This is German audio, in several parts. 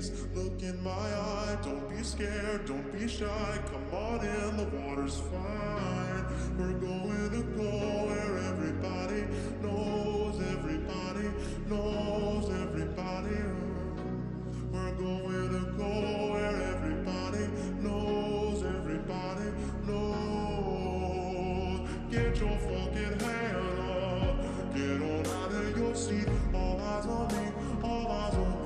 knees, look in my eye, don't be scared, don't be shy, come on in, the water's fine. We're going to go where everybody knows everybody, knows everybody. We're going to go where everybody knows everybody, knows. Get your fucking hand up, get on out of your seat, all eyes on me, all eyes on me.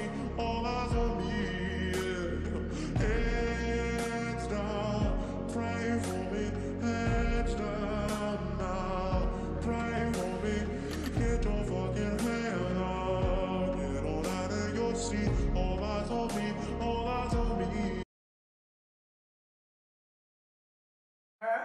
It's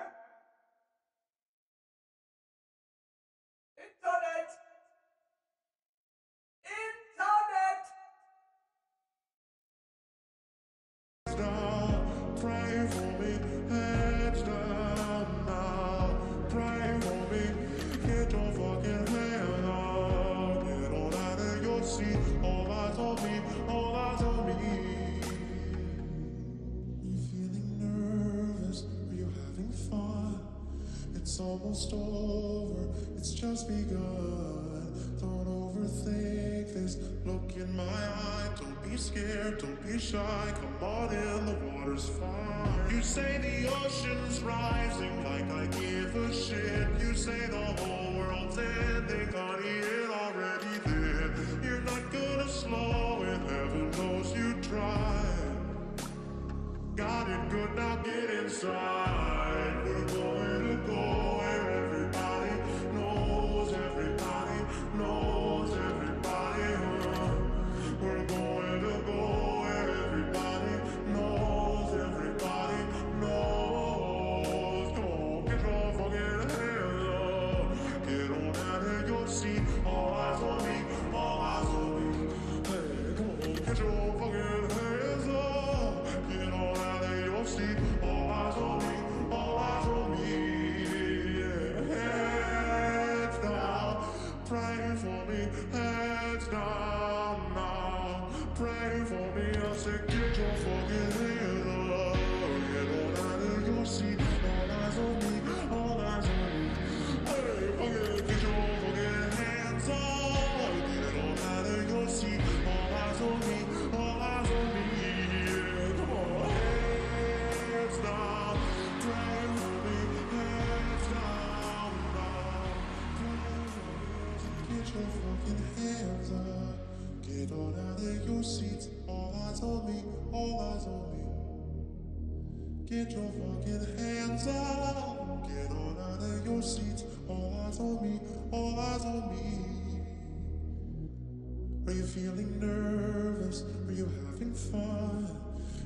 almost over, it's just begun. Don't overthink this, look in my eye. Don't be scared, don't be shy, come on in, the water's fine. You say the ocean's rising, like I give a shit. You say the whole world's ending, honey, it already did. You're not gonna slow it, heaven knows you try. Got it good, now get inside. We're going to go where everybody knows everybody, knows everybody. We're going to go where everybody knows everybody, knows. Come on, get your fucking hands up. Get on out of your seat, all eyes on me, all eyes on me. Hey, come on, get your fucking hands up. Get on. All eyes on me, all eyes on me, yeah. Heads down, pray for me, heads down now, pray for me, I said get your fucking head up, get on out of your seat, all eyes on me, all eyes on me, hey, fucking get your fucking hands up, get on out of your seat, all eyes on me, all eyes on me. Get your fucking hands up. Get on out of your seats. All eyes on me. All eyes on me. Get your fucking hands up. Get on out of your seats. All eyes on me. All eyes on me. Are you feeling nervous? Are you having fun?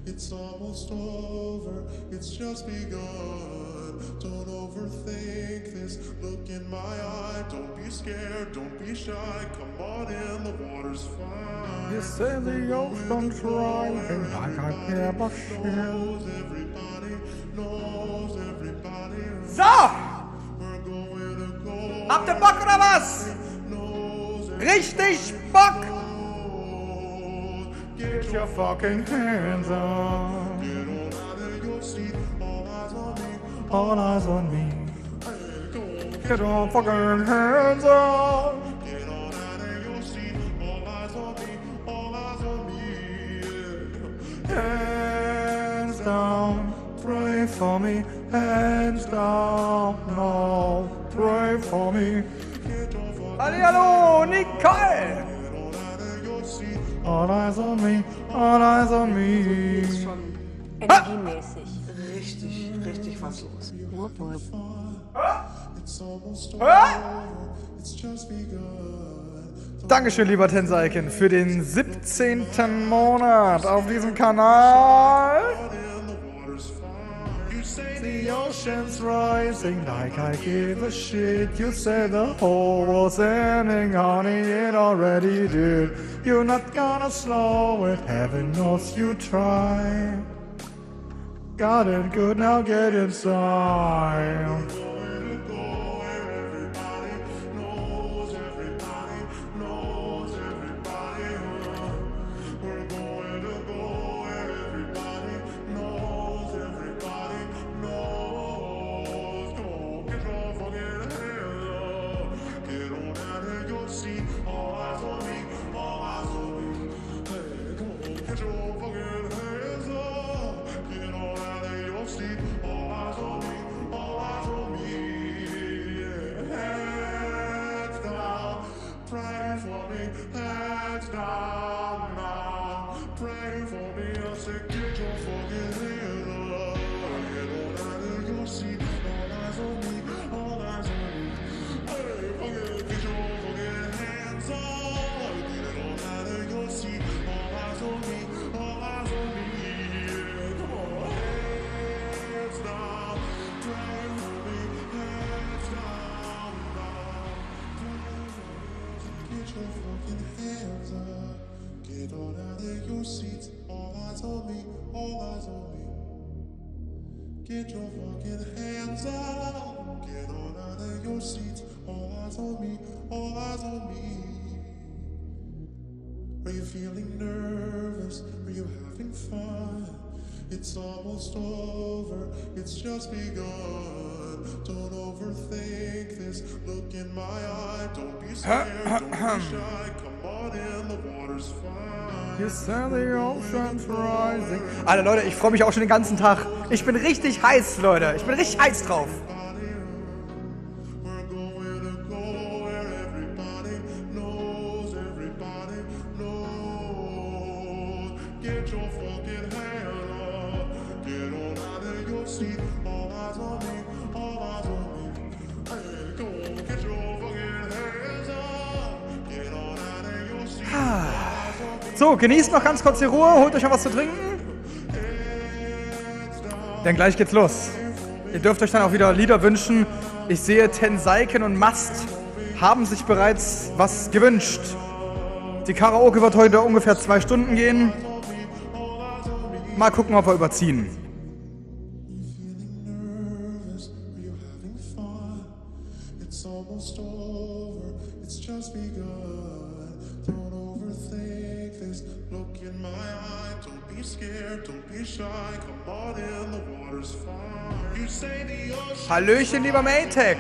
It's almost over, it's just begun. Don't overthink this, look in my eye. Don't be scared, don't be shy, come on in, the water's fine. You say the ocean's rising, like I give a shit. Knows everybody, knows everybody. So! We're going to go. Habt ihr Bock oder was? Richtig Bock! Get your fucking hands up. Get on out of your seat. All eyes on me. All eyes on me. Get your fucking hands up. Get on out of your seat. All eyes on me. All eyes on me. Hands down. Pray for me. Hands down. No. Pray for me. Hallihallo, Nicole! All eyes on me, all eyes on me. Ist schon energiemäßig. Richtig, richtig was los. Dankeschön, lieber Tenseiken, für den 17. Monat auf diesem Kanal. The ocean's rising like I give a shit. You say the whole world's ending, honey, it already did. You're not gonna slow it, heaven knows you try. Got it good, now get inside. Alter Leute, ich freue mich auch schon den ganzen Tag. Ich bin richtig heiß, Leute. Ich bin richtig heiß drauf. So, genießt noch ganz kurz die Ruhe, holt euch noch was zu trinken. Denn gleich geht's los. Ihr dürft euch dann auch wieder Lieder wünschen. Ich sehe, Tensaiken und Mast haben sich bereits was gewünscht. Die Karaoke wird heute ungefähr 2 Stunden gehen. Mal gucken, ob wir überziehen. Hallöchen, lieber Maytag.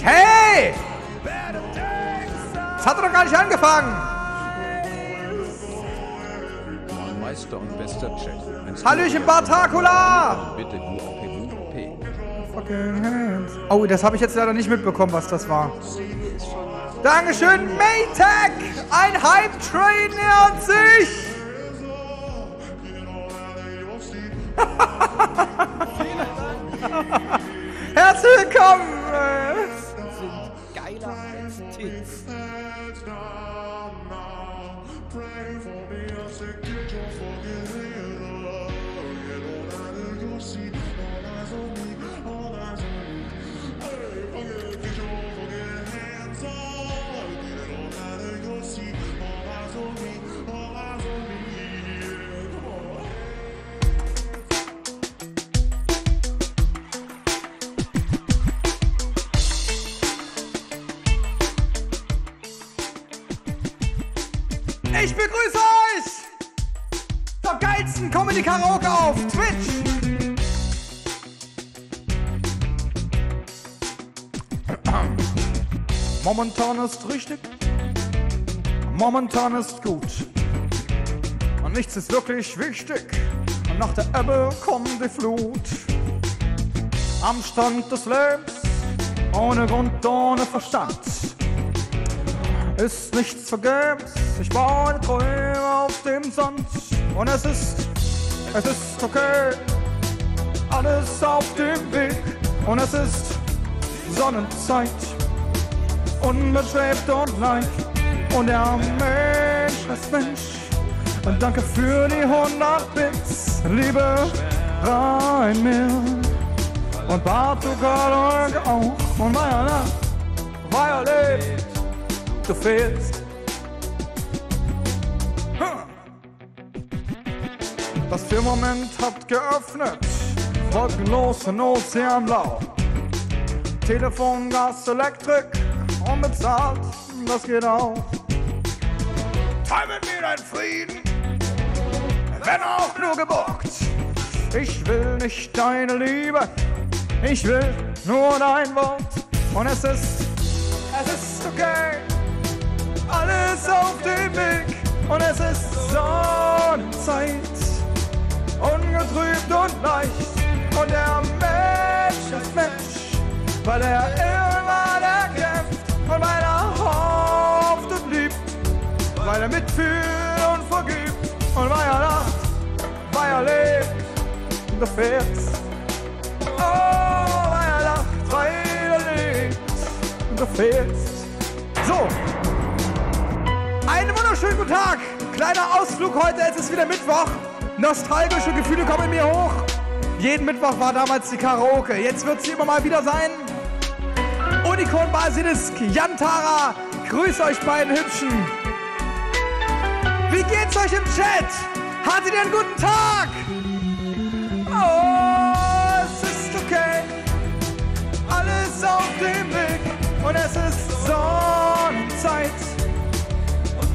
Hey! Das hat doch gar nicht angefangen. Und bester Chat. Hallöchen, Bartakula! Bitte UAP. Fucking hands. Oh, das habe ich jetzt leider nicht mitbekommen, was das war. Dankeschön, Maytag! Ein Hype-Train nähert sich! Herzlich willkommen! Sind geiler als Tits. Ich begrüße euch zum geilsten Comedy Karaoke auf Twitch. Momentan ist richtig, momentan ist gut und nichts ist wirklich wichtig. Und nach der Ebbe kommt die Flut. Am Stand des Lebens, ohne Grund, ohne Verstand, ist nichts vergebens. Ich baue eine Träume auf dem Sand. Und es ist okay. Alles auf dem Weg. Und es ist Sonnenzeit. Unbeschwert und leicht. Und der Mensch ist Mensch. Und danke für die 100 Bits. Liebe rein mir. Und Bartugal auch. Und Violet, du fehlst. Das Firmament hat geöffnet, wolkenlos in Ozeanblau. Telefon, Gas, Elektrik, unbezahlt, das geht auch. Teil mit mir deinen Frieden, wenn auch nur geborgt. Ich will nicht deine Liebe, ich will nur dein Wort. Und es ist Es ist okay, alles auf dem Weg. Und es ist Sonnenzeit, ungetrübt und leicht. Und der Mensch ist Mensch, weil er immer erkämpft. Und weil er hofft und liebt, weil er mitfühlt und vergibt. Und weil er lacht, weil er lebt und erfährt. Oh, weil er lacht, weil er lebt und erfährt. So. Einen wunderschönen guten Tag. Kleiner Ausflug heute, es ist wieder Mittwoch. Nostalgische Gefühle kommen in mir hoch. Jeden Mittwoch war damals die Karaoke. Jetzt wird es immer mal wieder sein. Unicorn Basilisk, Jan Tara, grüß euch beiden Hübschen. Wie geht's euch im Chat? Hattet ihr einen guten Tag? Oh, es ist okay. Alles auf dem Weg und es ist Sonnenzeit.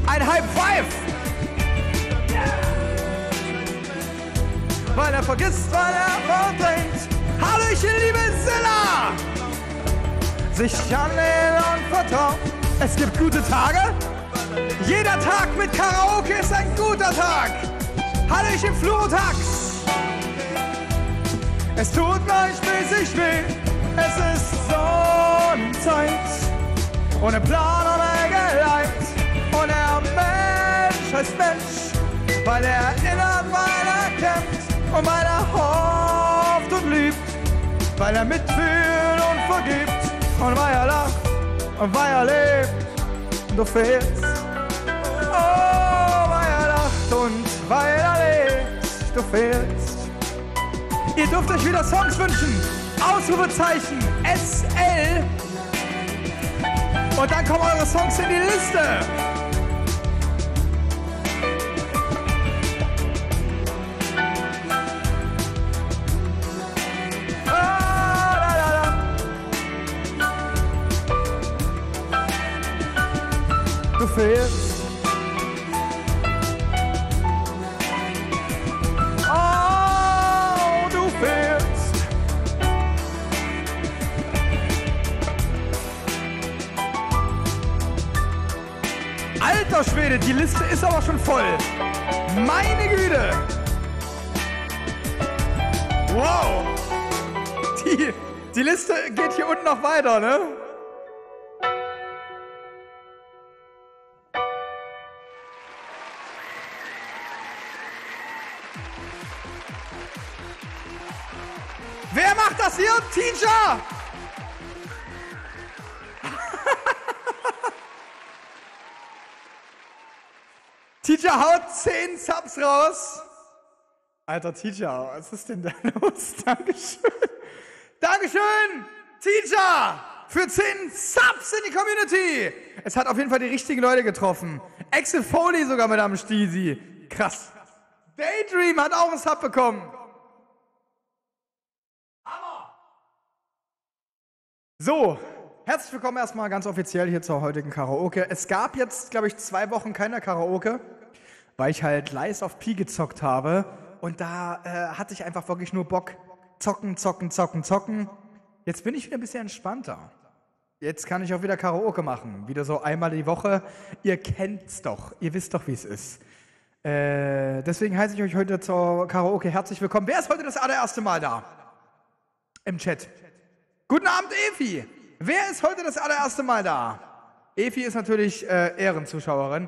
Ein High Five! Yeah. Weil er vergisst, weil er verdrängt. Hallöchen, liebe Silla! Sich annehmen und vertrauen. Es gibt gute Tage. Jeder Tag mit Karaoke ist ein guter Tag. Hallöchen, Flurotax! Es tut gleichmäßig weh. Es ist Sonnenzeit. Ohne Plan oder Geleit. Und der Mensch heißt Mensch, weil er erinnert, weil er kämpft und weil er hofft und liebt, weil er mitfühlt und vergibt und weil er lacht und weil er lebt und erfährt. Oh, weil er lacht und weil er lebt, du fehlst. Ihr dürft euch wieder Songs wünschen. Ausrufezeichen SL. Und dann kommen eure Songs in die Liste. Du fehlst. Oh, du fehlst. Alter Schwede, die Liste ist aber schon voll. Meine Güte. Wow. Die Liste geht hier unten noch weiter, ne? Wer macht das hier? Teacher! Teacher haut 10 Subs raus. Alter Teacher, was ist denn da los? Dankeschön. Dankeschön, Teacher, für 10 Subs in die Community. Es hat auf jeden Fall die richtigen Leute getroffen. Axel Foley sogar mit am Stiesi. Krass. Daydream hat auch einen Sub bekommen. So, herzlich willkommen erstmal ganz offiziell hier zur heutigen Karaoke. Es gab jetzt, glaube ich, 2 Wochen keiner Karaoke, weil ich halt Lies of P gezockt habe. Und da hatte ich einfach wirklich nur Bock, zocken. Jetzt bin ich wieder ein bisschen entspannter. Jetzt kann ich auch wieder Karaoke machen, wieder so einmal die Woche. Ihr kennt's doch, ihr wisst doch, wie es ist. Deswegen heiße ich euch heute zur Karaoke herzlich willkommen. Wer ist heute das allererste Mal da? Im Chat. Guten Abend, Evi. Wer ist heute das allererste Mal da? Evi ist natürlich Ehrenzuschauerin.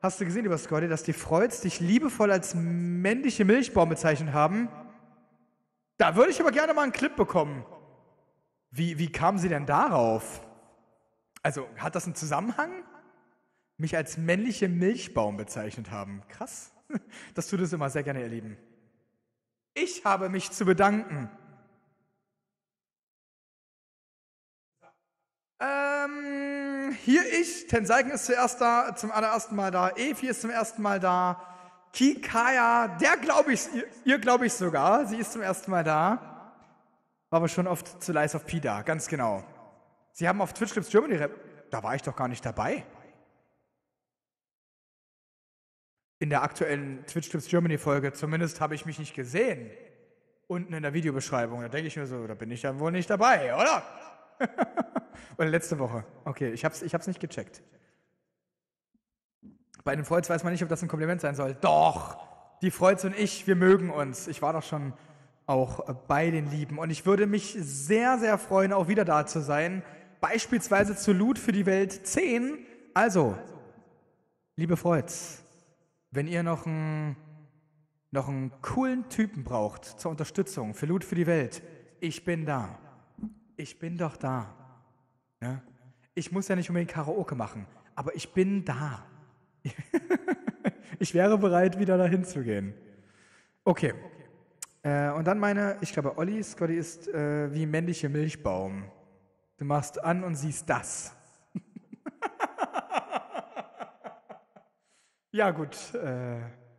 Hast du gesehen, lieber Scotty, dass die Freuds dich liebevoll als männliche Milchbaum bezeichnet haben? Da würde ich aber gerne mal einen Clip bekommen. Wie kam sie denn darauf? Also, hat das einen Zusammenhang? Mich als männliche Milchbaum bezeichnet haben. Krass. Das tut es immer sehr gerne, ihr Lieben. Ich habe mich zu bedanken. Hier ich, Tenseiken ist zuerst da, zum allerersten Mal da, Evi ist zum ersten Mal da, Kikaya, der glaube ich, ihr glaube ich sogar, sie ist zum ersten Mal da, war aber schon oft zu Lies of P da, ganz genau. Sie haben auf Twitch Clips Germany Rap, da war ich doch gar nicht dabei. In der aktuellen Twitch Clips Germany Folge, zumindest habe ich mich nicht gesehen. Unten in der Videobeschreibung, da denke ich mir so, da bin ich dann wohl nicht dabei, oder? Oder letzte Woche. Okay, ich hab's nicht gecheckt. Bei den Freuds weiß man nicht, ob das ein Kompliment sein soll. Doch, die Freuds und ich, wir mögen uns. Ich war doch schon auch bei den Lieben. Und ich würde mich sehr, sehr freuen, auch wieder da zu sein. Beispielsweise zu Loot für die Welt 10. Also, liebe Freuds, wenn ihr noch einen coolen Typen braucht zur Unterstützung für Loot für die Welt, ich bin da. Ich bin doch da. Ne? Ich muss ja nicht unbedingt Karaoke machen, aber ich bin da. Ich wäre bereit, wieder dahin zu gehen. Okay. Und dann ich glaube, Olli, Scotty ist wie männliche Milchbaum. Du machst an und siehst das. Ja, gut.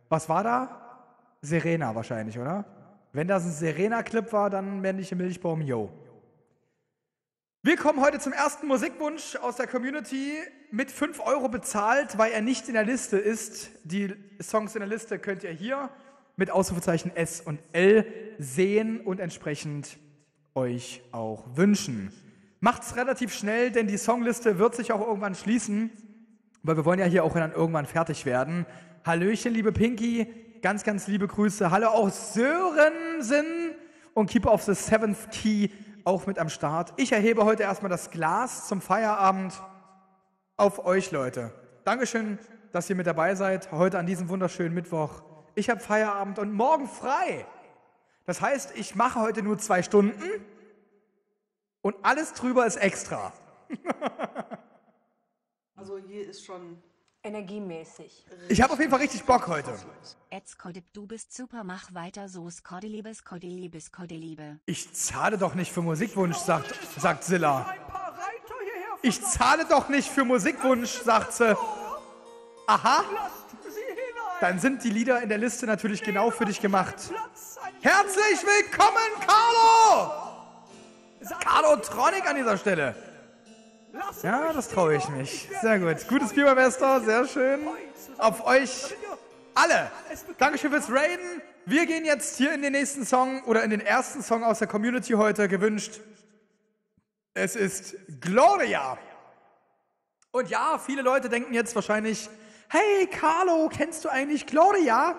Was war da? Serena wahrscheinlich, oder? Wenn das ein Serena-Clip war, dann männliche Milchbaum, yo. Wir kommen heute zum ersten Musikwunsch aus der Community, mit 5 Euro bezahlt, weil er nicht in der Liste ist. Die Songs in der Liste könnt ihr hier mit Ausrufezeichen S und L sehen und entsprechend euch auch wünschen. Macht's relativ schnell, denn die Songliste wird sich auch irgendwann schließen, weil wir wollen ja hier auch dann irgendwann fertig werden. Hallöchen, liebe Pinky, ganz, ganz liebe Grüße. Hallo auch Sörensen und Keeper of the Seventh Key auch mit am Start. Ich erhebe heute erstmal das Glas zum Feierabend auf euch, Leute. Dankeschön, dass ihr mit dabei seid, heute an diesem wunderschönen Mittwoch. Ich habe Feierabend und morgen frei. Das heißt, ich mache heute nur 2 Stunden und alles drüber ist extra. Also hier ist schon energiemäßig. Ich habe auf jeden Fall richtig Bock heute. Ed ScoddiP, du bist super, mach weiter so, ScoddiLiebe, ScoddiLiebe, ScoddiLiebe. Ich zahle doch nicht für Musikwunsch, sagt Silla. Ich zahle doch nicht für Musikwunsch, sagt sie. Aha. Dann sind die Lieder in der Liste natürlich genau für dich gemacht. Herzlich willkommen, Carlo! Carlo Tronic an dieser Stelle. Ja, das traue ich mich. Sehr gut. Gutes Biberwester, sehr schön. Auf euch alle. Dankeschön fürs Raiden. Wir gehen jetzt hier in den nächsten Song oder in den ersten Song aus der Community heute gewünscht. Es ist Gloria. Und ja, viele Leute denken jetzt wahrscheinlich, hey Carlo, kennst du eigentlich Gloria?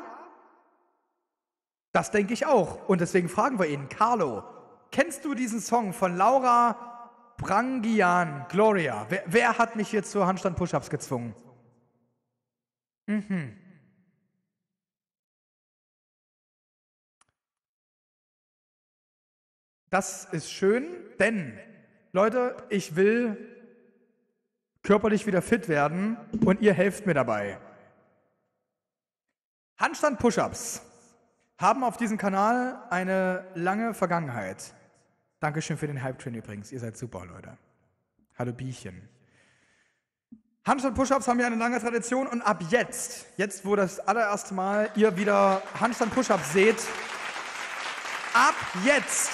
Das denke ich auch. Und deswegen fragen wir ihn, Carlo, kennst du diesen Song von Laura Branigan, Gloria? Wer hat mich hier zu Handstand-Push-Ups gezwungen? Mhm. Das ist schön, denn... Leute, ich will körperlich wieder fit werden und ihr helft mir dabei. Handstand-Push-Ups haben auf diesem Kanal eine lange Vergangenheit. Dankeschön für den Hype-Train übrigens, ihr seid super, Leute. Hallo Biechen. Handstand-Push-Ups haben ja eine lange Tradition und ab jetzt wo das allererste Mal ihr wieder Handstand-Push-Ups seht, ab jetzt...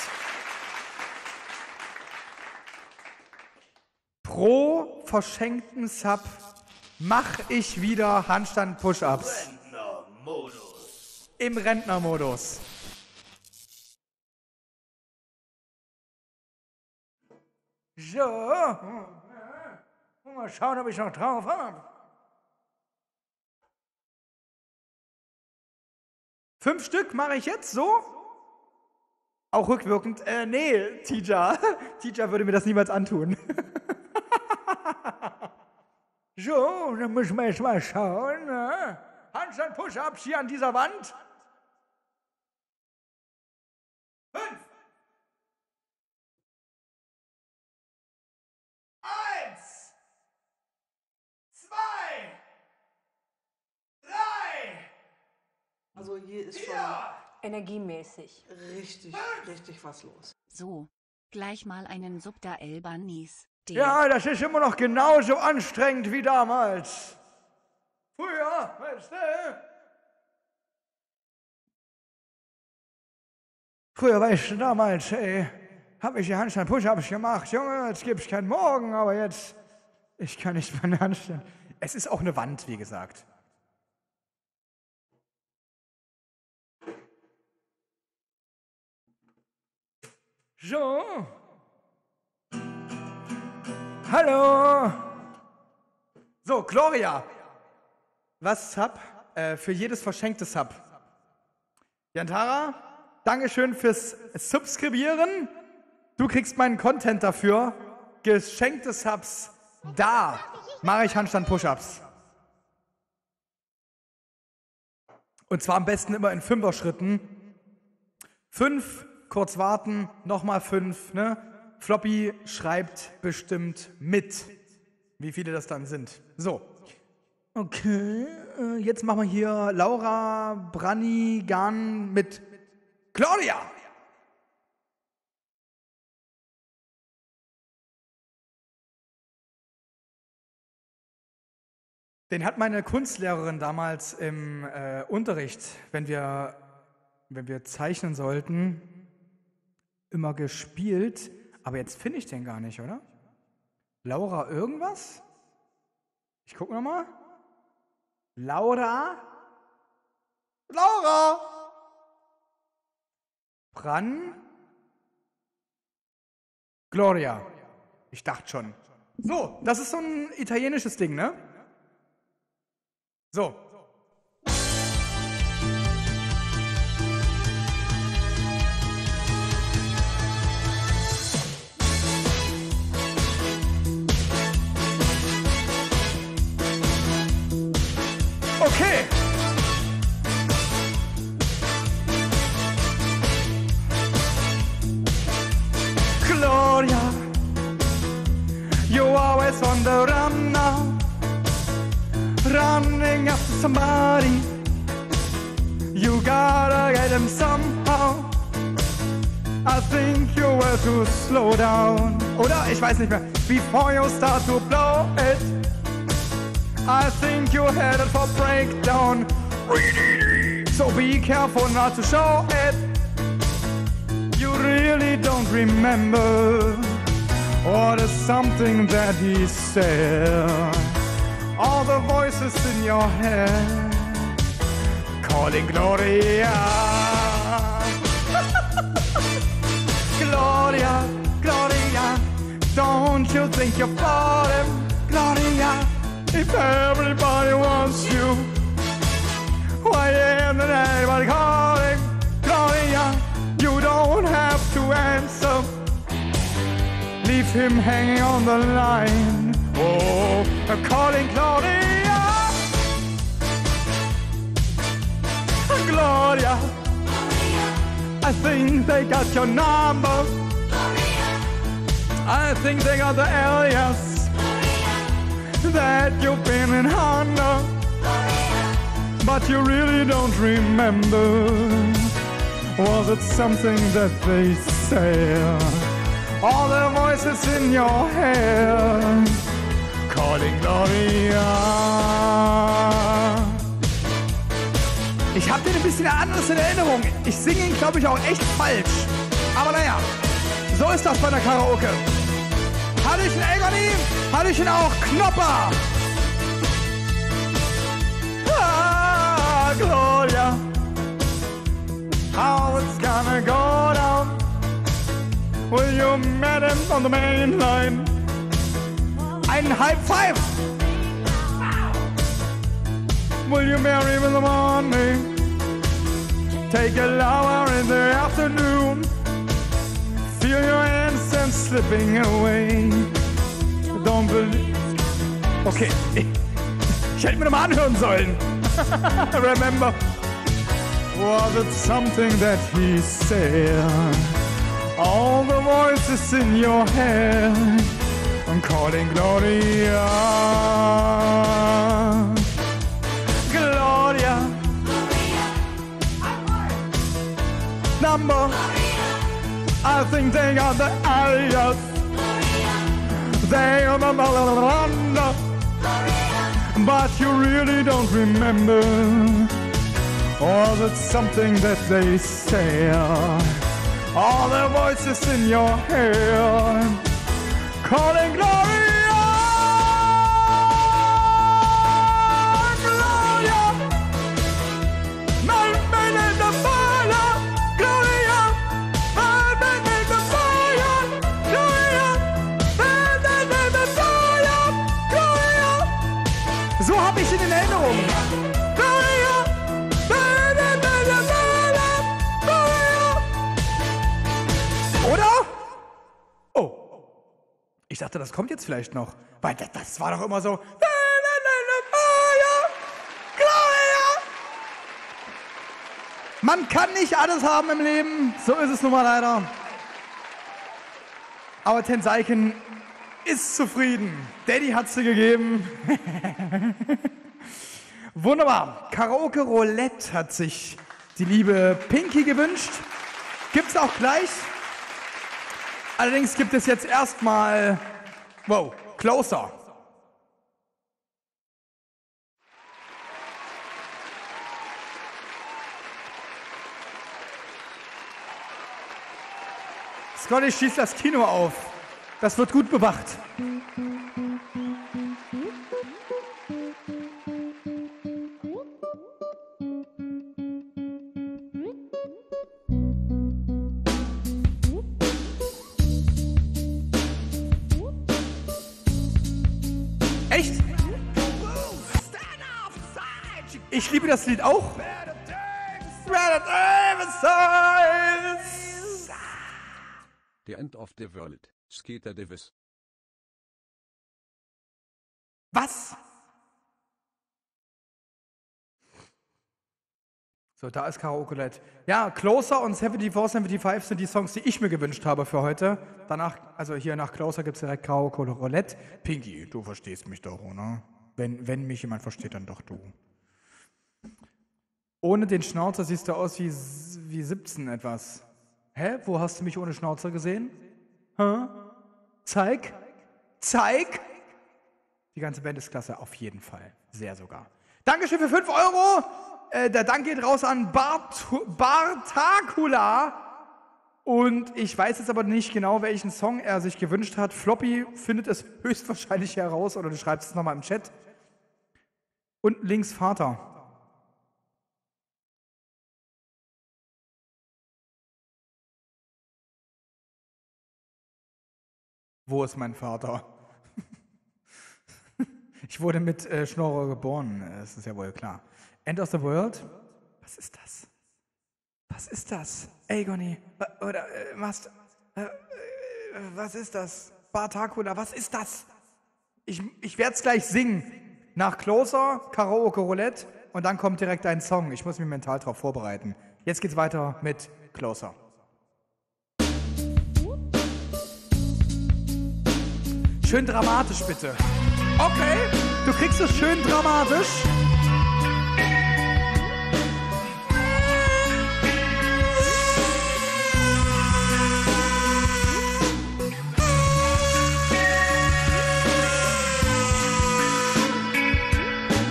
Pro verschenkten Sub mache ich wieder Handstand-Push-Ups. Im Rentnermodus. So. Mal schauen, ob ich noch drauf habe. 5 Stück mache ich jetzt so? Auch rückwirkend? Nee, Tija. Tija würde mir das niemals antun. So, dann müssen wir jetzt mal schauen. Handstand-Push-Ups hier an dieser Wand. 5, 1, 2, 3. Also hier ist schon energiemäßig richtig was los. So, gleich mal einen Sub da Elbanis. Ja, das ist immer noch genauso anstrengend wie damals. Früher, weißt du? Damals, ey, habe ich die Handstand-Push-Ups gemacht. Junge, jetzt gibt's keinen Morgen, aber jetzt, ich kann nicht meine Handstand. Es ist auch eine Wand, wie gesagt. So. Hallo! So, Gloria, was Sub? Für jedes verschenkte Sub. Jantara, Dankeschön fürs Subskribieren. Du kriegst meinen Content dafür. Geschenkte Subs, da mache ich Handstand-Push-Ups. Und zwar am besten immer in 5er-Schritten. 5, kurz warten, nochmal 5, ne? Floppy schreibt bestimmt mit, wie viele das dann sind. So. Okay, jetzt machen wir hier Laura Branigan mit Claudia. Den hat meine Kunstlehrerin damals im Unterricht, wenn wir zeichnen sollten, immer gespielt. Aber jetzt finde ich den gar nicht, oder? Laura irgendwas? Ich gucke nochmal. Laura? Laura! Bran? Gloria. Ich dachte schon. So, das ist so ein italienisches Ding, ne? So. Okay. Gloria, you're always on the run now, running after somebody. You gotta get him somehow. I think you were too slow down. Oder ich weiß nicht mehr. Before you start to blow it, I think you're headed for breakdown. So be careful not to show it. You really don't remember what is something that he said. All the voices in your head calling Gloria. Gloria, Gloria, don't you think you're for him, Gloria? If everybody wants you, why isn't anybody calling? Gloria, you don't have to answer. Leave him hanging on the line. Oh, I'm calling Gloria. Gloria, I think they got your number. I think they got the alias that you've been in Honda, but you really don't remember. Was it something that they said? All the voices in your head calling Gloria. Ich hab den ein bisschen anders in Erinnerung. Ich singe ihn, glaube ich, auch echt falsch. Aber naja, so ist das bei der Karaoke. Hallöchen Egoni, Hallöchen auch Knopper. Ah, Gloria, how it's gonna go down. Will you meet him on the main line? Ein High Five. Will you marry him in the morning? Take an hour in the afternoon. Feel your innocence slipping away. Don't believe. Okay, ich hätte mir nochmal anhören sollen. Remember, was it something that he said? All the voices in your head, I'm calling Gloria. Gloria, Gloria. Number Gloria. I think they got the alias. They are the London, but you really don't remember. Or is it something that they say? All the voices in your head calling Gloria, Gloria. Mein Mädel, der Feuer, Gloria. Mein Mädel, der Feuer, Gloria. habe ich ihn in Erinnerung. Oder? Oh. Ich dachte, das kommt jetzt vielleicht noch. Weil das war doch immer so. Man kann nicht alles haben im Leben. So ist es nun mal leider. Aber Ten Seiken ist zufrieden. Daddy hat sie gegeben. Wunderbar. Karaoke Roulette hat sich die liebe Pinky gewünscht. Gibt's auch gleich. Allerdings gibt es jetzt erstmal, wow, Closer. Scotty schießt das Kino auf. Das wird gut bewacht. Echt? Ich liebe das Lied auch. The End of the World, Skeeter Davis. Was? So, da ist Karaoke-Light. Ja, Closer und 74, 75 sind die Songs, die ich mir gewünscht habe für heute. Danach, also hier nach Closer gibt es direkt Karaoke-Roulette. Pinky, du verstehst mich doch, oder? Wenn mich jemand versteht, dann doch du. Ohne den Schnauzer siehst du aus wie 17 etwas. Hä? Wo hast du mich ohne Schnauzer gesehen? Hä? Zeig? Zeig? Die ganze Band ist klasse, auf jeden Fall. Sehr sogar. Dankeschön für 5 Euro. Der Dank geht raus an Bartakula. Und ich weiß jetzt aber nicht genau, welchen Song er sich gewünscht hat. Floppy findet es höchstwahrscheinlich heraus oder du schreibst es nochmal im Chat. Und links Vater. Wo ist mein Vater? Ich wurde mit Schnorrer geboren, das ist ja wohl klar. End of the World? Was ist das? Was ist das? Ey, Gonny, oder Master, was ist das? Bartakula, was ist das? Ich werde es gleich singen. Nach Closer, Karaoke Roulette und dann kommt direkt ein Song. Ich muss mich mental darauf vorbereiten. Jetzt geht's weiter mit Closer. Schön dramatisch, bitte. Okay, du kriegst es schön dramatisch.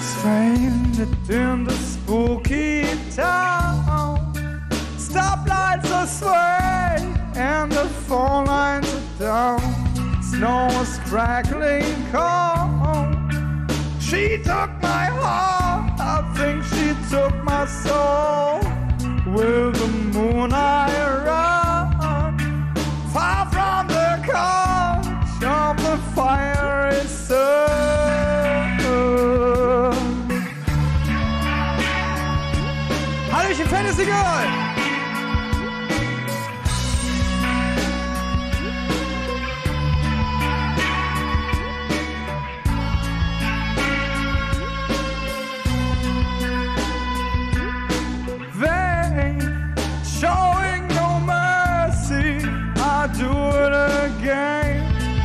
Stranded in the spooky town. Stop lights are swaying and the phone lines are down. Snow was crackling cold. She took my heart, I think she took my soul. With the moon I run, far from the couch of the fiery sun. Hallöchen Fantasy Girl!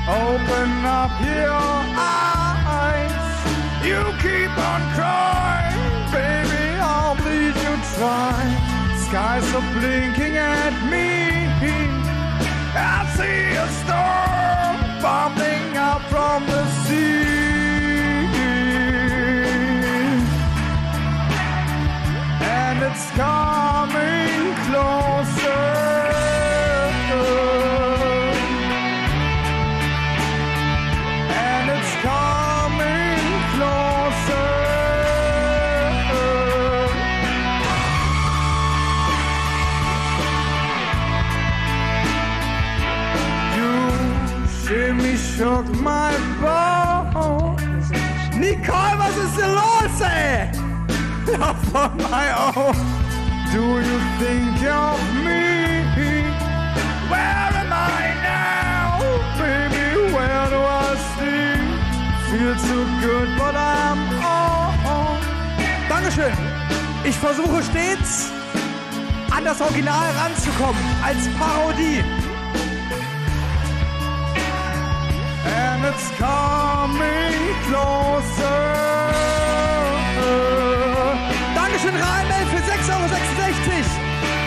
Open up your eyes. You keep on crying, baby, I'll bleed you dry. Skies are blinking at me. I see a storm bombing up from the sea. And it's coming closer. Shook my bones. Nicole, was ist denn los, ey? Love on my own. Do you think of me? Where am I now? Baby, where do I sleep? Feel too good, but I'm on. Dankeschön. Ich versuche stets, an das Original ranzukommen, als Parodie. And it's coming closer. Dankeschön, Rheinland, für 6,66 €.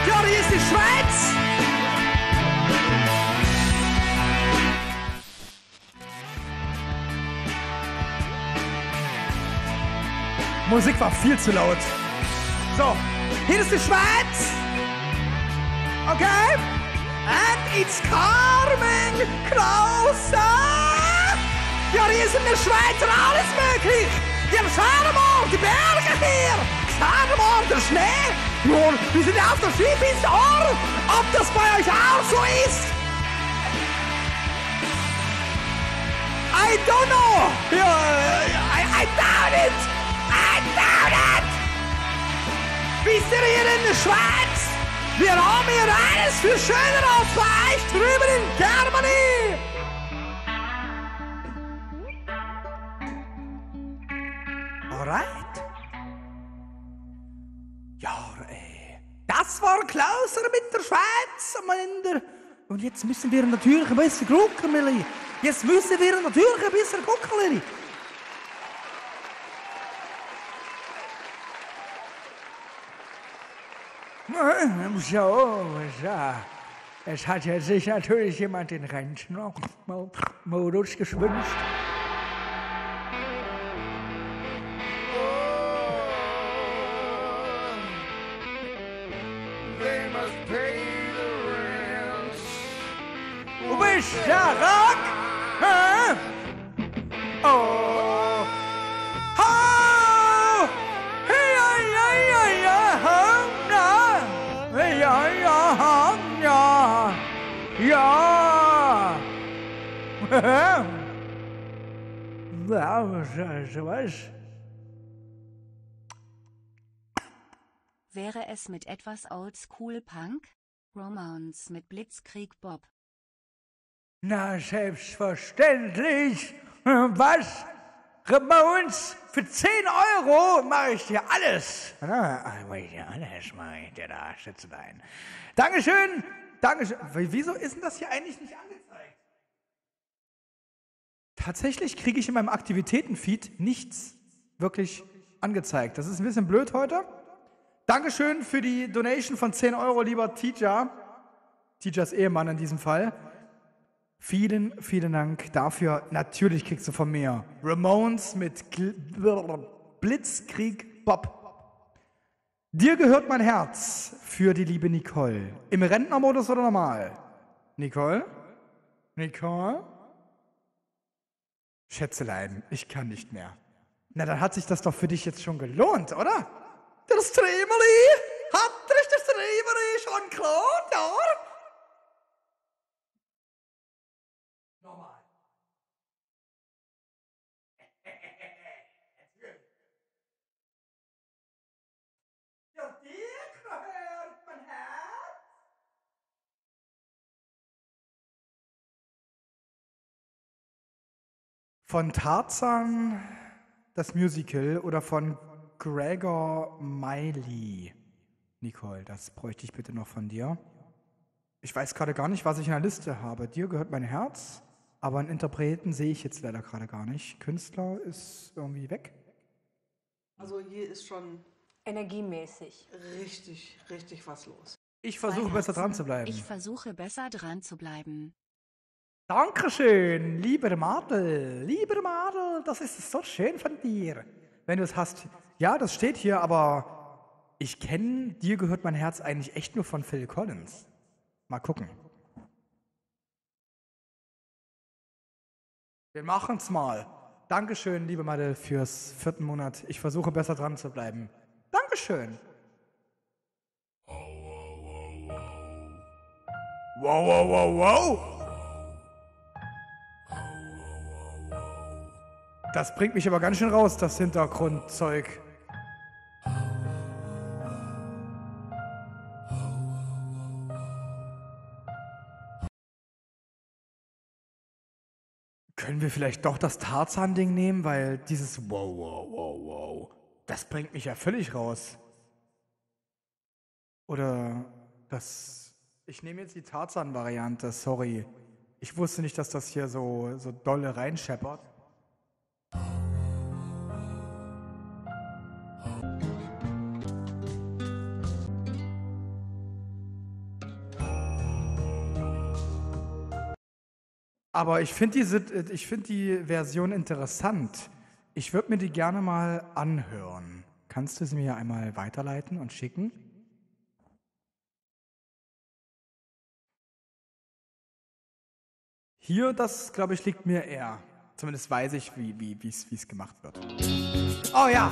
Jordi ist die Schweiz. Musik war viel zu laut. So, hier ist die Schweiz. Okay? And it's coming closer. Ja, hier sind in der Schweiz und alles möglich. Wir haben Schadenmord, die Berge hier. Schadenmord, der Schnee. Nun, wir sind auf der Skipiste. Ob das bei euch auch so ist? I don't know. I doubt it. I doubt it. Wisst ihr hier in der Schweiz? Wir haben hier alles viel schöner als bei euch drüben in Germany. Alright. Ja, ey. Das war closer mit der Schweiz am Ende. Und jetzt müssen wir natürlich ein bisschen gucken, Milli. Jetzt müssen wir natürlich ein bisschen gucken, Milli. So, so. Es hat sich natürlich jemand den Rentnermodus gewünscht. Ja, Rock! Hä? Oh! Ho! Ja, ja, ja, ja, ja, ja, ja, ja, ja! Ja, was? Wäre es mit etwas Oldschool-Punk? Romance mit Blitzkrieg-Bob. Na, selbstverständlich. Was? Ramones? Für 10 € mache ich dir alles. Mache ich dir alles, mache ich dir da, schätze dein. Dankeschön, Dankeschön. Wieso ist denn das hier eigentlich nicht angezeigt? Tatsächlich kriege ich in meinem Aktivitätenfeed nichts wirklich angezeigt. Das ist ein bisschen blöd heute. Dankeschön für die Donation von 10 €, lieber Teacher. Teachers Ehemann in diesem Fall. Vielen, vielen Dank dafür. Natürlich kriegst du von mir Ramones mit Blitzkrieg Bob. Dir gehört mein Herz für die liebe Nicole. Im Rentnermodus oder normal? Nicole? Nicole? Schätzelein, ich kann nicht mehr. Na, dann hat sich das doch für dich jetzt schon gelohnt, oder? Der Streamerli? Hat dich der Streamerli schon gelohnt, ja? Von Tarzan, das Musical, oder von Gregor Miley? Nicole, das bräuchte ich bitte noch von dir. Ich weiß gerade gar nicht, was ich in der Liste habe. Dir gehört mein Herz, aber einen Interpreten sehe ich jetzt leider gerade gar nicht. Künstler ist irgendwie weg. Also hier ist schon energiemäßig richtig, richtig was los. Ich versuche besser dran zu bleiben. Ich versuche besser dran zu bleiben. Dankeschön, lieber Madel, das ist so schön von dir, wenn du es hast. Ja, das steht hier, aber ich kenne Dir gehört mein Herz eigentlich echt nur von Phil Collins. Mal gucken. Wir machen's mal. Dankeschön, liebe Madel, fürs 4. Monat. Ich versuche besser dran zu bleiben. Dankeschön. Wow, wow, wow, wow. das bringt mich aber ganz schön raus, das Hintergrundzeug. Können wir vielleicht doch das Tarzan-Ding nehmen, weil dieses wow, wow, wow, wow, das bringt mich ja völlig raus. Oder das... Ich nehme jetzt die Tarzan-Variante, sorry. Ich wusste nicht, dass das hier so dolle reinscheppert. Aber ich finde die Version interessant. Ich würde mir die gerne mal anhören. Kannst du sie mir einmal weiterleiten und schicken? Hier, das, glaube ich, liegt mir eher. Zumindest weiß ich, wie es gemacht wird. Oh ja!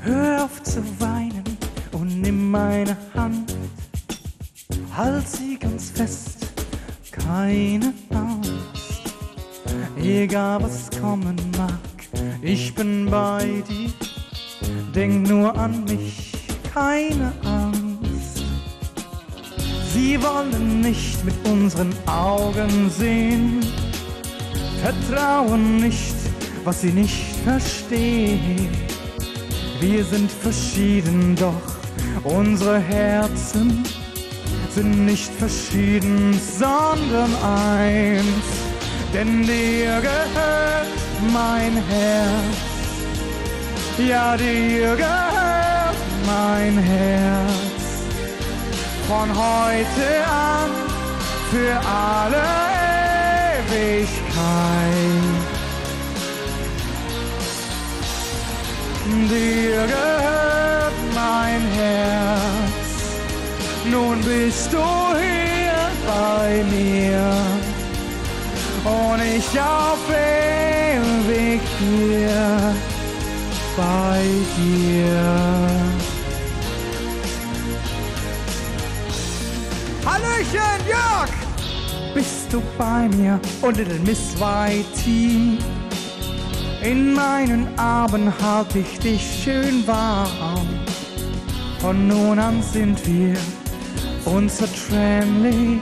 Hör auf zu weinen und nimm meine Hand, halt sie ganz fest, keine Angst. Egal was kommen mag, ich bin bei dir, denk nur an mich, keine Angst. Sie wollen nicht mit unseren Augen sehen, vertrauen nicht, was sie nicht verstehen. Wir sind verschieden, doch unsere Herzen sind nicht verschieden, sondern eins. Denn dir gehört mein Herz, ja dir gehört mein Herz. Von heute an für alle Ewigkeit. Dir gehört mein Herz, nun bist du hier bei mir und ich auf ewig hier bei dir. Hallöchen, Jörg! Bist du bei mir und Little Miss Whitey? In meinen Armen halt ich dich schön warm. Von nun an sind wir unzertrennlich.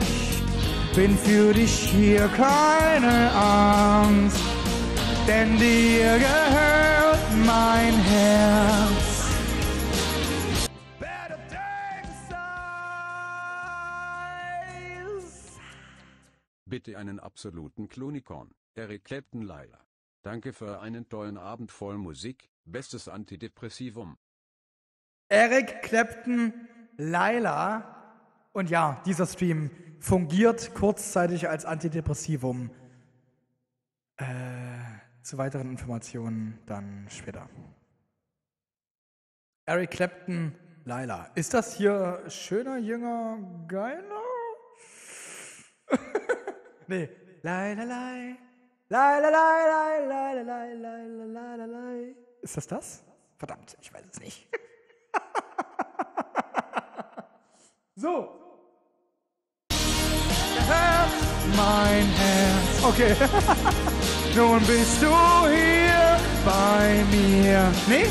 Bin für dich hier, keine Angst. Denn dir gehört mein Herz. Better days. Bitte einen absoluten Klonikon, Eric Clapton Leider. Danke für einen tollen Abend voll Musik, bestes Antidepressivum. Eric Clapton, Laila. Und ja, dieser Stream fungiert kurzzeitig als Antidepressivum. Zu weiteren Informationen dann später. Eric Clapton, Laila. Ist das hier schöner, jünger, geiler? Nee, Lailalai. Ist das das? Verdammt, ich weiß es nicht. So. Mein Herz. Okay. Nun bist du hier bei mir. Nee?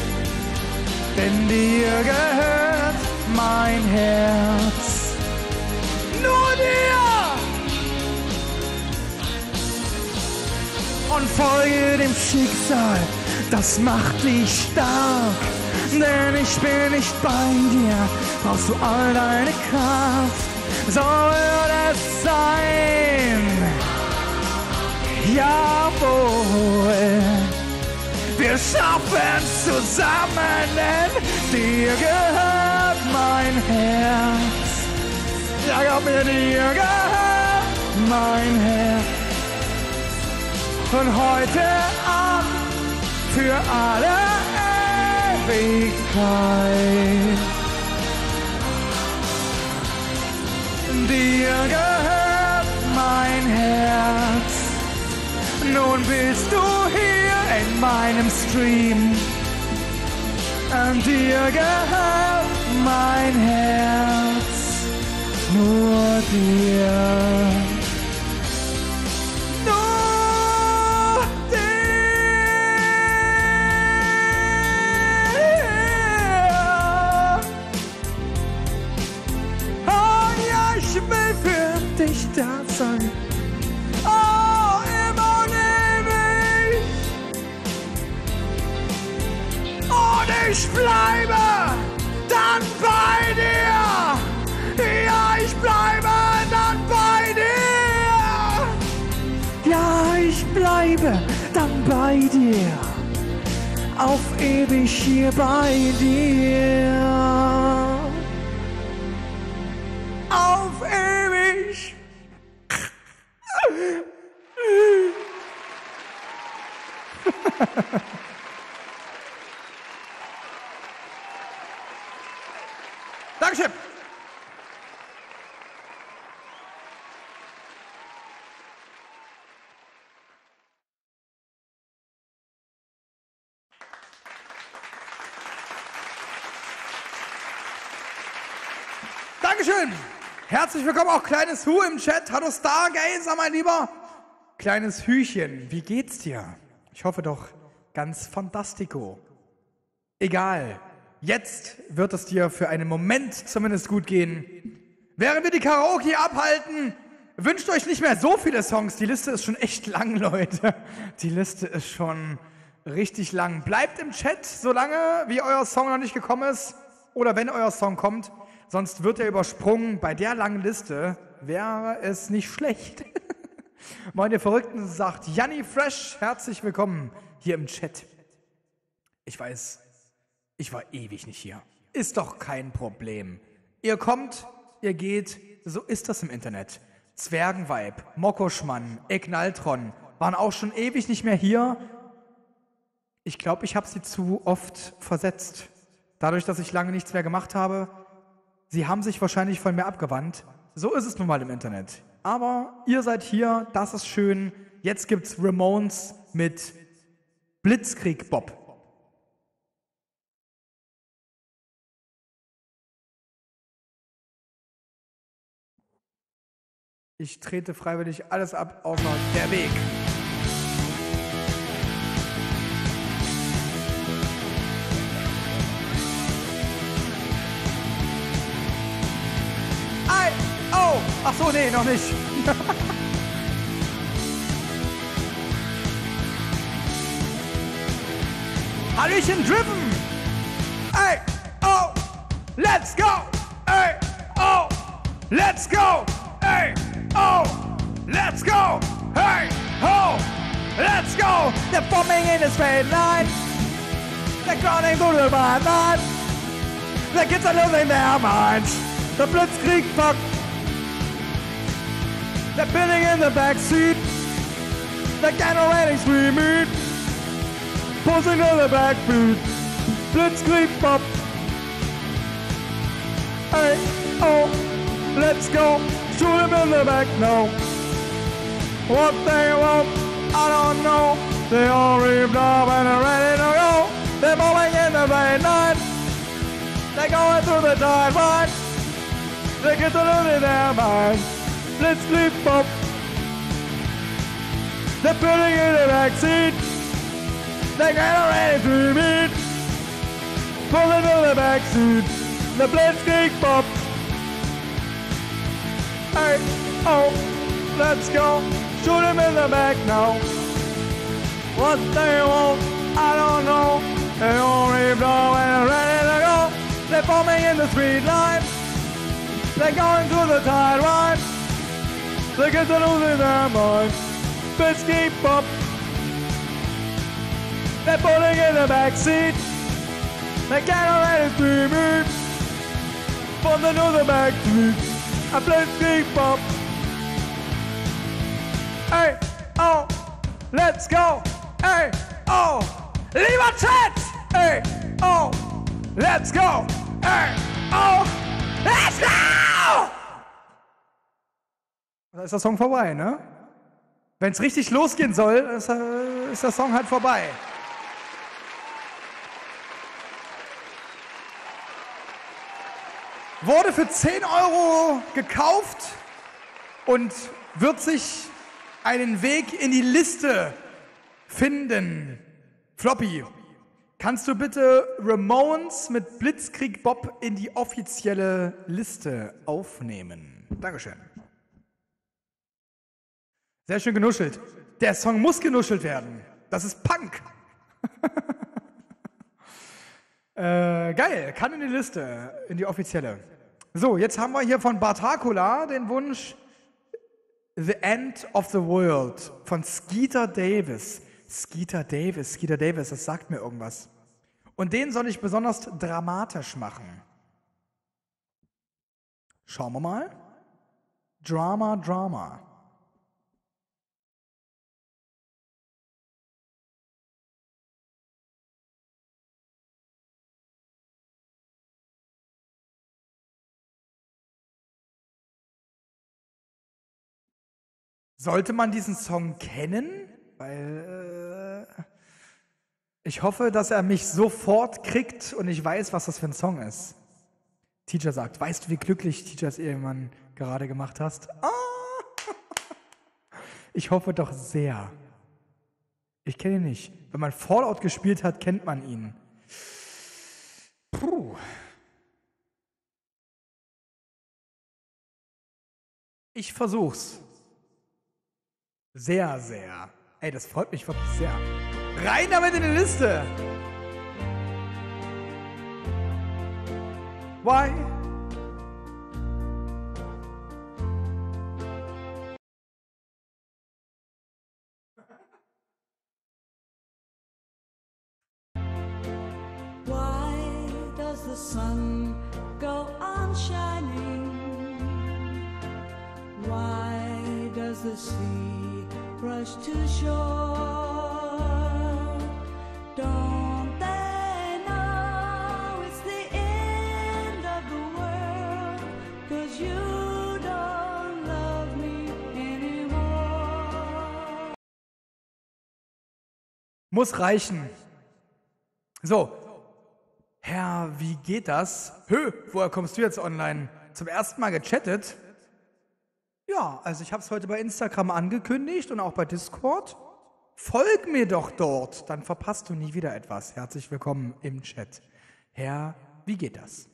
Denn dir gehört mein Herz. Nur dir. Und folge dem Schicksal, das macht dich stark. Denn ich bin nicht bei dir, brauchst du all deine Kraft. Soll es sein? Jawohl. Wir schaffen's zusammen, denn dir gehört mein Herz. Ja, glaub mir, dir gehört mein Herz. Von heute an für alle Ewigkeit. Dir gehört mein Herz. Nun bist du hier in meinem Stream. Dir gehört mein Herz. nur dir. Nur dir. Oh ja, ich will für dich da sein. Oh, immer ewig. Und ich bleibe dann bei dir. Ja, ich bleibe dann bei dir. Ja, ich bleibe dann bei dir. Auf ewig hier bei dir. Auf ewig. Dankeschön. Dankeschön. Herzlich willkommen, auch kleines Hu im Chat. Hallo Stargazer, mein Lieber. Kleines Hüchen, wie geht's dir? Ich hoffe doch ganz fantastico. Egal. Jetzt wird es dir für einen Moment zumindest gut gehen. Während wir die Karaoke abhalten, wünscht euch nicht mehr so viele Songs. Die Liste ist schon echt lang, Leute. Die Liste ist schon richtig lang. Bleibt im Chat, solange wie euer Song noch nicht gekommen ist. Oder wenn euer Song kommt, sonst wird er übersprungen. Bei der langen Liste wäre es nicht schlecht. Meine Verrückten, sagt Janni Fresh, herzlich willkommen hier im Chat. Ich weiß, ich war ewig nicht hier. Ist doch kein Problem. Ihr kommt, ihr geht, so ist das im Internet. Zwergenweib, Mokoschmann, Egnaltron waren auch schon ewig nicht mehr hier. Ich glaube, ich habe sie zu oft versetzt. Dadurch, dass ich lange nichts mehr gemacht habe, sie haben sich wahrscheinlich von mir abgewandt. So ist es nun mal im Internet. Aber ihr seid hier, das ist schön. Jetzt gibt's Ramones mit Blitzkrieg Bob. Ich trete freiwillig alles ab, außer der Weg. Ei! Oh! Ach so, nee, noch nicht. Hallöchen Driven! Ei! Oh! Let's go! Ei! Oh! Let's go! Ei! Oh, let's go! Hey, ho! Let's go! They're forming in a straight line. They're crowding through my mind. The kids are losing their minds. The Blitzkrieg fuck. They're building in the backseat. The generating screaming. Posing on the back feet. Blitzkrieg pop. Hey, oh, let's go! Shoot him in the back, no. What they want, I don't know. They all reamed up and are ready to go. They're moving in the rain night. They're going through the tide right. They get to lose in their mind. Let's flip up. They're putting in the back seat. They're getting ready to meet. Pulling in the back seat. The Blitzkrieg pop. Hey, oh, let's go, shoot him in the back now. What they want, I don't know. They only blow and ready to go. They're forming in the street line. They're going through the tide ride. They get to losing their mind. Let's keep up. They're pulling in the back seat. They can't already stream it. From the new the back street. A Blitzkrieg Bob. Ey, oh, let's go. Ey, oh, lieber Chat. Ey, oh, let's go. Ey, oh, let's go. Da ist der Song vorbei, ne? Wenn es richtig losgehen soll, ist der Song halt vorbei. wurde für 10 Euro gekauft und wird sich einen Weg in die Liste finden. Floppy, kannst du bitte Ramones mit Blitzkrieg Bob in die offizielle Liste aufnehmen? Dankeschön. Sehr schön genuschelt. Der Song muss genuschelt werden. Das ist Punk. Geil, kann in die Liste, in die offizielle. So, jetzt haben wir hier von Bartakula den Wunsch The End of the World von Skeeter Davis. Skeeter Davis, Skeeter Davis, das sagt mir irgendwas. Und den soll ich besonders dramatisch machen. Schauen wir mal. Drama, Drama. Sollte man diesen Song kennen? Weil ich hoffe, dass er mich sofort kriegt und ich weiß, was das für ein Song ist. Teacher sagt, weißt du, wie glücklich Teachers Ehemann gerade gemacht hast? Ah! Ich hoffe doch sehr. Ich kenne ihn nicht. Wenn man Fallout gespielt hat, kennt man ihn. Puh. Ich versuch's. Sehr, sehr. Ey, das freut mich wirklich sehr. Rein damit in die Liste! Why? Why does the sun go on shining? Why does the sea rush to shore? Don't they know it's the end of the world? 'Cause you don't love me anymore. Muss reichen. So. Herr, wie geht das? Hö, woher kommst du jetzt online? Zum ersten Mal gechattet? Ja, also ich habe es heute bei Instagram angekündigt und auch bei Discord. Folg mir doch dort, dann verpasst du nie wieder etwas. Herzlich willkommen im Chat. Herr, wie geht das?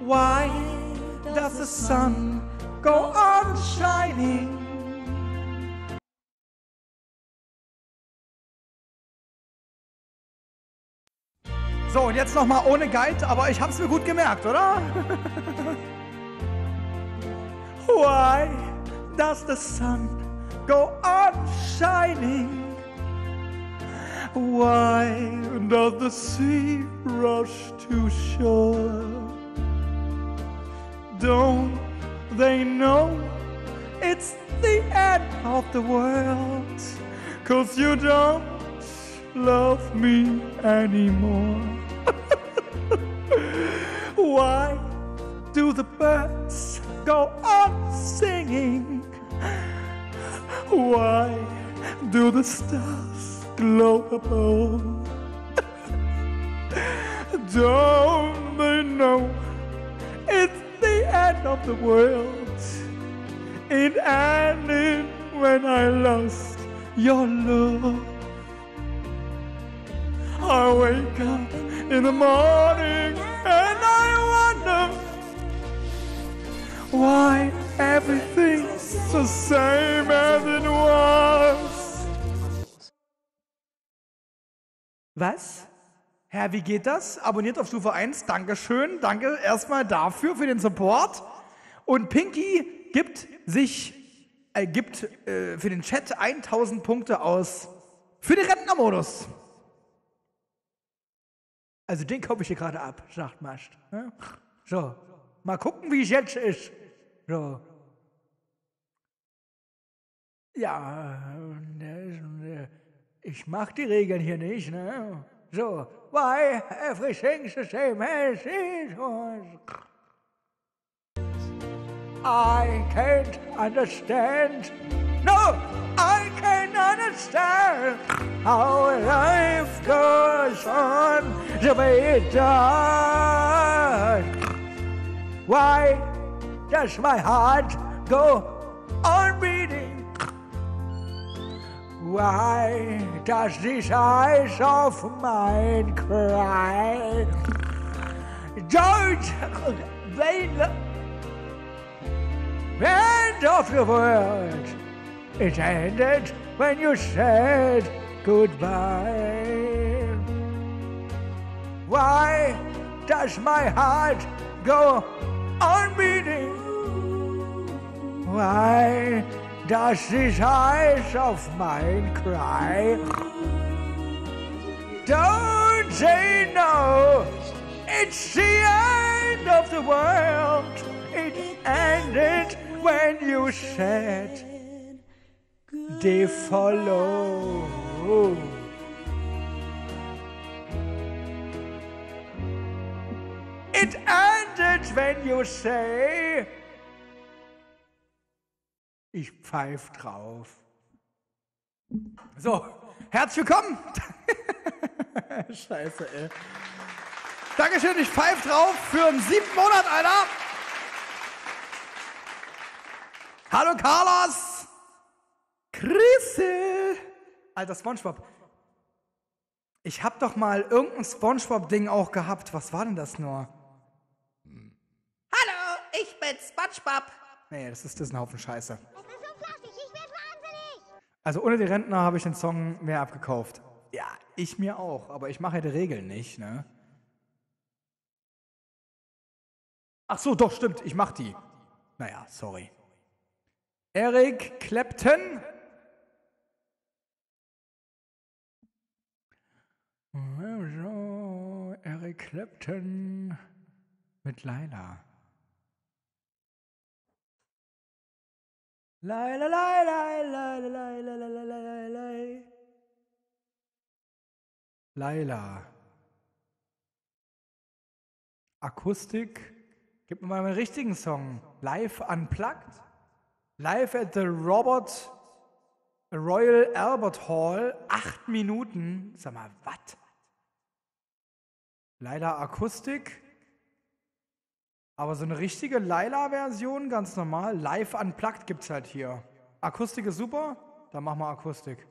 Why does the sun go on shining? So, und jetzt nochmal ohne Guide, aber ich hab's mir gut gemerkt, oder? Why does the sun go on shining? Why does the sea rush to shore? Don't they know it's the end of the world? 'Cause you don't love me anymore. Why do the birds go on singing? Why do the stars glow above? Don't they know it's the end of the world? It ended when I lost your love. I wake up in the morning and I wonder why everything's the same as it was. Was? Herr, wie geht das? Abonniert auf Stufe 1. Dankeschön. Danke erstmal dafür, für den Support. Und Pinky gibt für den Chat 1000 Punkte aus für den Rentnermodus. Also den kaufe ich hier gerade ab, sagt Mascht. So, mal gucken, wie es jetzt ist. So. Ja, ich mache die Regeln hier nicht. Ne? So, why everything's the same as it was. I can't understand No, I can understand how life goes on to be done. Why does my heart go on beating? Why does these eyes of mine cry? Don't they look? The end of the world, it ended when you said goodbye. Why does my heart go on beating? Why does these eyes of mine cry? Don't they know it's the end of the world? It ended when you said they follow. It ended when you say, ich pfeif drauf. So, herzlich willkommen. Scheiße, ey. Dankeschön, ich pfeif drauf für den 7. Monat, Alter. Hallo, Carlos. Grüße. Alter, SpongeBob. Ich hab doch mal irgendein SpongeBob-Ding auch gehabt. Was war denn das nur? Hallo, ich bin SpongeBob. Nee, das ist ein Haufen Scheiße. Das ist so flachig, ich werde wahnsinnig. Also ohne die Rentner habe ich den Song mehr abgekauft. Ja, ich mir auch, aber ich mache ja die Regeln nicht, ne? Ach so, doch, stimmt, ich mach die. Naja, sorry. Eric Clapton. Eric Clapton mit Laila. Laila, laila, laila, laila, laila, laila. Laila. Akustik. Gib mir mal einen richtigen Song. Live Unplugged. Live at the Royal Albert Hall. 8 Minuten. Sag mal, was? Laila Akustik. Aber so eine richtige Laila-Version, ganz normal, live unplugged gibt's halt hier. Akustik ist super, dann machen wir Akustik.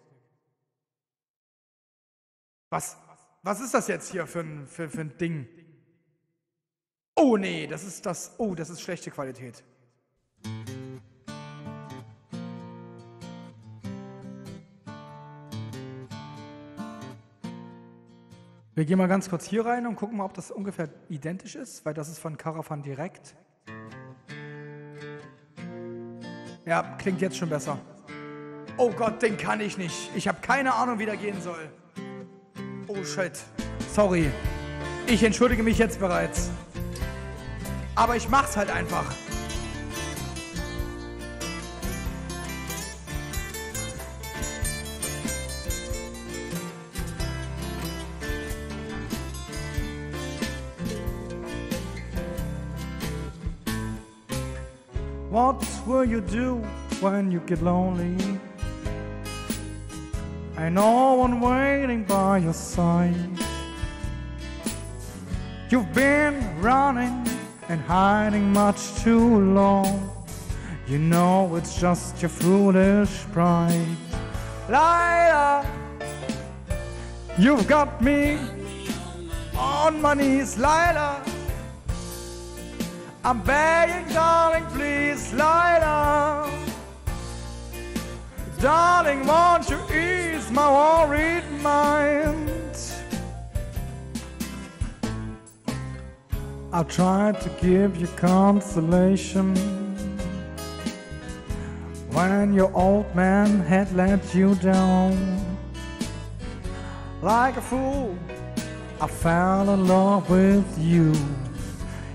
Was ist das jetzt hier für ein Ding? Oh nee, das ist schlechte Qualität. Wir gehen mal ganz kurz hier rein und gucken mal, ob das ungefähr identisch ist, weil das ist von KaraFun direkt. Ja, klingt jetzt schon besser. Oh Gott, den kann ich nicht. Ich habe keine Ahnung, wie der gehen soll. Oh shit. Sorry. Ich entschuldige mich jetzt bereits. Aber ich mach's halt einfach. What will you do when you get lonely? And no one waiting by your side. You've been running and hiding much too long. You know it's just your foolish pride. Laila, you've got me on my knees, Laila. I'm begging, darling, please, Laila. Darling, won't you ease my worried mind? I tried to give you consolation when your old man had let you down. Like a fool, I fell in love with you.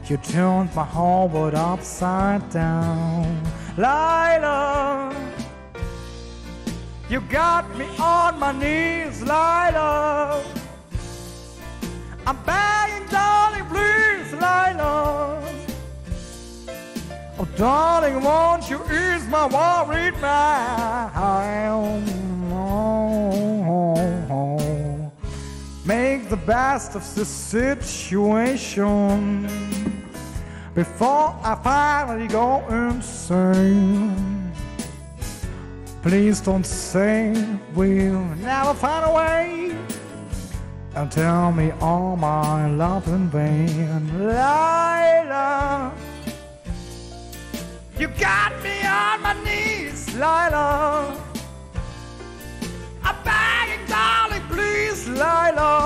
You turned my whole world upside down. Laila, you got me on my knees, Laila. I'm begging, darling, please, Laila. Oh, darling, won't you ease my worried mind? make the best of the situation before I finally go insane. Please don't say we'll never find a way and tell me all my love in vain. Lila, you got me on my knees, Lila. I'm begging, darling, please, Lila.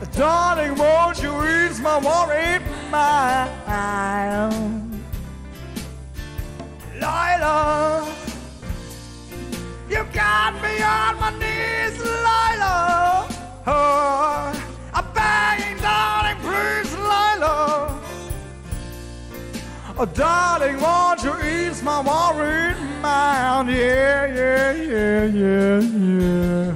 Oh, darling, won't you ease my worried mind, Lila? You got me on my knees, Lila. Oh, I'm begging, darling, please, Lila. Oh, darling, won't you ease my worried mind? Yeah, yeah, yeah, yeah, yeah.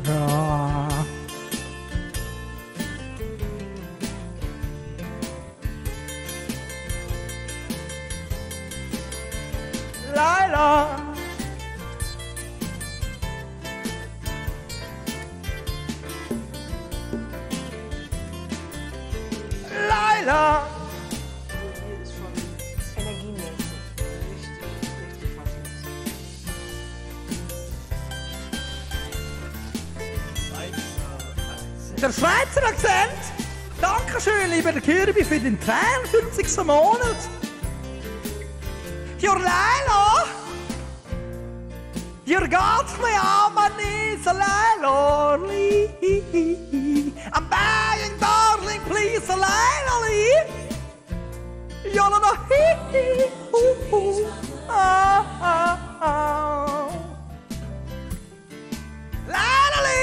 Lila, Lila. Der Schweizer Akzent! Dankeschön, lieber Kirby, für den 53. Monat! Your Lilo! You got me on my knees, Lilo! I'm begging, darling, please, Lilo! You're no hee hee! Ah, ah, ah! Lilo!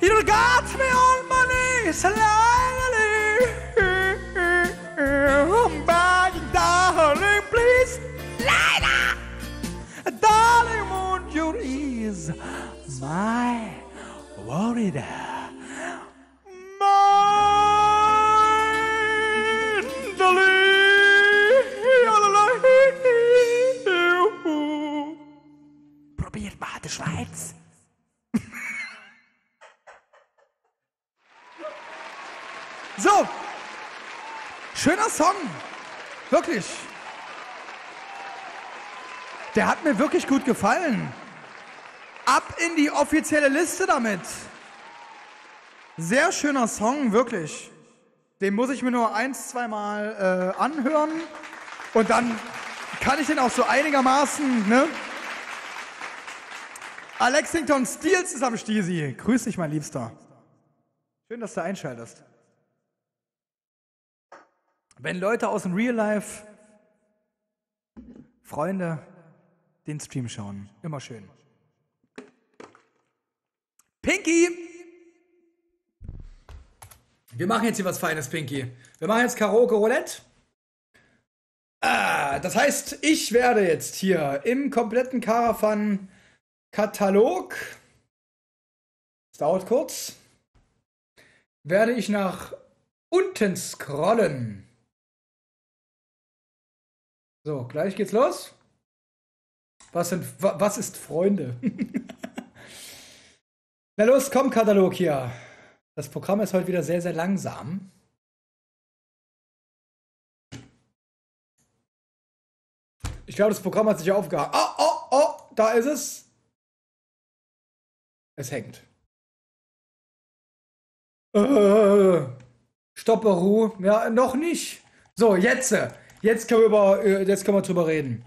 You got me on my knees, Lila. I'm begging, darling, please, Lila. Darling, won't you ease my worried mind, darling? Probiert mal die Schweiz. So, schöner Song, wirklich. Der hat mir wirklich gut gefallen. Ab in die offizielle Liste damit. Sehr schöner Song, wirklich. Den muss ich mir nur 1-2 Mal anhören und dann kann ich den auch so einigermaßen, ne? Alexington Steels ist am Stiesi. Grüß dich, mein Liebster. Schön, dass du einschaltest. Wenn Leute aus dem Real Life, Freunde, den Stream schauen. Immer schön. Pinky! Wir machen jetzt hier was Feines, Pinky. Wir machen jetzt Karaoke Roulette. Das heißt, ich werde jetzt hier im kompletten KaraFun-Katalog, es dauert kurz, werde ich nach unten scrollen. So, gleich geht's los. Was ist Freunde? Na los, komm, Katalog hier. Das Programm ist heute wieder sehr, sehr langsam. Ich glaube, das Programm hat sich aufgehangen. Oh, oh, oh, da ist es. Es hängt. Stoppe, Ruhe. Ja, noch nicht. So, jetzt. Jetzt können wir drüber reden.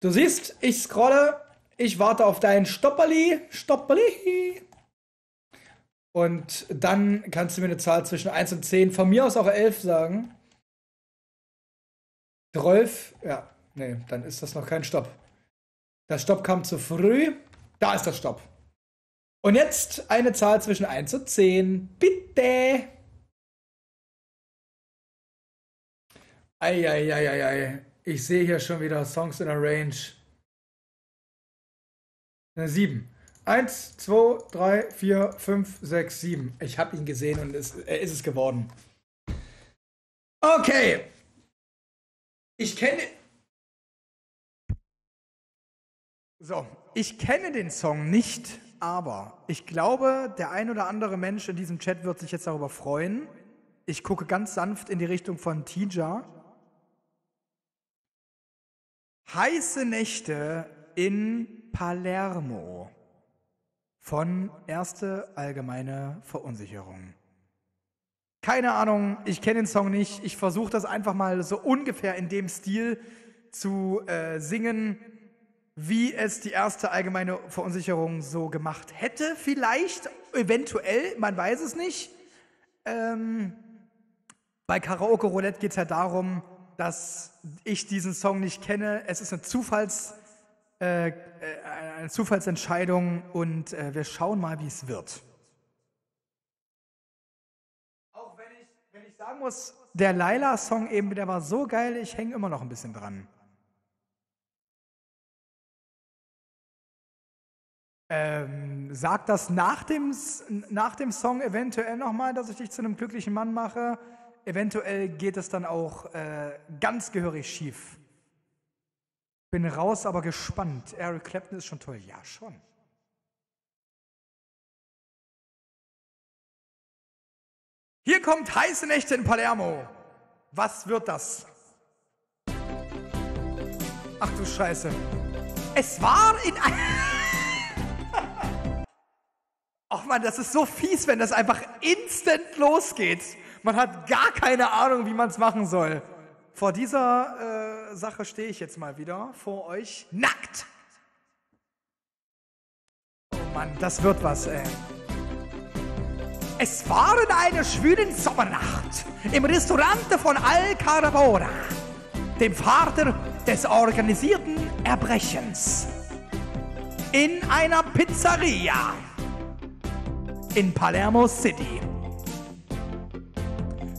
Du siehst, ich scrolle, ich warte auf dein Stopperli. Und dann kannst du mir eine Zahl zwischen 1 und 10, von mir aus auch 11 sagen. 12, ja, nee, dann ist das noch kein Stopp. Der Stopp kam zu früh, da ist der Stopp. Und jetzt eine Zahl zwischen 1 und 10, bitte. Eieieiei, ich sehe hier schon wieder Songs in der Range. 7. 1, 2, 3, 4, 5, 6, 7. Ich habe ihn gesehen und er ist es geworden. Okay. Ich kenne den Song nicht. aber ich glaube, der ein oder andere Mensch in diesem Chat wird sich jetzt darüber freuen. Ich gucke ganz sanft in die Richtung von Tija. Heiße Nächte in Palermo von Erste Allgemeine Verunsicherung. Keine Ahnung, ich kenne den Song nicht. Ich versuche das einfach mal so ungefähr in dem Stil zu singen, wie es die Erste Allgemeine Verunsicherung so gemacht hätte. Vielleicht, eventuell, man weiß es nicht. Bei Karaoke Roulette geht es ja darum, dass ich diesen Song nicht kenne. Es ist eine Zufallsentscheidung und wir schauen mal, wie es wird. Auch wenn ich sagen muss, der Laila-Song eben, der war so geil, ich hänge immer noch ein bisschen dran. Sag das nach dem Song eventuell nochmal, dass ich dich zu einem glücklichen Mann mache. Eventuell geht es dann auch ganz gehörig schief. Bin raus, aber gespannt. Eric Clapton ist schon toll. Ja, schon. Hier kommt Heiße Nächte in Palermo. Was wird das? Ach du Scheiße. Es war in... Ach man, das ist so fies, wenn das einfach instant losgeht. Man hat gar keine Ahnung, wie man es machen soll. Vor dieser Sache stehe ich jetzt mal wieder vor euch nackt. Oh Mann, das wird was, ey. Es war in einer schwülen Sommernacht im Restaurant von Al Caravora, dem Vater des organisierten Erbrechens, in einer Pizzeria in Palermo City.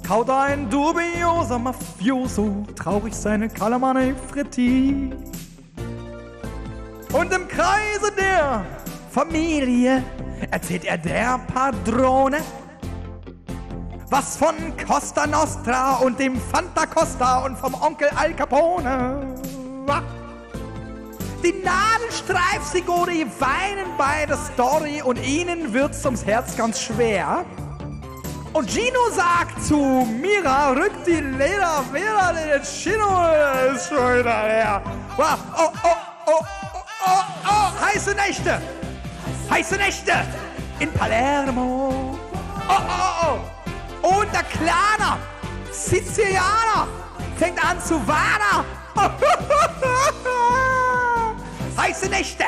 Kaut ein dubioser Mafioso, traurig seine Calamari Fritti. Und im Kreise der Familie erzählt er der Padrone was von Costa Nostra und dem Fanta Costa und vom Onkel Al Capone. Die Nadelstreifsigurie weinen bei der Story und ihnen wird's ums Herz ganz schwer. Und Gino sagt zu Mira, rückt die Leder, Vera, den Chino ist schon wieder her. Oh, oh, oh, oh, oh, oh, heiße Nächte. Heiße Nächte in Palermo. Oh, oh, oh. Und der kleine Sizilianer fängt an zu wandern. Heiße Nächte.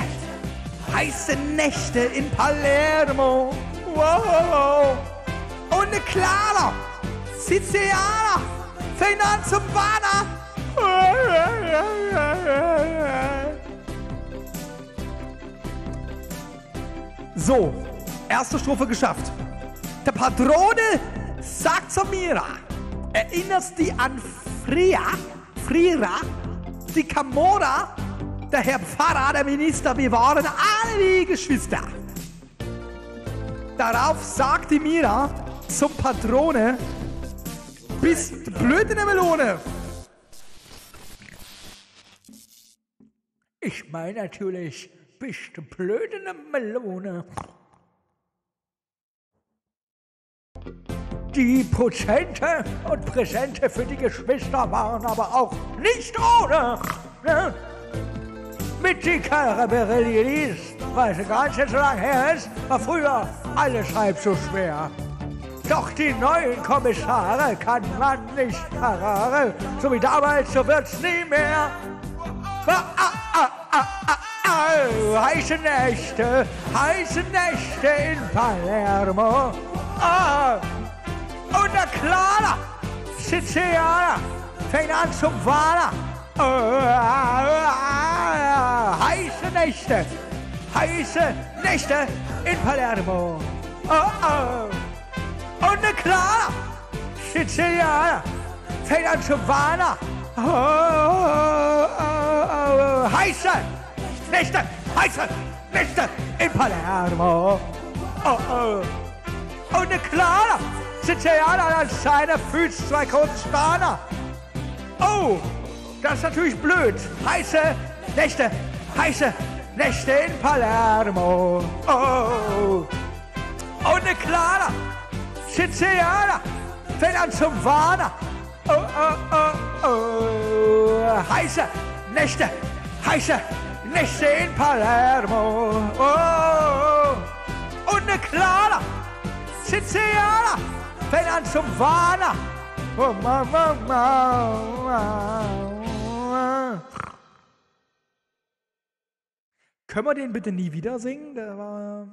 Heiße Nächte in Palermo. Wow. Und eine Clara, Sizilianer, fängt an zum Banner. So, erste Strophe geschafft. Der Padrone sagt zu Mira, erinnerst dich an Frira, die Camorra, der Herr Pfarrer, der Minister, wir waren alle wie Geschwister. Darauf sagt die Mira zum Patrone, bist blöd in der Melone. Ich meine natürlich, bist blöd in der Melone. Die Prozente und Präsente für die Geschwister waren aber auch nicht ohne. Ne? Mit die KaraFun, weil es gar nicht so lange her ist, war früher alles halb so schwer. Doch die neuen Kommissare kann man nicht verraten, so wie damals, so wird's nie mehr. Heiße Nächte, heiße Nächte in Palermo. Ah. Und der Clara, Sizilianer, fängt an zum Wahler. Heiße Nächte, heiße Nächte in Palermo. Und eine Clara, Sizilianer, fängt an zu Wahler. Heiße Nächte, heiße Nächte in Palermo. Und eine Clara, Sizilianer, an seiner Füße zwei Kurzspaner. Oh! Das ist natürlich blöd. Heiße Nächte, heiße Nächte in Palermo. Oh. Und eine Clara, Sicilianer, fällt an zum Warner. Oh, oh, oh, oh. Heiße Nächte in Palermo. Oh. Und eine Clara, Sicilianer, fällt an zum Warner. Oh, Mama, Mama. Können wir den bitte nie wieder singen? Der war...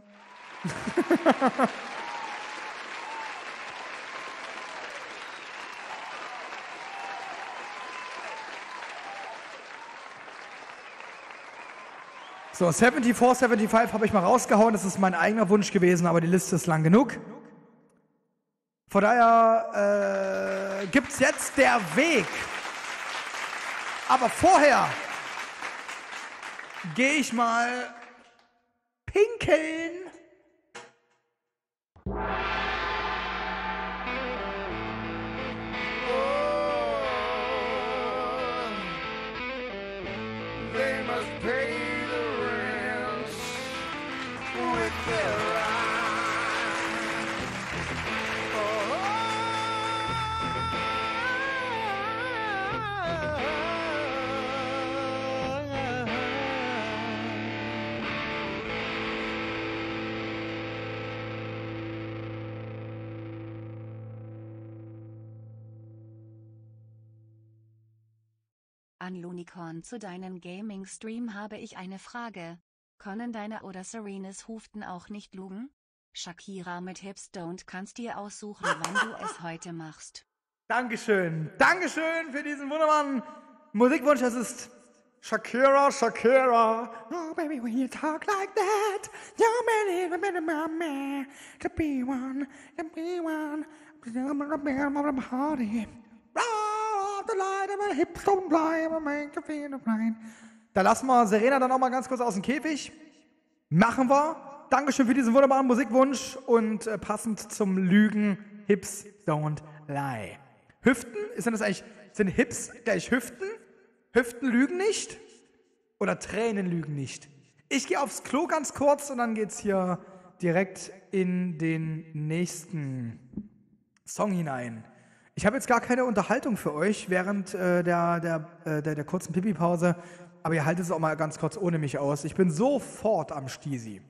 So, 74, 75 habe ich mal rausgehauen. Das ist mein eigener Wunsch gewesen, aber die Liste ist lang genug. Von daher gibt's jetzt Der Weg. Aber vorher gehe ich mal pinkeln. An Unicorn, zu deinem Gaming-Stream habe ich eine Frage. Können deine oder Serenas Huften auch nicht lugen? Shakira mit Hips Don't kannst dir aussuchen, wann du es heute machst. Dankeschön. Dankeschön für diesen wunderbaren Musikwunsch. Das ist Shakira, Shakira. Oh baby, when you talk like that, you're many to be one, to be one, to be one party. Da lassen wir Serena dann auch mal ganz kurz aus dem Käfig. Machen wir. Dankeschön für diesen wunderbaren Musikwunsch und passend zum Lügen, Hips don't lie. Hüften, ist denn das eigentlich, sind Hips gleich Hüften? Hüften lügen nicht? Oder Tränen lügen nicht? Ich gehe aufs Klo ganz kurz und dann geht's hier direkt in den nächsten Song hinein. Ich habe jetzt gar keine Unterhaltung für euch während der kurzen Pipi-Pause, aber ihr haltet es auch mal ganz kurz ohne mich aus. Ich bin sofort am Stiesi.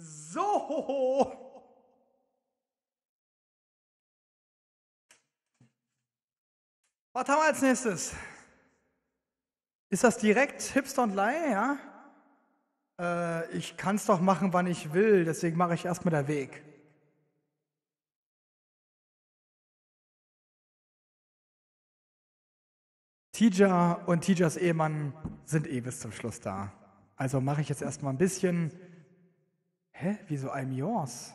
So, was haben wir als nächstes? Ist das direkt Hips Don't Lie? Ja? Ich kann es doch machen, wann ich will, deswegen mache ich erstmal Der Weg. Tija und Tijas Ehemann sind eh bis zum Schluss da. Also mache ich jetzt erstmal ein bisschen. Hä? Wieso I'm yours?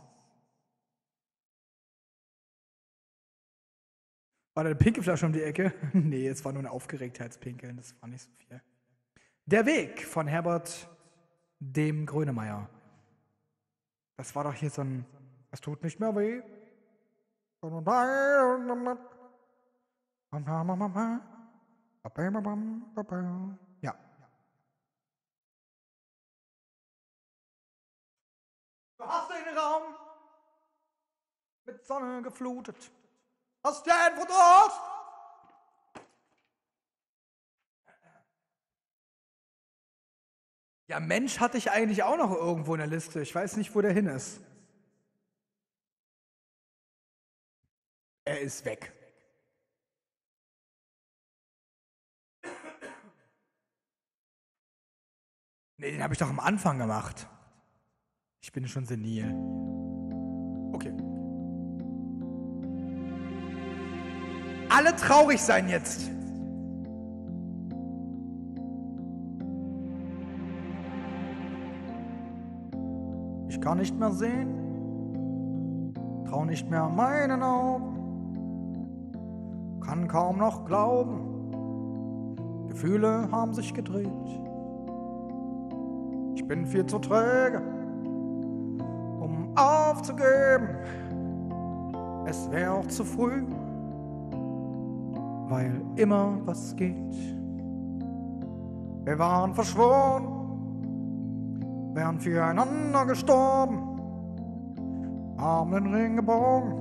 War da eine pinke Flasche um die Ecke? Nee, es war nur ein Aufgeregtheitspinkeln, das war nicht so viel. Der Weg von Herbert dem Grönemeyer. Das war doch hier so ein... Es tut nicht mehr weh. Ja. Hast du den Raum mit Sonne geflutet? Hast du einen Fotos? Ja, Mensch hatte ich eigentlich auch noch irgendwo in der Liste. Ich weiß nicht, wo der hin ist. Er ist weg. Nee, den habe ich doch am Anfang gemacht. Ich bin schon senil. Okay. Alle traurig sein jetzt. Ich kann nicht mehr sehen, trau nicht mehr meinen Augen, kann kaum noch glauben, Gefühle haben sich gedreht. Ich bin viel zu träge, um aufzugeben, es wäre auch zu früh, weil immer was geht. Wir waren verschworen, wären füreinander gestorben, haben den Ring gebogen,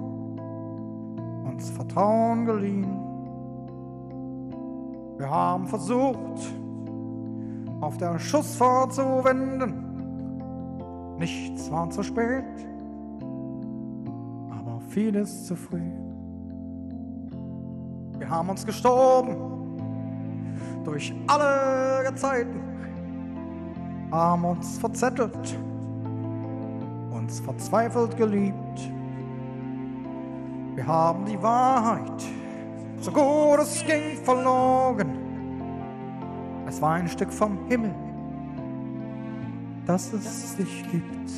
uns Vertrauen geliehen. Wir haben versucht, auf der Schussfahrt zu wenden. Nichts war zu spät, aber vieles zu früh. Wir haben uns gestorben, durch alle Zeiten, haben uns verzettelt, uns verzweifelt geliebt. Wir haben die Wahrheit, so gut es ging, verloren. Es war ein Stück vom Himmel, das es dich gibt.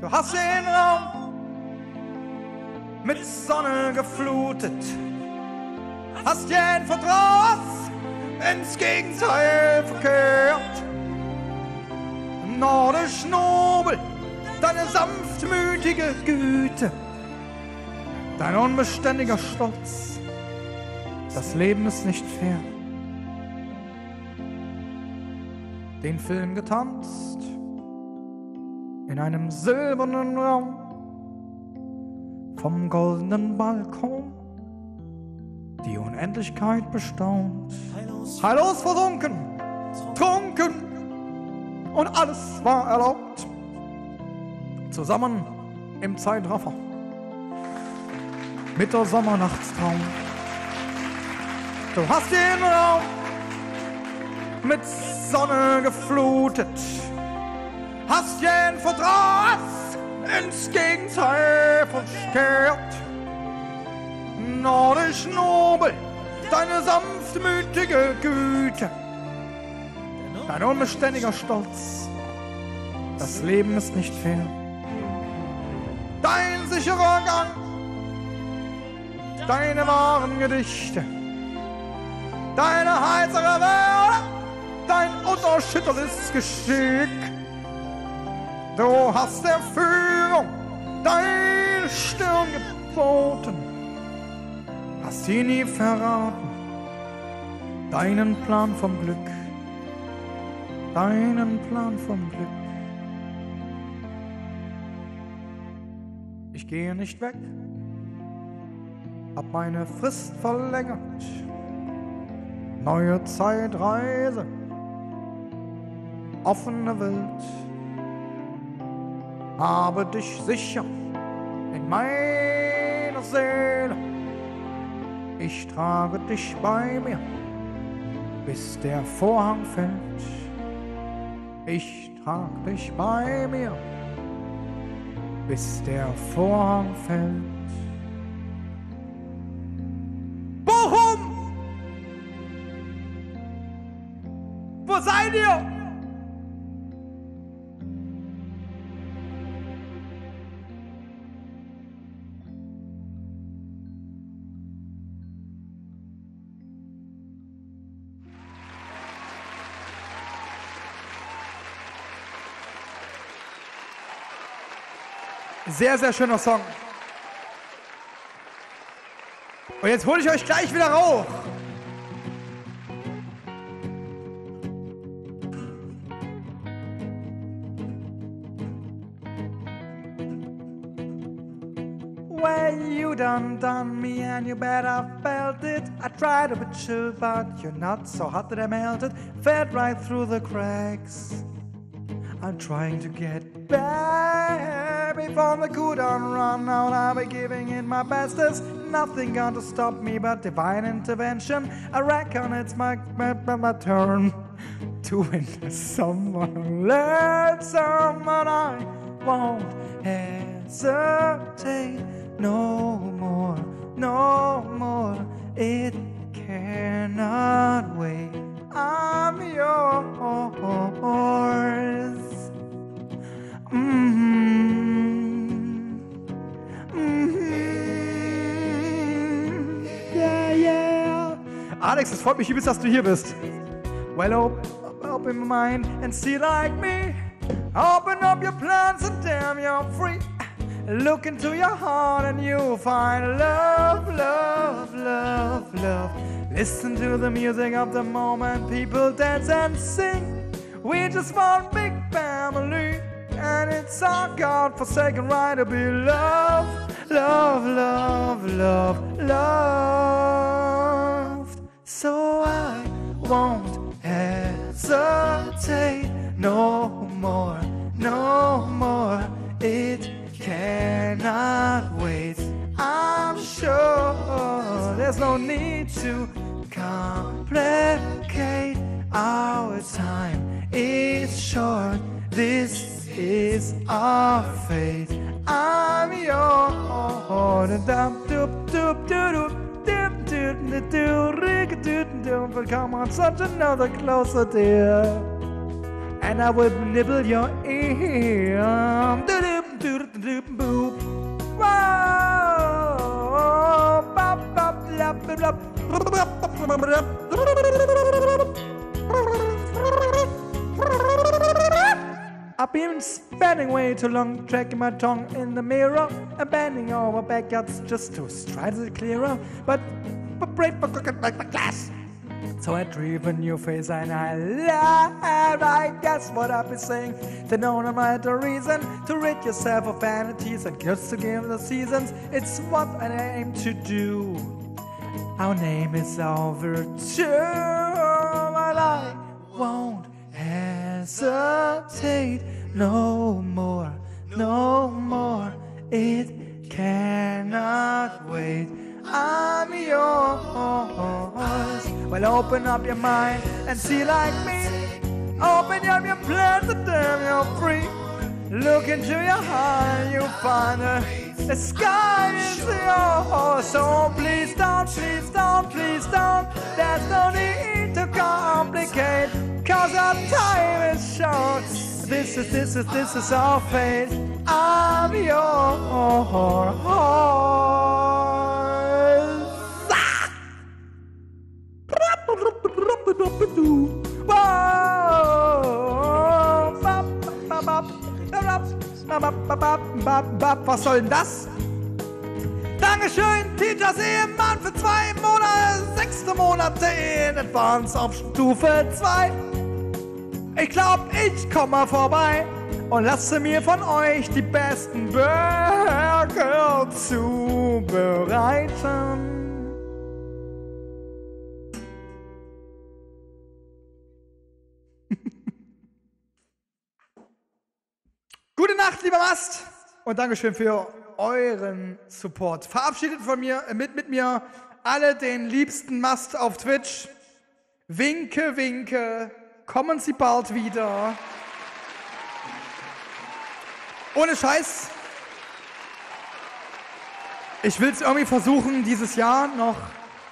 Du hast den Raum mit Sonne geflutet, hast jeden Vertrauen ins Gegenteil verkehrt. Nordisch nobel, deine sanftmütige Güte, dein unbeständiger Stolz, das Leben ist nicht fair. Den Film getanzt, in einem silbernen Raum, vom goldenen Balkon, die Unendlichkeit bestaunt, heillos versunken, trunken, und alles war erlaubt, zusammen im Zeitraffer, mit der Sommernachtstraum. Du hast den Raum mit Sonne geflutet, hast jeden Vertrag ins Gegenteil verkehrt. Nordisch nobel, deine sanftmütige Güte, dein unbeständiger Stolz, das Leben ist nicht fair. Dein sicherer Gang, deine wahren Gedichte, deine heitere Welt, dein unerschütterliches Geschick. Du hast der Führung deine Stirn geboten, hast sie nie verraten, deinen Plan vom Glück, deinen Plan vom Glück. Ich gehe nicht weg, hab meine Frist verlängert, neue Zeitreise, offene Welt, habe dich sicher in meiner Seele. Ich trage dich bei mir, bis der Vorhang fällt. Ich trage dich bei mir, bis der Vorhang fällt. Bochum! Wo seid ihr? Sehr, sehr schöner Song. Und jetzt hole ich euch gleich wieder rauf. When you die, undone me and you bet I felt it. I tried to be chill, but you're not so hot that I melted. Fed right through the cracks. I'm trying to get back before the cooldown run out. I'll be giving it my bestest. Nothing going to stop me but divine intervention. I reckon it's my turn to win this. Someone let someone I won't hesitate no more, no more. It cannot wait. I'm yours. Mm-hmm. Mm-hmm. Yeah, yeah. Alex, es freut mich übelst, dass du hier bist. Well, open your mind and see like me. Open up your plans and damn you're free. Look into your heart and you'll find love, love, love, love. Listen to the music of the moment. People dance and sing. We just want big family. And it's our God-forsaken right to be loved, loved, loved, loved, loved. So I won't hesitate no more, no more. It cannot wait. I'm sure there's no need to complicate. Our time is short. This is our fate. I'm yours. Come on, such another closer, dear. And I will nibble your ear. I've been spending way too long, tracking my tongue in the mirror and bending over backwards just to stride it clearer. But break for cooking like my glass. So I drew a new face and I laughed. I guess what I've been saying, the no matter reason to rid yourself of vanities and gifts to give the seasons. It's what I aim to do. Our name is our virtue. Well, I won't hesitate no more, no more. It cannot wait. I'm yours. Well, open up your mind and see like me. Open up your plans and damn you're free. Look into your heart and you'll find the sky is yours. So please don't, please don't, please don't. There's no need to complicate. Cause our time is short. This is our fate. I'm yours. Was soll denn das? Dankeschön, Teachers Ehemann für 2 Monate, 6. Monate in Advance auf Stufe 2. Ich glaub, ich komm mal vorbei und lasse mir von euch die besten Burger zubereiten. Gute Nacht, lieber Mast, und Dankeschön für euren Support. Verabschiedet von mir, mit mir alle den liebsten Mast auf Twitch. Winke, winke. Kommen Sie bald wieder. Ohne Scheiß. Ich will es irgendwie versuchen, dieses Jahr noch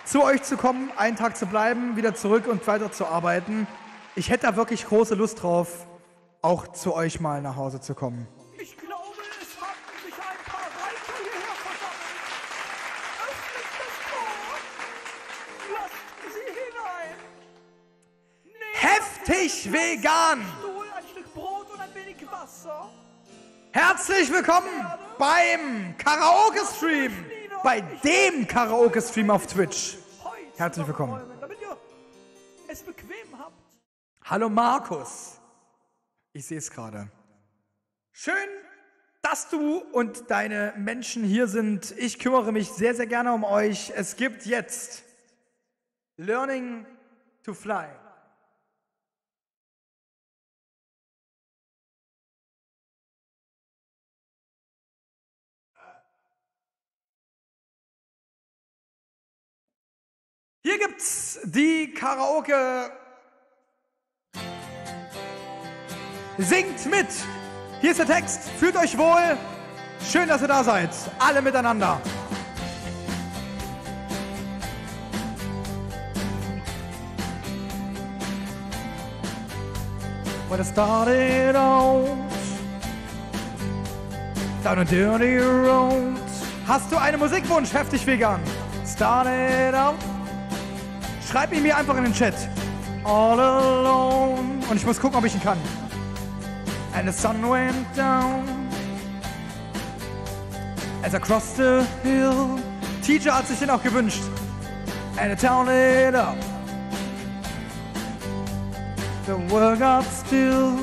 zu euch zu kommen, einen Tag zu bleiben, wieder zurück und weiter zu arbeiten. Ich hätte da wirklich große Lust drauf, auch zu euch mal nach Hause zu kommen. Ich glaube, es hatten sich ein paar Reiter hierher versammelt. Öffnet das Tor. Lasst sie hinein. Heftig vegan. Stuhl, ein Stück Brot und ein wenig Wasser. Herzlich willkommen beim Karaoke-Stream. Bei dem Karaoke-Stream auf Twitch. Herzlich willkommen. Damit ihr es bequem habt. Hallo Markus. Ich sehe es gerade. Schön, dass du und deine Menschen hier sind. Ich kümmere mich sehr, sehr gerne um euch. Es gibt jetzt Learning to Fly. Hier gibt's die Karaoke. Singt mit. Hier ist der Text. Fühlt euch wohl. Schön, dass ihr da seid. Alle miteinander. When I started out down a dirty road. Hast du einen Musikwunsch, heftig vegan? Started out. Schreib ihn mir einfach in den Chat. All alone. Und ich muss gucken, ob ich ihn kann. And the sun went down as I crossed the hill. TJ hat sich den auch gewünscht. And I town it up. The world got still.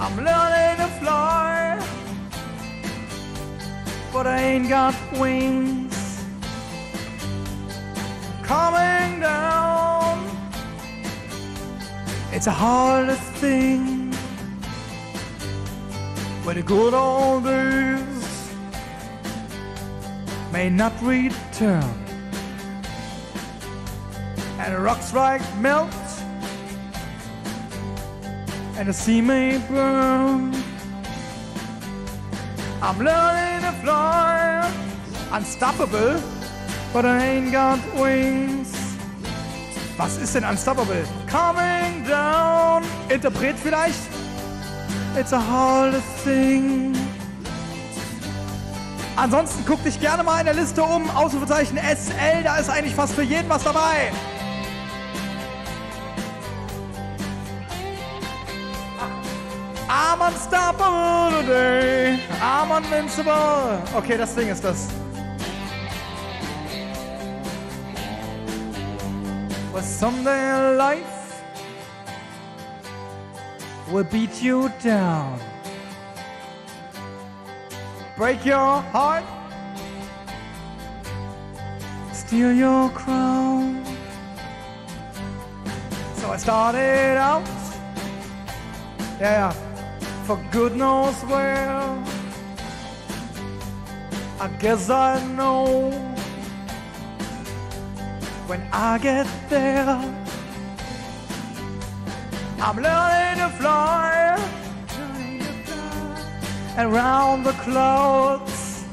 I'm learning to fly, but I ain't got wings. Coming down, it's the hardest thing. Where the good old days may not return, and the rocks might melt, and the sea may burn. I'm learning to fly, unstoppable. But I ain't got wings. Was ist denn unstoppable? Coming down. Interpret vielleicht? It's a hardest thing. Ansonsten guck dich gerne mal in der Liste um. Ausrufezeichen SL, da ist eigentlich fast für jeden was dabei. I'm unstoppable today. I'm invincible. Okay, das Ding ist das. Someday life will beat you down, break your heart, steal your crown. So I started out, yeah, for good knows where. I guess I know. When I get there, I'm learning to fly, and round the clouds.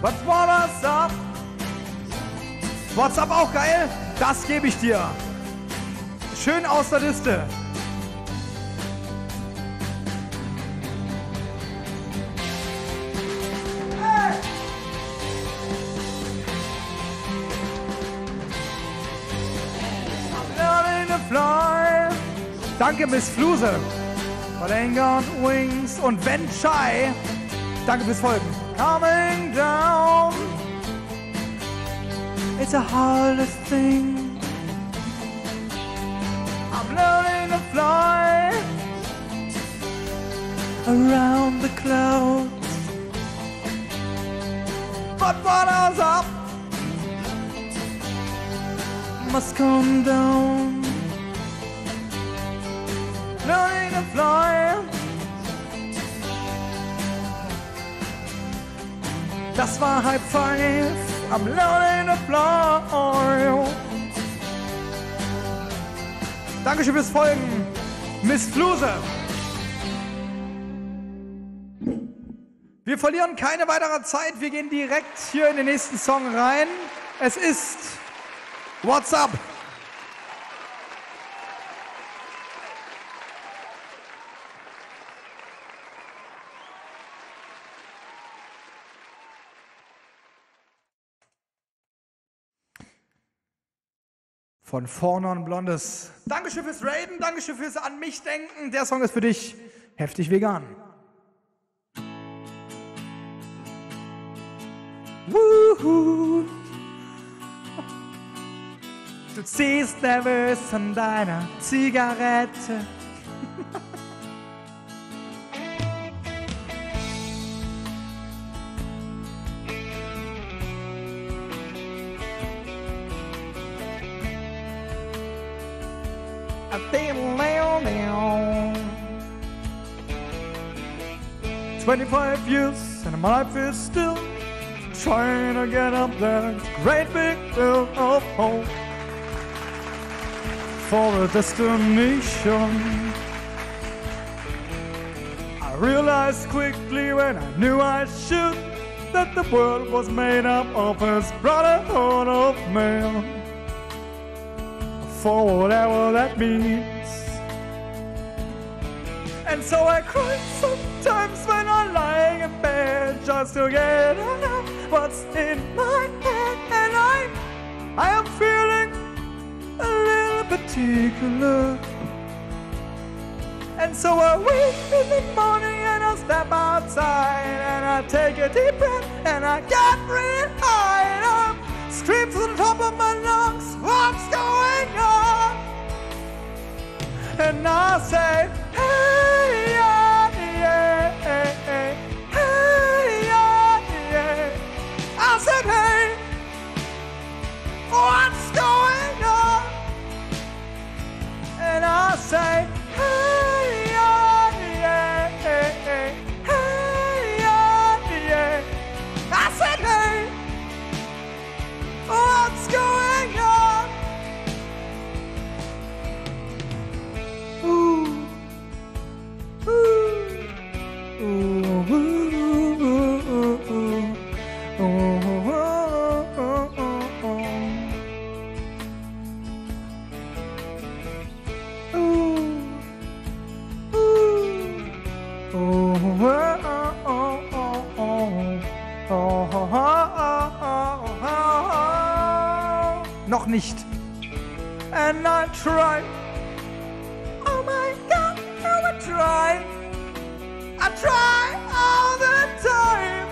But what's up? What's up auch geil? Das gebe ich dir. Schön aus der Liste. Danke, Miss Fluse. But ain't got wings. Und wenn Chai, danke fürs Folgen. Coming down, it's a hardest thing. I'm learning to fly, around the clouds. But what is up, must come down. Learning to fly. Das war halb five. I'm learning to fly. Dankeschön fürs Folgen, Miss Fluse. Wir verlieren keine weitere Zeit. Wir gehen direkt hier in den nächsten Song rein. Es ist What's Up? Von vorne und Blondes. Dankeschön fürs Raven, Dankeschön fürs an mich denken. Der Song ist für dich. Heftig vegan. Wuhu. Du ziehst nervös an deiner Zigarette. 25 years and my life is still trying to get up that great big hill of hope for a destination. I realized quickly when I knew I should that the world was made up of this brotherhood of man. For whatever that means. And so I cry sometimes when I'm lying in bed just to get out what's in my head. And I am feeling a little particular. And so I wake in the morning and I step outside and I take a deep breath and I get real high and I scream to the top of my lungs, what's going on? And I say, hey. I said, hey, what's going on? And I say, hey, I said, hey, what's going on? Ooh, ooh, ooh, ooh, ooh, ooh, ooh. Noch nicht. And I try. Oh my God, how I try. I try all the time.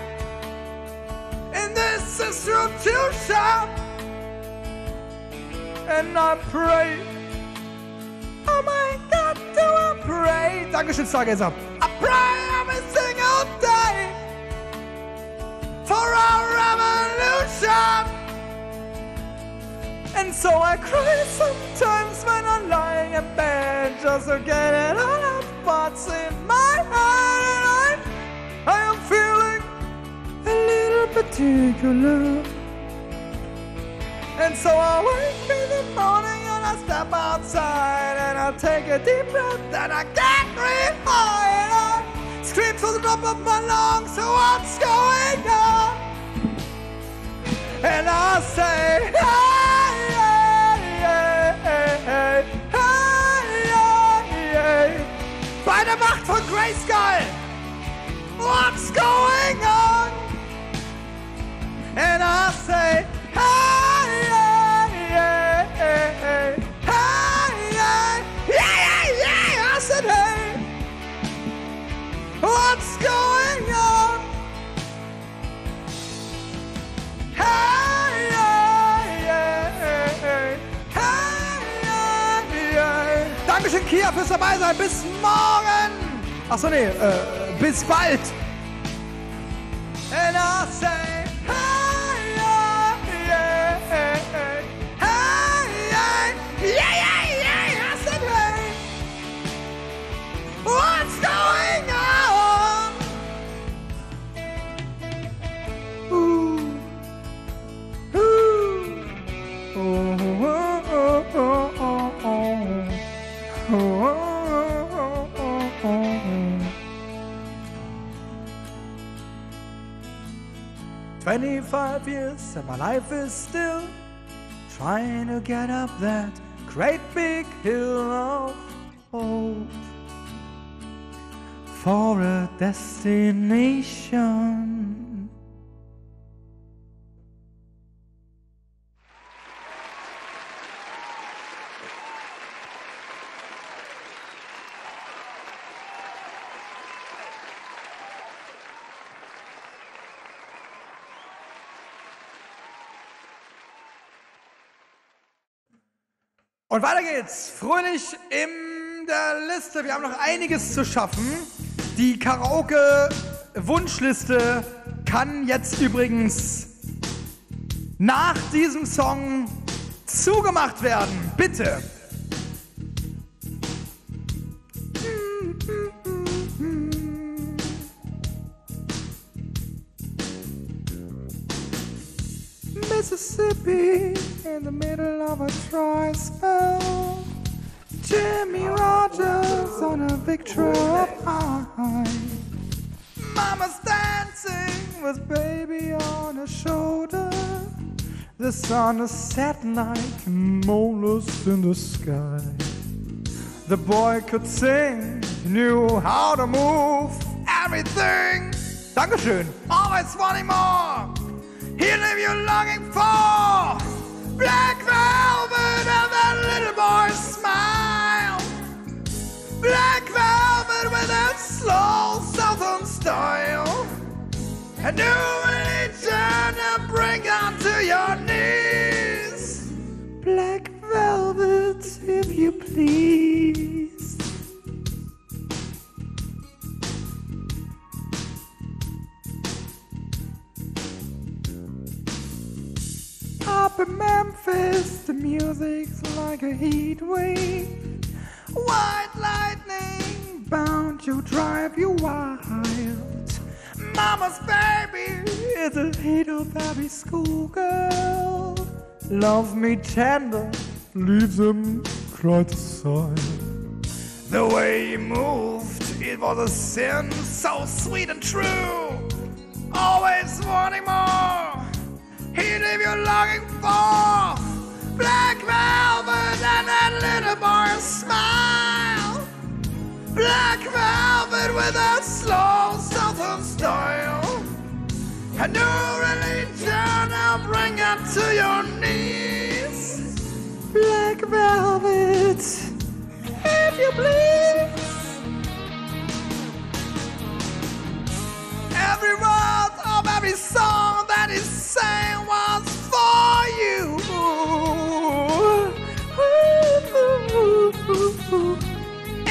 And this is through too sharp. And I pray. Oh my God, do I pray. Dankeschön, Stargazer. I pray every single day for our revolution. And so I cry sometimes when I'm lying in bed just to get it all out of what's in my head. And I am feeling a little particular. And so I wake in the morning and I step outside and I take a deep breath and I get real high and I scream to the top of my lungs, what's going on? And I say, hey! Hey, hey, hey. Bei der Macht von Grayskull, what's going on? And I say, hey, hey, hey, hey, hey, hey, hey, I said, hey, what's going on? Hey, Dankeschön, Kia, fürs dabei sein. Bis morgen. Achso, nee, bis bald. And I say, hey, yeah, hey, hey, hey, yeah, yeah, yeah, I said, hey, what's going on? Ooh, ooh, oh, oh, oh, oh, oh, oh. Oh, oh, oh, oh, oh. 25 years and my life is still trying to get up that great big hill of hope for a destination. Und weiter geht's, fröhlich in der Liste. Wir haben noch einiges zu schaffen. Die Karaoke-Wunschliste kann jetzt übrigens nach diesem Song zugemacht werden. Bitte. Mississippi in the middle of a tri-spell. Jimmy Rogers on a big trip high. Mama's dancing with baby on her shoulder. The sun is set like molars in the sky. The boy could sing, he knew how to move everything. Dankeschön. Always wanting more. He'll leave you longing for black velvet and that little boy's smile. Black velvet with that slow southern style. A new religion to bring down to your knees. Black velvet, if you please. Up in Memphis, the music's like a heat wave. White lightning bound to drive you wild. Mama's baby is a heat of every schoolgirl. Love me tender, leave them cry to sigh. The way you moved, it was a sin, so sweet and true. Always wanting more. He'd leave you longing for black velvet and that little boy's smile. Black velvet with a slow southern style. A new religion I'll bring you to your knees. Black velvet, if you please. Every word of every song that is sang was for you.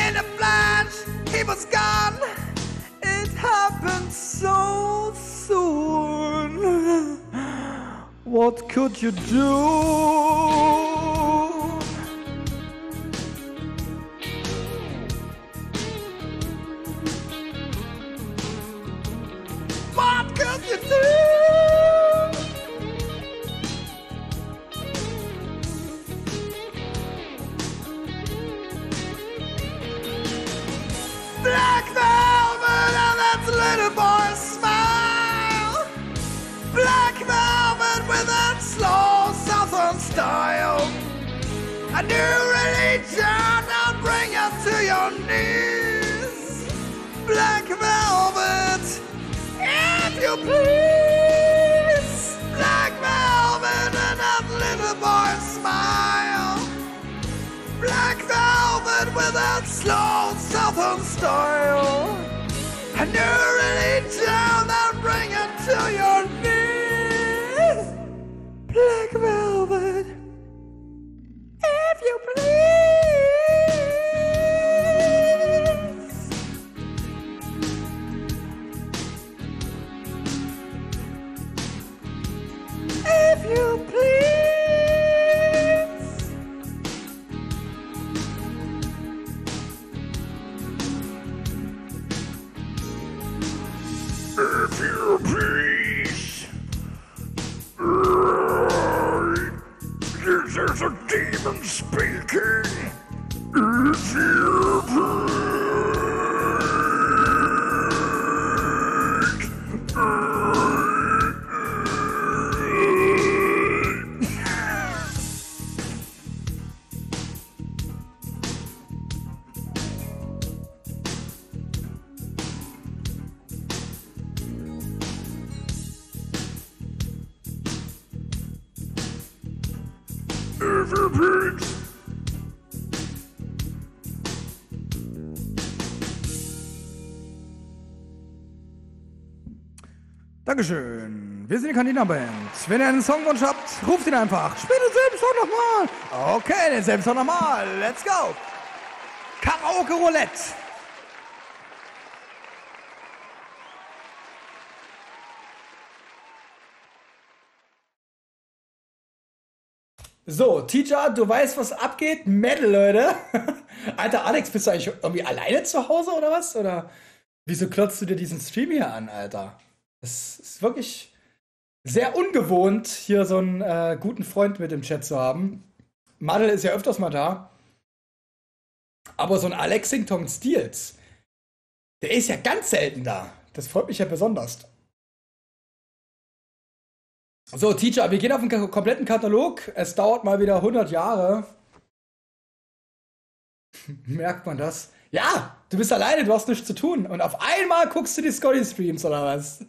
In a flash, he was gone. It happened so soon. What could you do? What could you do? Black velvet and that little boy's smile. Black velvet with that slow southern style. A new religion that'll bring you to your knees. Black velvet. If you please, black velvet and that little boy's smile. Black velvet with that slow southern style. A new religion that'll bring it to your knees. Black velvet, if you please. If you please. If you please. There's a demon speaking. If you please. Dankeschön. Wir sind die Cantina-Band. Wenn ihr einen Songwunsch habt, ruft ihn einfach. Spielt denselben Song nochmal. Okay, denselben Song nochmal. Let's go. Karaoke Roulette. So, Teacher, du weißt, was abgeht? Metal, Leute. Alter, Alex, bist du eigentlich irgendwie alleine zu Hause oder was? Oder wieso klotzt du dir diesen Stream hier an, Alter? Es ist wirklich Sehr ungewohnt, hier so einen guten Freund mit im Chat zu haben. Madel ist ja öfters mal da. Aber so ein Alexington Steels, der ist ja ganz selten da. Das freut mich ja besonders. So, Teacher, wir gehen auf den kompletten Katalog. Es dauert mal wieder 100 Jahre. Merkt man das? Ja, du bist alleine, du hast nichts zu tun. Und auf einmal guckst du die Scotty-Streams, oder was?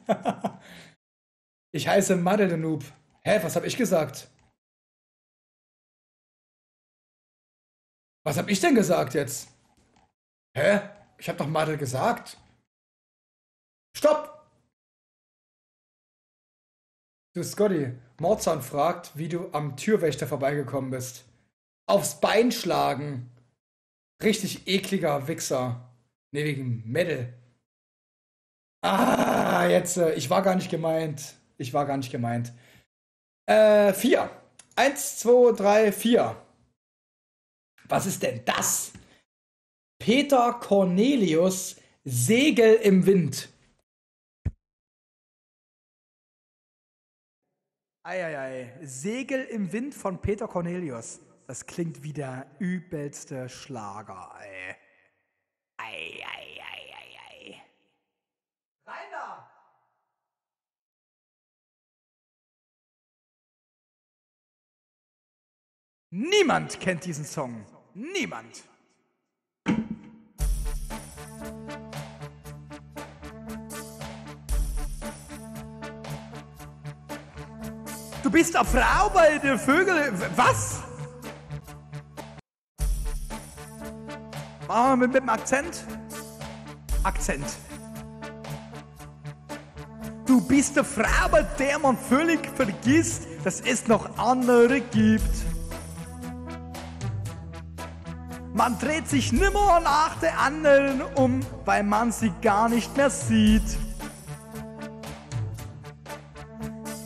Ich heiße Madel the Noob. Hä, was hab ich gesagt? Was hab ich denn gesagt jetzt? Hä? Ich hab doch Madel gesagt. Stopp! Du, Scotty, Mordzahn fragt, wie du am Türwächter vorbeigekommen bist. Aufs Bein schlagen. Richtig ekliger Wichser. Ne, wegen Mädel. Ah, jetzt. Ich war gar nicht gemeint. Ich war gar nicht gemeint. 4. 1, 2, 3, 4. Was ist denn das? Peter Cornelius, Segel im Wind. Eieiei, Segel im Wind von Peter Cornelius. Das klingt wie der übelste Schlager, ey. Ei, ei, ei, ei, ei. Rein da! Niemand kennt diesen Song. Niemand. Du bist eine Frau bei den Vögeln. Was? Machen wir mit dem Akzent? Akzent. Du bist eine Frau, bei der man völlig vergisst, dass es noch andere gibt. Man dreht sich nimmer nach der anderen um, weil man sie gar nicht mehr sieht.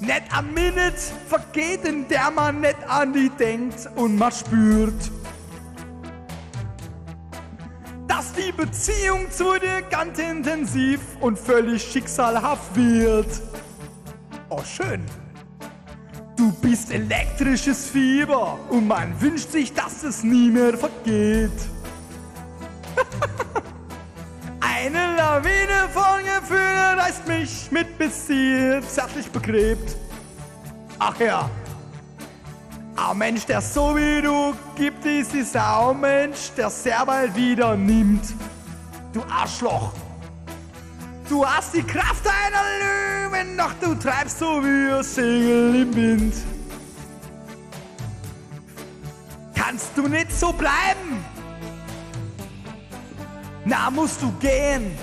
Nicht a Minute vergeht, in der man nicht an die denkt und man spürt, dass die Beziehung zu dir ganz intensiv und völlig schicksalhaft wird. Oh, schön. Du bist elektrisches Fieber und man wünscht sich, dass es nie mehr vergeht. Eine Lawine von Gefühlen reißt mich mit bis hier zärtlich begräbt. Ach ja. Ein Mensch, der so wie du gibt, ist ein Saumensch, der sehr bald wieder nimmt. Du Arschloch. Du hast die Kraft einer Löwen, doch du treibst so wie ein Segel im Wind. Kannst du nicht so bleiben? Na, musst du gehen.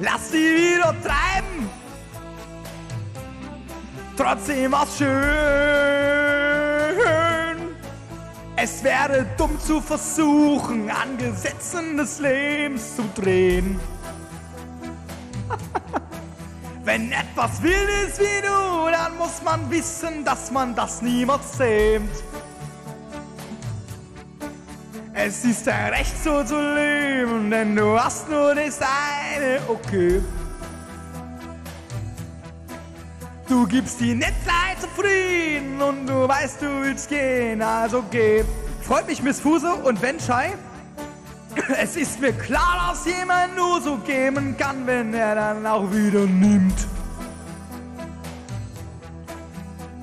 Lass dich wieder treiben. Trotzdem war's schön. Es wäre dumm zu versuchen, an Gesetzen des Lebens zu drehen. Wenn etwas wild ist wie du, dann muss man wissen, dass man das niemals zähmt. Es ist dein Recht, so zu leben, denn du hast nur das eine, okay. Du gibst die Netzheit zufrieden und du weißt, du willst gehen, also geh. Freut mich, Miss Fuse und Wenschei. Es ist mir klar, dass jemand nur so geben kann, wenn er dann auch wieder nimmt.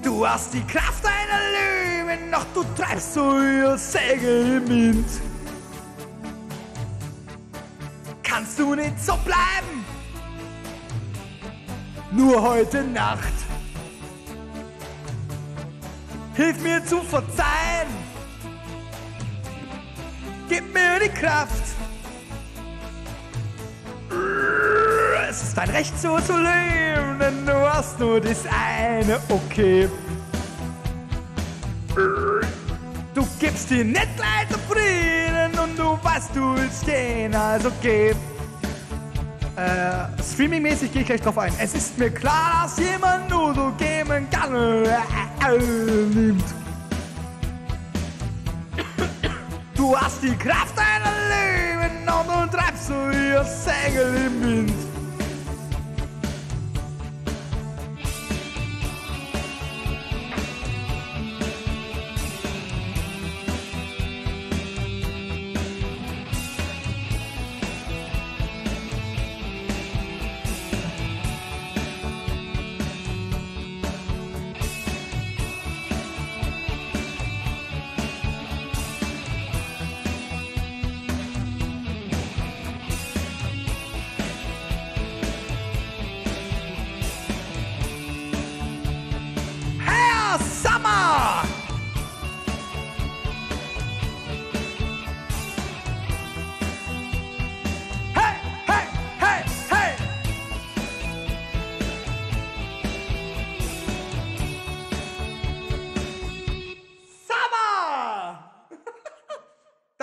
Du hast die Kraft einer Löwin, doch du treibst so ihr Segel im Wind. Kannst du nicht so bleiben? Nur heute Nacht. Hilf mir zu verzeihen. Gib mir die Kraft. Es ist dein Recht, so zu leben, denn du hast nur das eine, okay. Du gibst dir nicht leider Frieden und du weißt, du willst gehen, also geh. Streaming-mäßig gehe ich gleich drauf ein. Es ist mir klar, dass jemand nur so geben kann. Nimmt. Du hast die Kraft deiner Leben und du treibst so ihr Segel im Wind.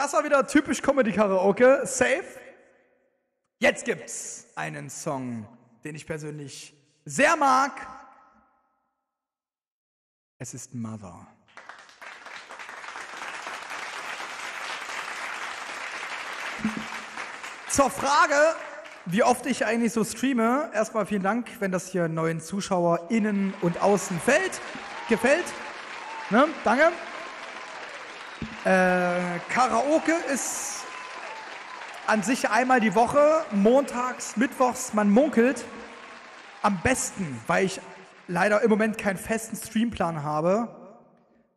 Das war wieder typisch Comedy-Karaoke. Safe. Jetzt gibt's einen Song, den ich persönlich sehr mag. Es ist Mother. Zur Frage, wie oft ich eigentlich so streame. Erstmal vielen Dank, wenn das hier neuen Zuschauer innen und außen gefällt. Ne? Danke. Karaoke ist an sich einmal die Woche, montags, mittwochs, man munkelt. Am besten, weil ich leider im Moment keinen festen Streamplan habe,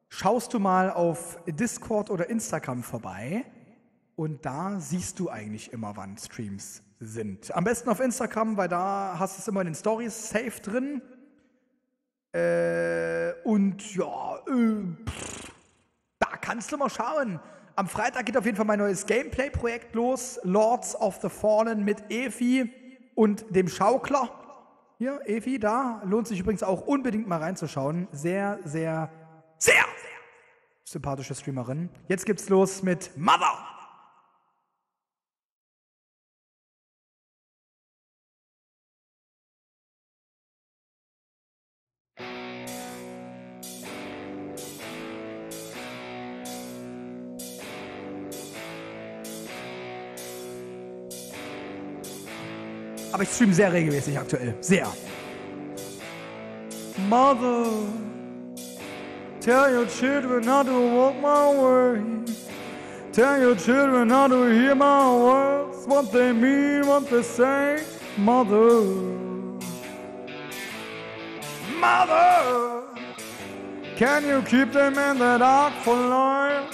schaust du mal auf Discord oder Instagram vorbei und da siehst du eigentlich immer, wann Streams sind. Am besten auf Instagram, weil da hast du es immer in den Stories safe drin. Und ja, da kannst du mal schauen. Am Freitag geht auf jeden Fall mein neues Gameplay-Projekt los. Lords of the Fallen mit Evi und dem Schaukler. Hier, Evi, da. Lohnt sich übrigens auch unbedingt mal reinzuschauen. Sehr, sehr, sehr, sehr sympathische Streamerin. Jetzt geht's los mit Mother. Aber ich streame sehr regelmäßig aktuell. Sehr. Mother, tell your children not to walk my way. Tell your children not to hear my words. What they mean, what they say. Mother. Mother, can you keep them in the dark for life?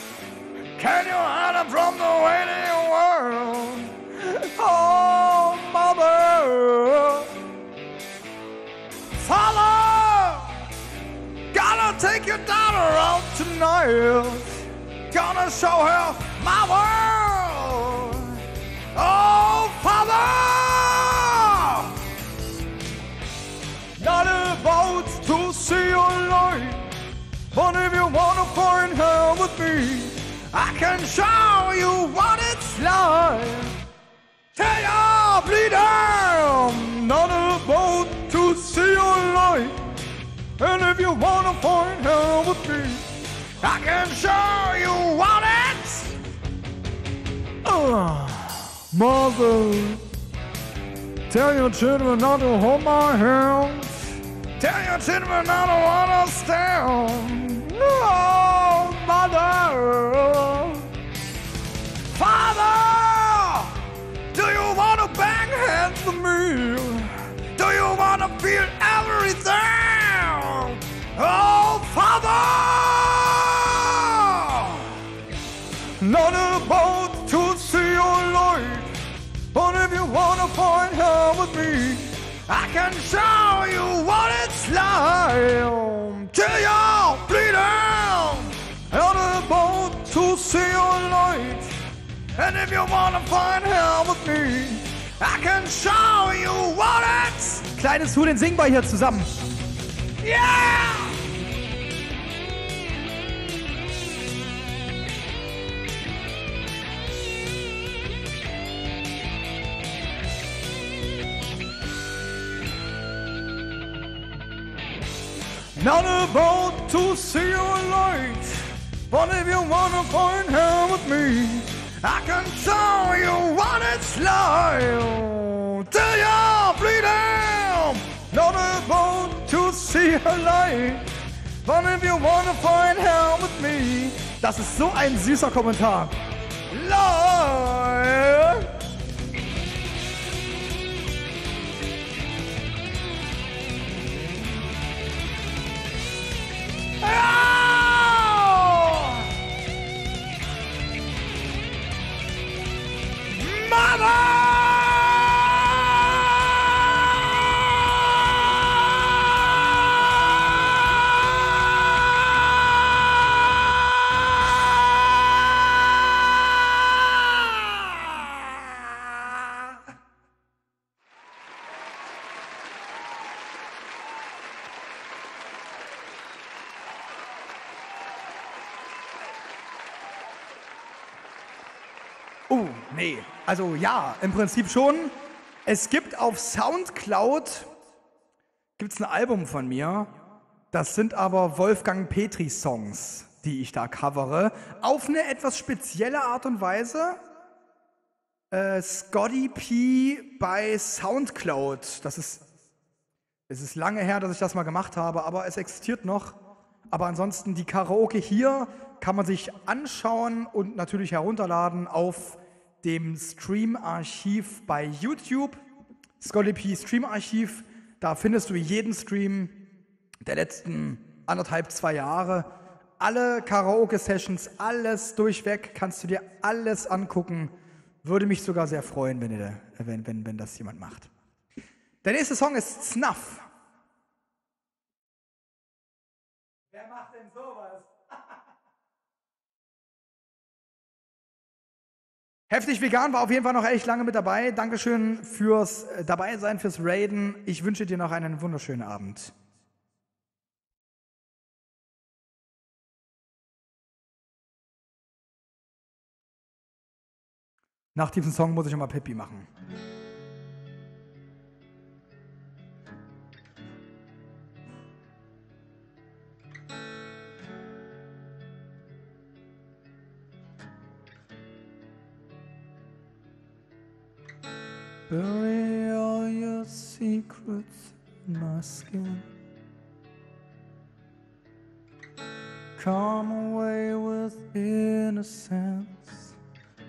Can you hide them from the waiting world? Oh, Mother. Father, gonna take your daughter out tonight. Gonna show her my world. Oh, Father, not about to see your light, but if you wanna find her with me, I can show you what it's like. Tell your bleeder, not about to see your light. And if you wanna find her with me, I can show you what it's. Mother, tell your children not to hold my hands. Tell your children not to understand. Oh, Mother. Father, bang hands for me. Do you want to feel everything? Oh, Father, not about to see your light, but if you want to find her with me, I can show you what it's like. Till you're bleeding, not about to see your light, and if you want to find her with me, I can show you what it's. Kleines Huren, singen wir hier zusammen. Yeah! Not about to see your light, but if you wanna find her with me, I can show you what it's like. Till you're bleeding, not about to see her light, but if you wanna find her with me. Das ist so ein süßer Kommentar. Lord. Oh, nee. Also ja, im Prinzip schon. Es gibt auf Soundcloud gibt's ein Album von mir. Das sind aber Wolfgang Petri-Songs, die ich da covere. Auf eine etwas spezielle Art und Weise. ScoddiP bei Soundcloud. Es ist lange her, dass ich das mal gemacht habe, aber es existiert noch. Aber ansonsten, die Karaoke hier kann man sich anschauen und natürlich herunterladen auf dem Stream-Archiv bei YouTube. ScoddiP Stream-Archiv, da findest du jeden Stream der letzten 1,5, 2 Jahre. Alle Karaoke-Sessions, alles durchweg, kannst du dir alles angucken. Würde mich sogar sehr freuen, wenn das jemand macht. Der nächste Song ist Snuff. Wer macht denn sowas? Heftig Vegan war auf jeden Fall noch echt lange mit dabei. Dankeschön fürs Dabeisein, fürs Raiden. Ich wünsche dir noch einen wunderschönen Abend. Nach diesem Song muss ich immer Pipi machen. Bury all your secrets in my skin. Come away with innocence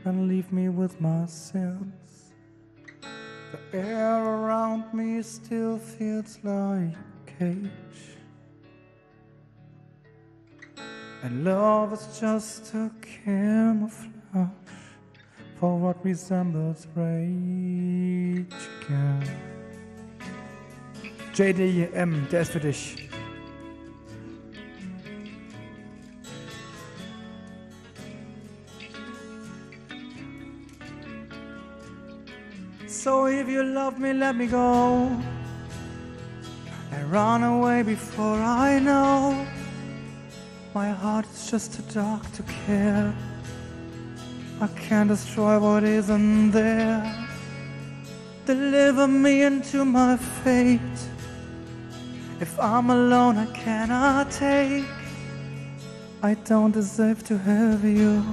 and leave me with my sins. The air around me still feels like a cage, and love is just a camouflage for what resembles rage again. JDM, der ist für dich. So if you love me, let me go and run away before I know. My heart is just too dark to care. I can't destroy what isn't there. Deliver me into my fate. If I'm alone, I cannot take. I don't deserve to have you.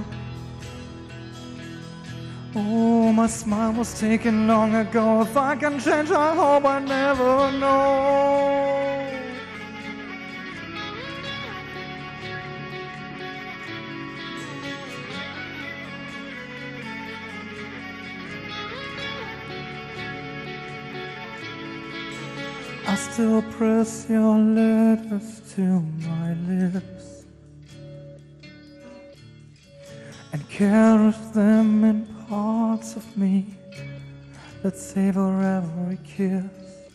Oh, my smile was taken long ago. If I can change, I hope I never know. I still press your letters to my lips and carry them in parts of me that savor every kiss.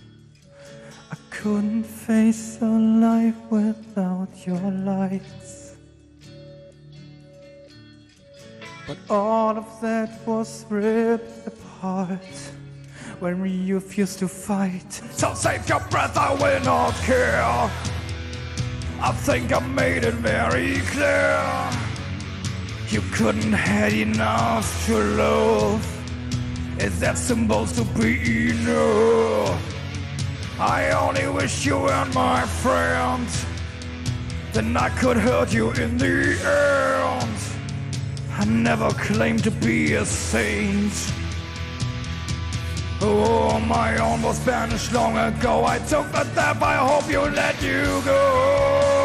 I couldn't face a life without your lights, but all of that was ripped apart when we refuse to fight. So save your breath, I will not care. I think I made it very clear. You couldn't have enough to love. Is that supposed to be enough? I only wish you were my friend, then I could hurt you in the end. I never claimed to be a saint. Oh, my own was banished long ago. I took a step, I hope you let you go.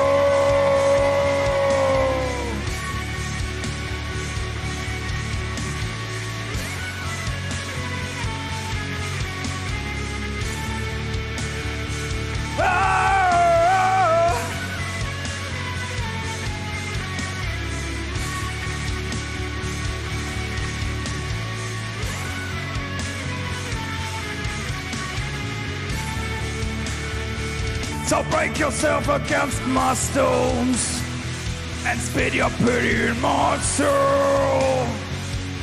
So break yourself against my stones and spit your pity in my soul.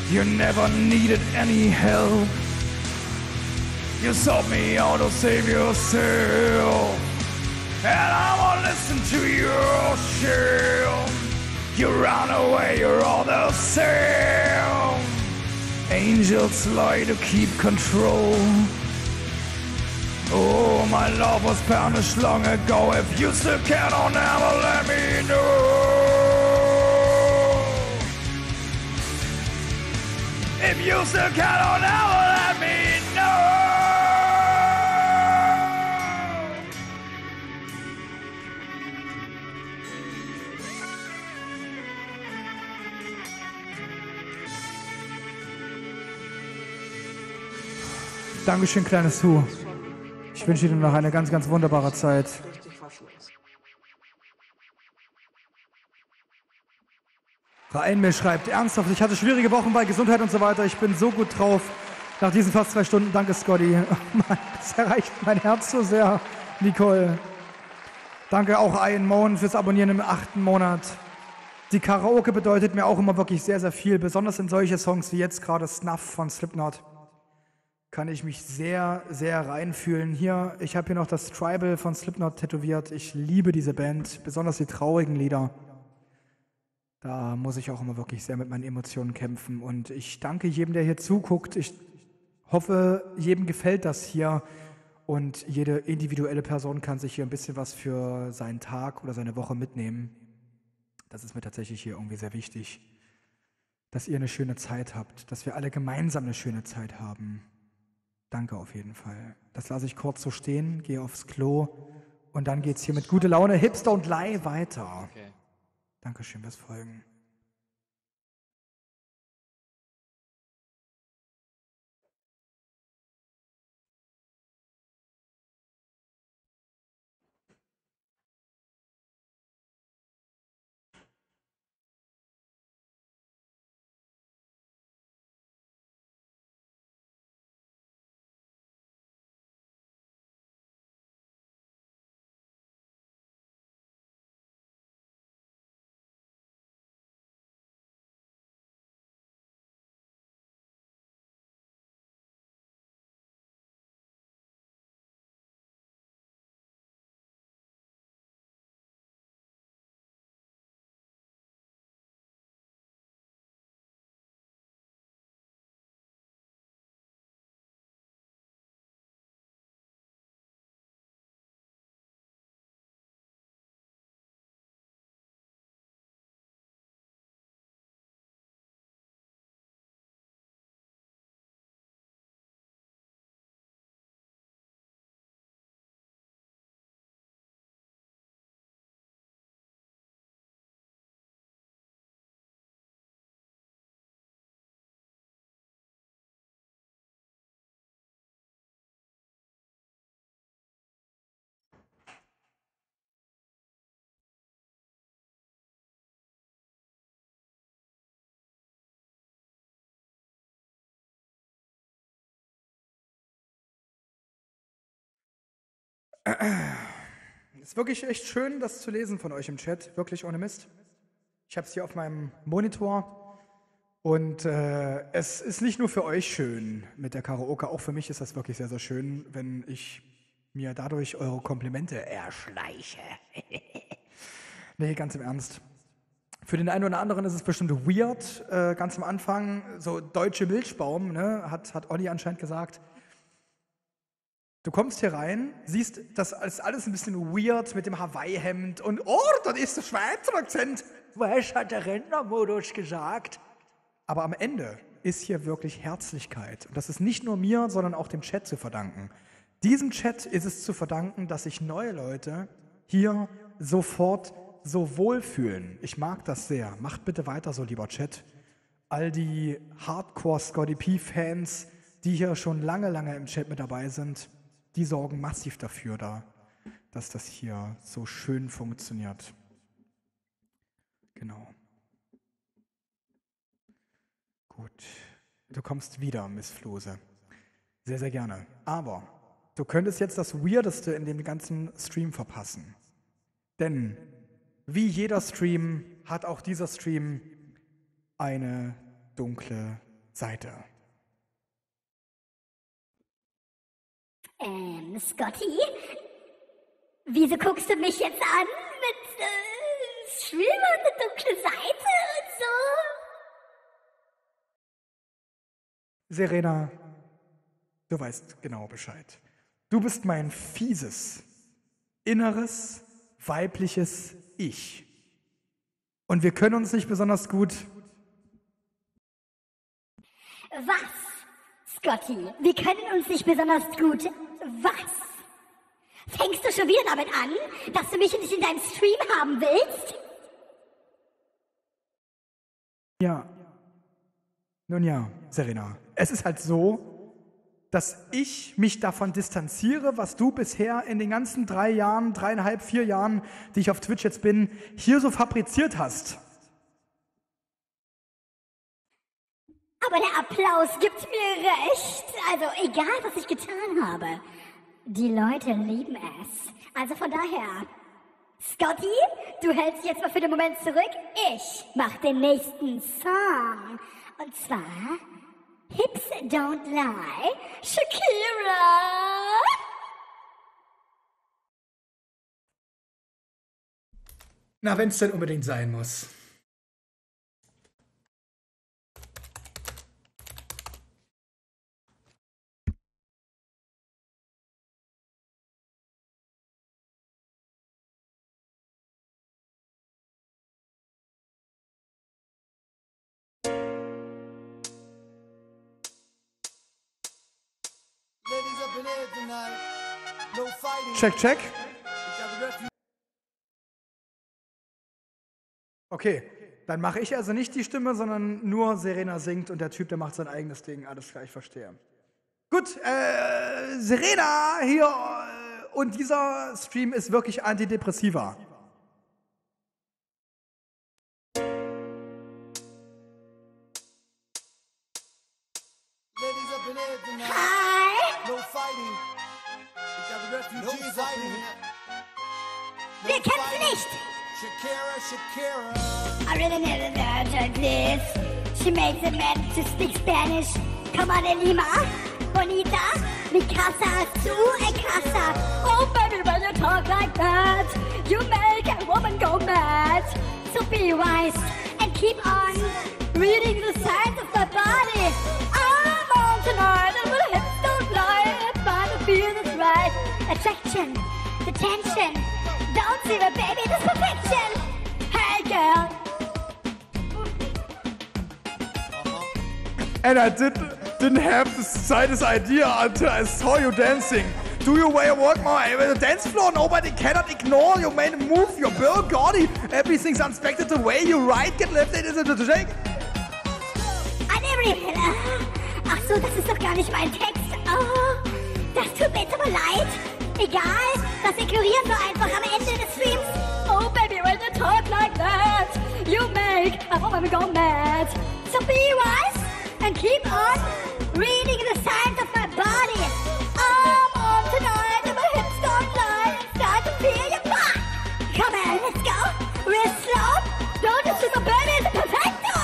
You never needed any help. You sought me out to save yourself, and I won't listen to your shame. You run away, you're all the same. Angels lie to keep control. Oh, my love was banished long ago. If you still can, oh, never let me know. If you still can, oh, never let me know. Dankeschön, kleines Hu. Ich wünsche Ihnen noch eine ganz, ganz wunderbare Zeit. Verein mir schreibt, ernsthaft, ich hatte schwierige Wochen bei Gesundheit und so weiter. Ich bin so gut drauf. Nach diesen fast 2 Stunden, danke Scotty. Oh Mann, das erreicht mein Herz so sehr. Nicole. Danke auch Ian Moan fürs Abonnieren im 8. Monat. Die Karaoke bedeutet mir auch immer wirklich sehr, sehr viel. Besonders in solche Songs wie jetzt gerade Snuff von Slipknot. Kann ich mich sehr, sehr reinfühlen. Hier, ich habe hier noch das Tribal von Slipknot tätowiert. Ich liebe diese Band, besonders die traurigen Lieder. Da muss ich auch immer wirklich sehr mit meinen Emotionen kämpfen. Und ich danke jedem, der hier zuguckt. Ich hoffe, jedem gefällt das hier. Und jede individuelle Person kann sich hier ein bisschen was für seinen Tag oder seine Woche mitnehmen. Das ist mir tatsächlich hier irgendwie sehr wichtig. Dass ihr eine schöne Zeit habt. Dass wir alle gemeinsam eine schöne Zeit haben. Danke auf jeden Fall. Das lasse ich kurz so stehen, gehe aufs Klo und dann geht's hier mit guter Laune, Hipster und Lei weiter. Okay. Dankeschön fürs Folgen. Ist wirklich echt schön, das zu lesen von euch im Chat, wirklich ohne Mist. Ich habe es hier auf meinem Monitor und es ist nicht nur für euch schön mit der Karaoke, auch für mich ist das wirklich sehr, sehr schön, wenn ich mir dadurch eure Komplimente erschleiche. Nee, ganz im Ernst. Für den einen oder anderen ist es bestimmt weird, ganz am Anfang, so deutsche Milchbaum, ne, hat Olli anscheinend gesagt. Du kommst hier rein, siehst, das ist alles ein bisschen weird mit dem Hawaii-Hemd und oh, das ist der Schweizer Akzent. Was hat der Rentnermodus gesagt? Aber am Ende ist hier wirklich Herzlichkeit. Und das ist nicht nur mir, sondern auch dem Chat zu verdanken. Diesem Chat ist es zu verdanken, dass sich neue Leute hier sofort so wohlfühlen. Ich mag das sehr. Macht bitte weiter so, lieber Chat. All die Hardcore-ScoddiP-Fans, die hier schon lange, lange im Chat mit dabei sind, die sorgen massiv dafür da, dass das hier so schön funktioniert. Genau. Gut. Du kommst wieder, Miss Flose. Sehr, sehr gerne. Aber du könntest jetzt das Weirdeste in dem ganzen Stream verpassen. Denn wie jeder Stream hat auch dieser Stream eine dunkle Seite. Scotty? Wieso guckst du mich jetzt an mit Schwimmer und eine dunkle Seite und so? Serena, du weißt genau Bescheid. Du bist mein fieses, inneres, weibliches Ich. Und wir können uns nicht besonders gut... Was, Scotty? Wir können uns nicht besonders gut... Was? Fängst du schon wieder damit an, dass du mich nicht in deinem Stream haben willst? Ja. Nun ja, Serena. Es ist halt so, dass ich mich davon distanziere, was du bisher in den ganzen 3 Jahren, 3,5, 4 Jahren, die ich auf Twitch jetzt bin, hier so fabriziert hast. Aber der Applaus gibt mir recht. Also egal, was ich getan habe, die Leute lieben es. Also von daher, Scotty, du hältst dich jetzt mal für den Moment zurück. Ich mach den nächsten Song. Und zwar Hips Don't Lie, Shakira. Na, wenn's denn unbedingt sein muss. Check, check. Okay, dann mache ich also nicht die Stimme, sondern nur Serena singt und der Typ, der macht sein eigenes Ding. Alles klar, ich verstehe. Gut, Serena hier und dieser Stream ist wirklich antidepressiver. Wir kämpfen nicht! Shakira, Shakira. I really never heard like this. She makes a man to speak Spanish. Come on, Elima, Bonita, mi casa, su e casa. Oh, baby, when you talk like that, you make a woman go mad. So be wise and keep on reading the signs of my body. I'm on tonight and my hips don't lie. It's fine to feel this right. Attraction, the tension. Don't see my baby, this perfection. Hey, girl. And I didn't have the slightest idea until I saw you dancing. Do you wear work more? The dance floor, nobody cannot ignore. You made a move, your Bill Gordy. Everything's unexpected the way you right, get left, it isn't to shake. I never even... Ach so, das ist doch gar nicht mein Text. Oh, das tut mir jetzt aber leid. Egal, das ignorieren wir einfach am Ende des Streams. Oh baby, when you talk like that, you make a woman go mad. So be wise and keep on reading the signs of my body. I'm on tonight and my hips don't lie. Start to feel your butt. Come on, let's go. Real slow. Don't assume my baby is a perfecto.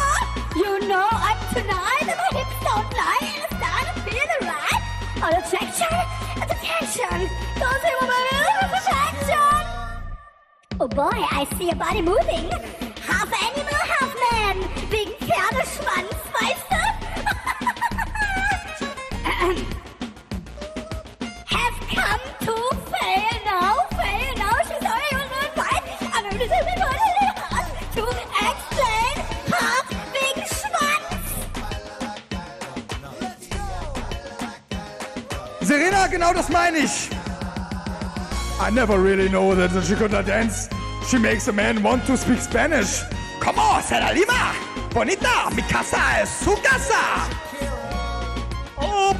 You know I'm tonight and my hips don't lie. And start to feel the right. On attraction. Attention! Don't say what my attention! Oh boy, I see a body moving. Half animal, half man. Wegen Pferdeschwanz, weißt du? Have come to fail now. Fail now. She's only on one bite. I'm going to take my hand to explain half wegen Schwanz. Serena, genau das meine ich. I never really know that she could dance. She makes a man want to speak Spanish. Come on, Serena Lima. Bonita, mi casa es su casa. Oh.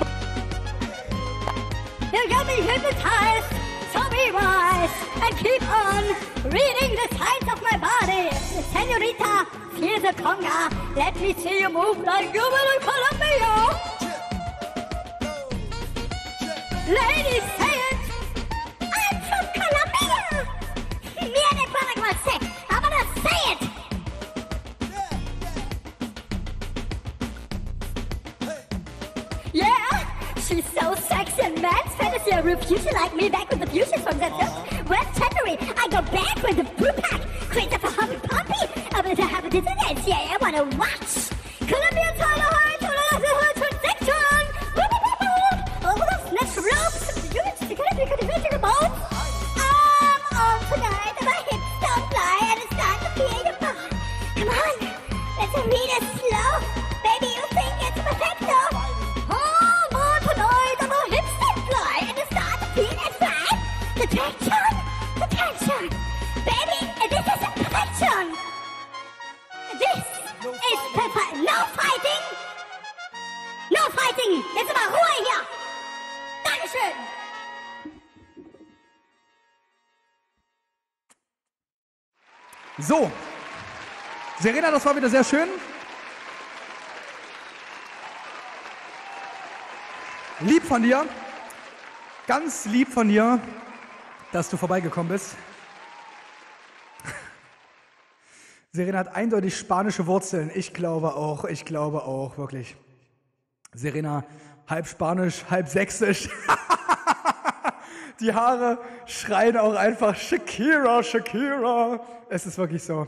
You got me hypnotized. So be wise and keep on reading the signs of my body. Senorita, here's a conga. Let me see you move like you will in Colombia. Ladies, say it! I'm from Colombia! Me and the product was sick. I'm gonna say it! Yeah! She's so sexy and man's fantasy. I refuse to like me back with the fusion from that West January. I go back with the blue pack. Create up a hobby puppy. I'm gonna have a dissonance. Yeah, I wanna watch. Colombians on the horn, to the left, to the So, Serena, das war wieder sehr schön. Lieb von dir, ganz lieb von dir, dass du vorbeigekommen bist. Serena hat eindeutig spanische Wurzeln. Ich glaube auch, wirklich. Serena, halb spanisch, halb sächsisch. Die Haare schreien auch einfach Shakira, Shakira. Es ist wirklich so.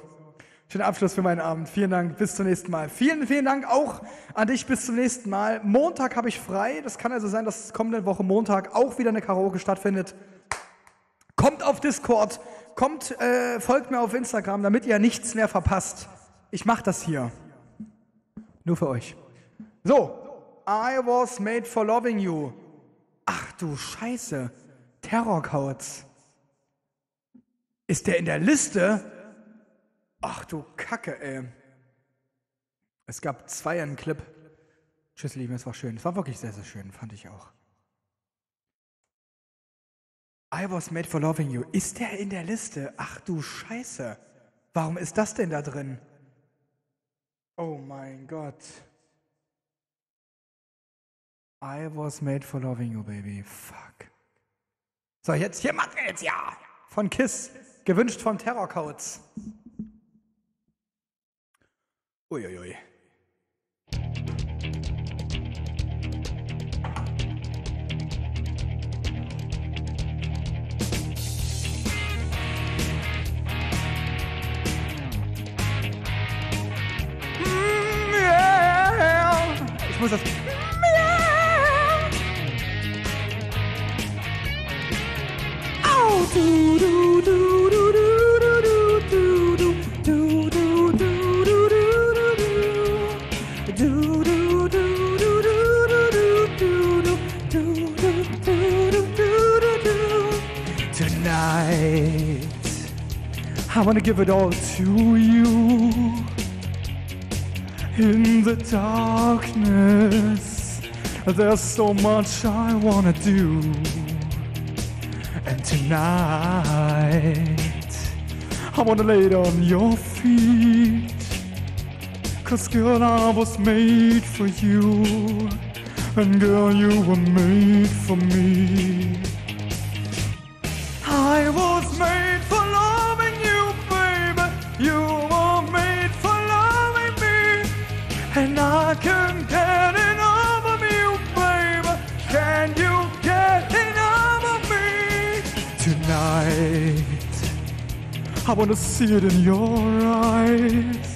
Schöner Abschluss für meinen Abend. Vielen Dank, bis zum nächsten Mal. Vielen, vielen Dank auch an dich, bis zum nächsten Mal. Montag habe ich frei. Das kann also sein, dass kommende Woche Montag auch wieder eine Karaoke stattfindet. Kommt auf Discord, kommt, folgt mir auf Instagram, damit ihr nichts mehr verpasst. Ich mache das hier. Nur für euch. So. I was made for loving you. Ach du Scheiße. Terrorkauz. Ist der in der Liste? Ach du Kacke, ey. Es gab zwei einen Clip. Tschüss, Lieben, es war schön. Es war wirklich sehr, sehr schön, fand ich auch. I was made for loving you. Ist der in der Liste? Ach du Scheiße. Warum ist das denn da drin? Oh mein Gott. I was made for loving you, baby. Fuck. So, jetzt hier machen wir jetzt ja. Von Kiss. Gewünscht vom Terrorkauz. Uiuiui. Ich muss das... Tonight, I wanna give it all to you. In the darkness, there's so much I wanna do. And tonight, I wanna lay it on your feet. Cause girl, I was made for you. And girl, you were made for me. I was made for loving you, baby. You were made for loving me. And I can get enough of you, baby. Can you get enough of me? Tonight, I wanna see it in your eyes.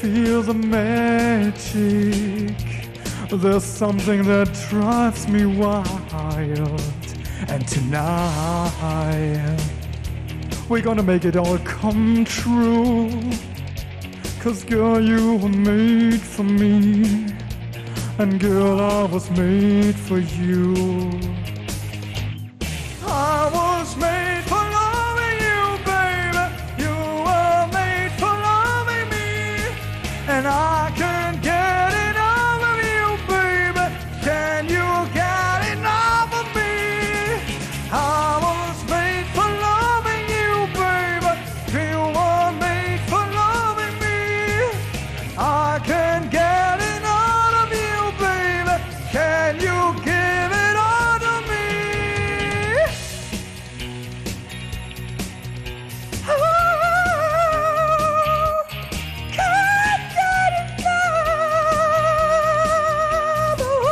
Feel the magic. There's something that drives me wild. And tonight, we're gonna make it all come true. Cause girl, you were made for me. And girl, I was made for you. I was made for loving you, baby. You were made for loving me. And I can't get enough of you, baby. Can you get enough of me? I was made for loving you, baby. You were made for loving me. I can't get it out of you, baby. Can you give it all to me? Oh, can't get enough. Oh,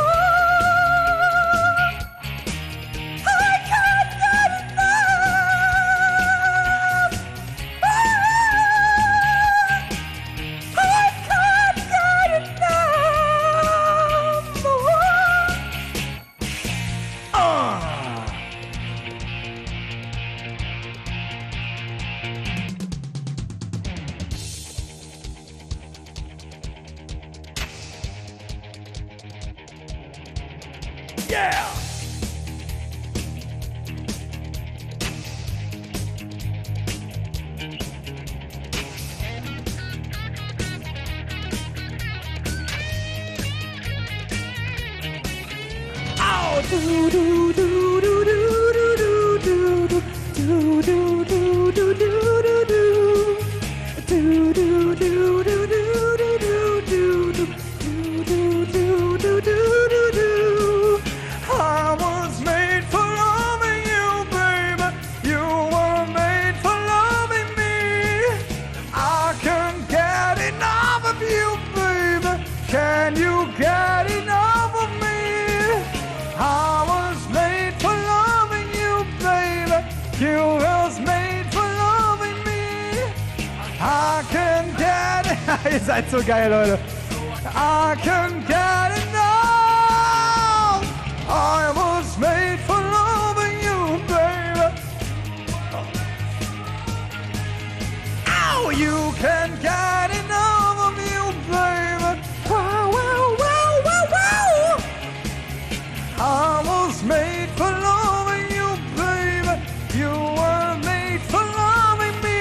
I can't get enough. Oh, I can't get enough. Oh. Yeah. Ow! Do do do do do do do do do do do do do do do. I can get it. Ihr seid so geil, Leute. I can get it now. I was made for loving you, baby. Ow, you can get enough of you, baby. Wow, wow, wow, wow, wow. I was made for loving you, baby. You were made for loving me.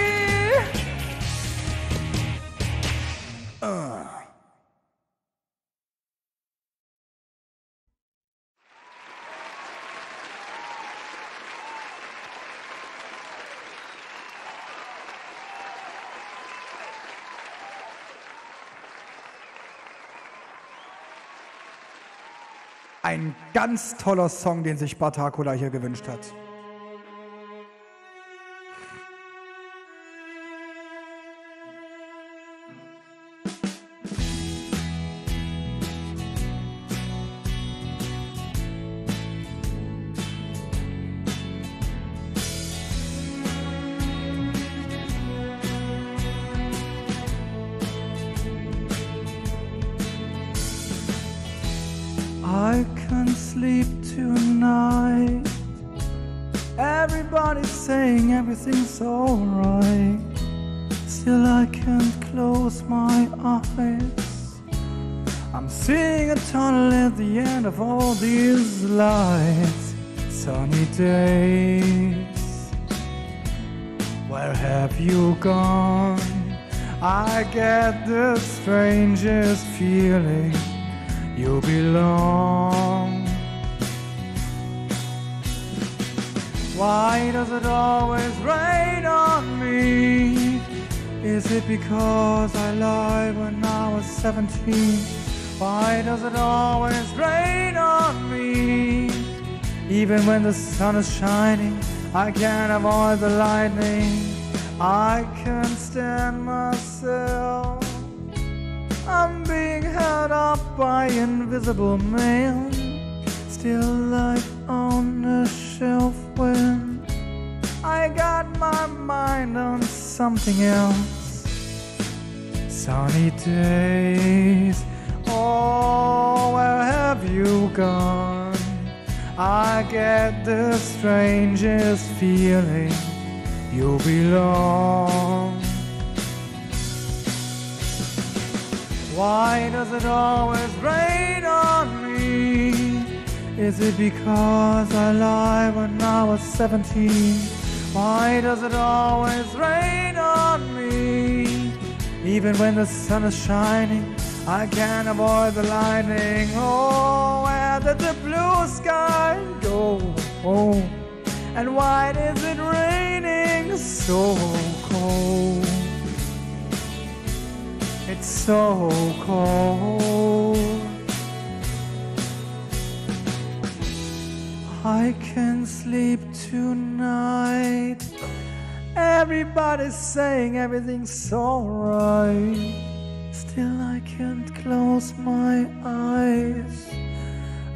Ein ganz toller Song, den sich Bartakola hier gewünscht hat. I can't sleep tonight. Everybody's saying everything's alright. Still I can't close my eyes. I'm seeing a tunnel at the end of all these lights. Sunny days, where have you gone? I get the strangest feeling you belong. Why does it always rain on me? Is it because I lied when I was 17? Why does it always rain on me? Even when the sun is shining, I can't avoid the lightning. I can't stand myself. I'm being held up by invisible mail. Still like on a shelf when I got my mind on something else. Sunny days, oh, where have you gone? I get the strangest feeling you belong. Why does it always rain on me? Is it because I lied when I was 17? Why does it always rain on me? Even when the sun is shining, I can't avoid the lightning. Oh, where did the blue sky go? Oh, and why is it raining so cold? It's so cold. I can't sleep tonight. Everybody's saying everything's alright. Still I can't close my eyes.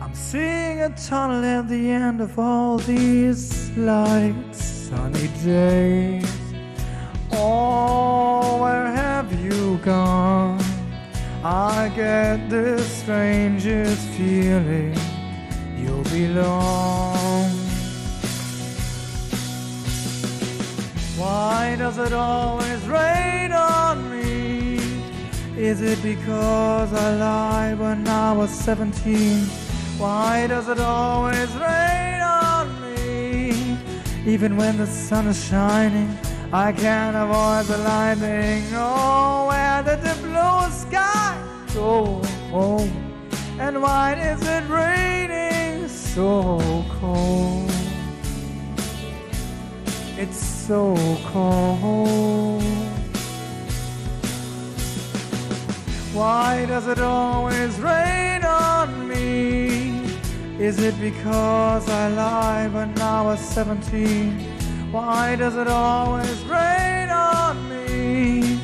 I'm seeing a tunnel at the end of all these lights. Sunny days, oh, where have you gone? I get the strangest feeling you belong. Why does it always rain on me? Is it because I lied when I was 17? Why does it always rain on me? Even when the sun is shining, I can't avoid the lightning. Oh, where did the blue sky go? Oh, and why is it raining so cold? It's so cold. Why does it always rain on me? Is it because I lied when I was 17? Why does it always rain on me?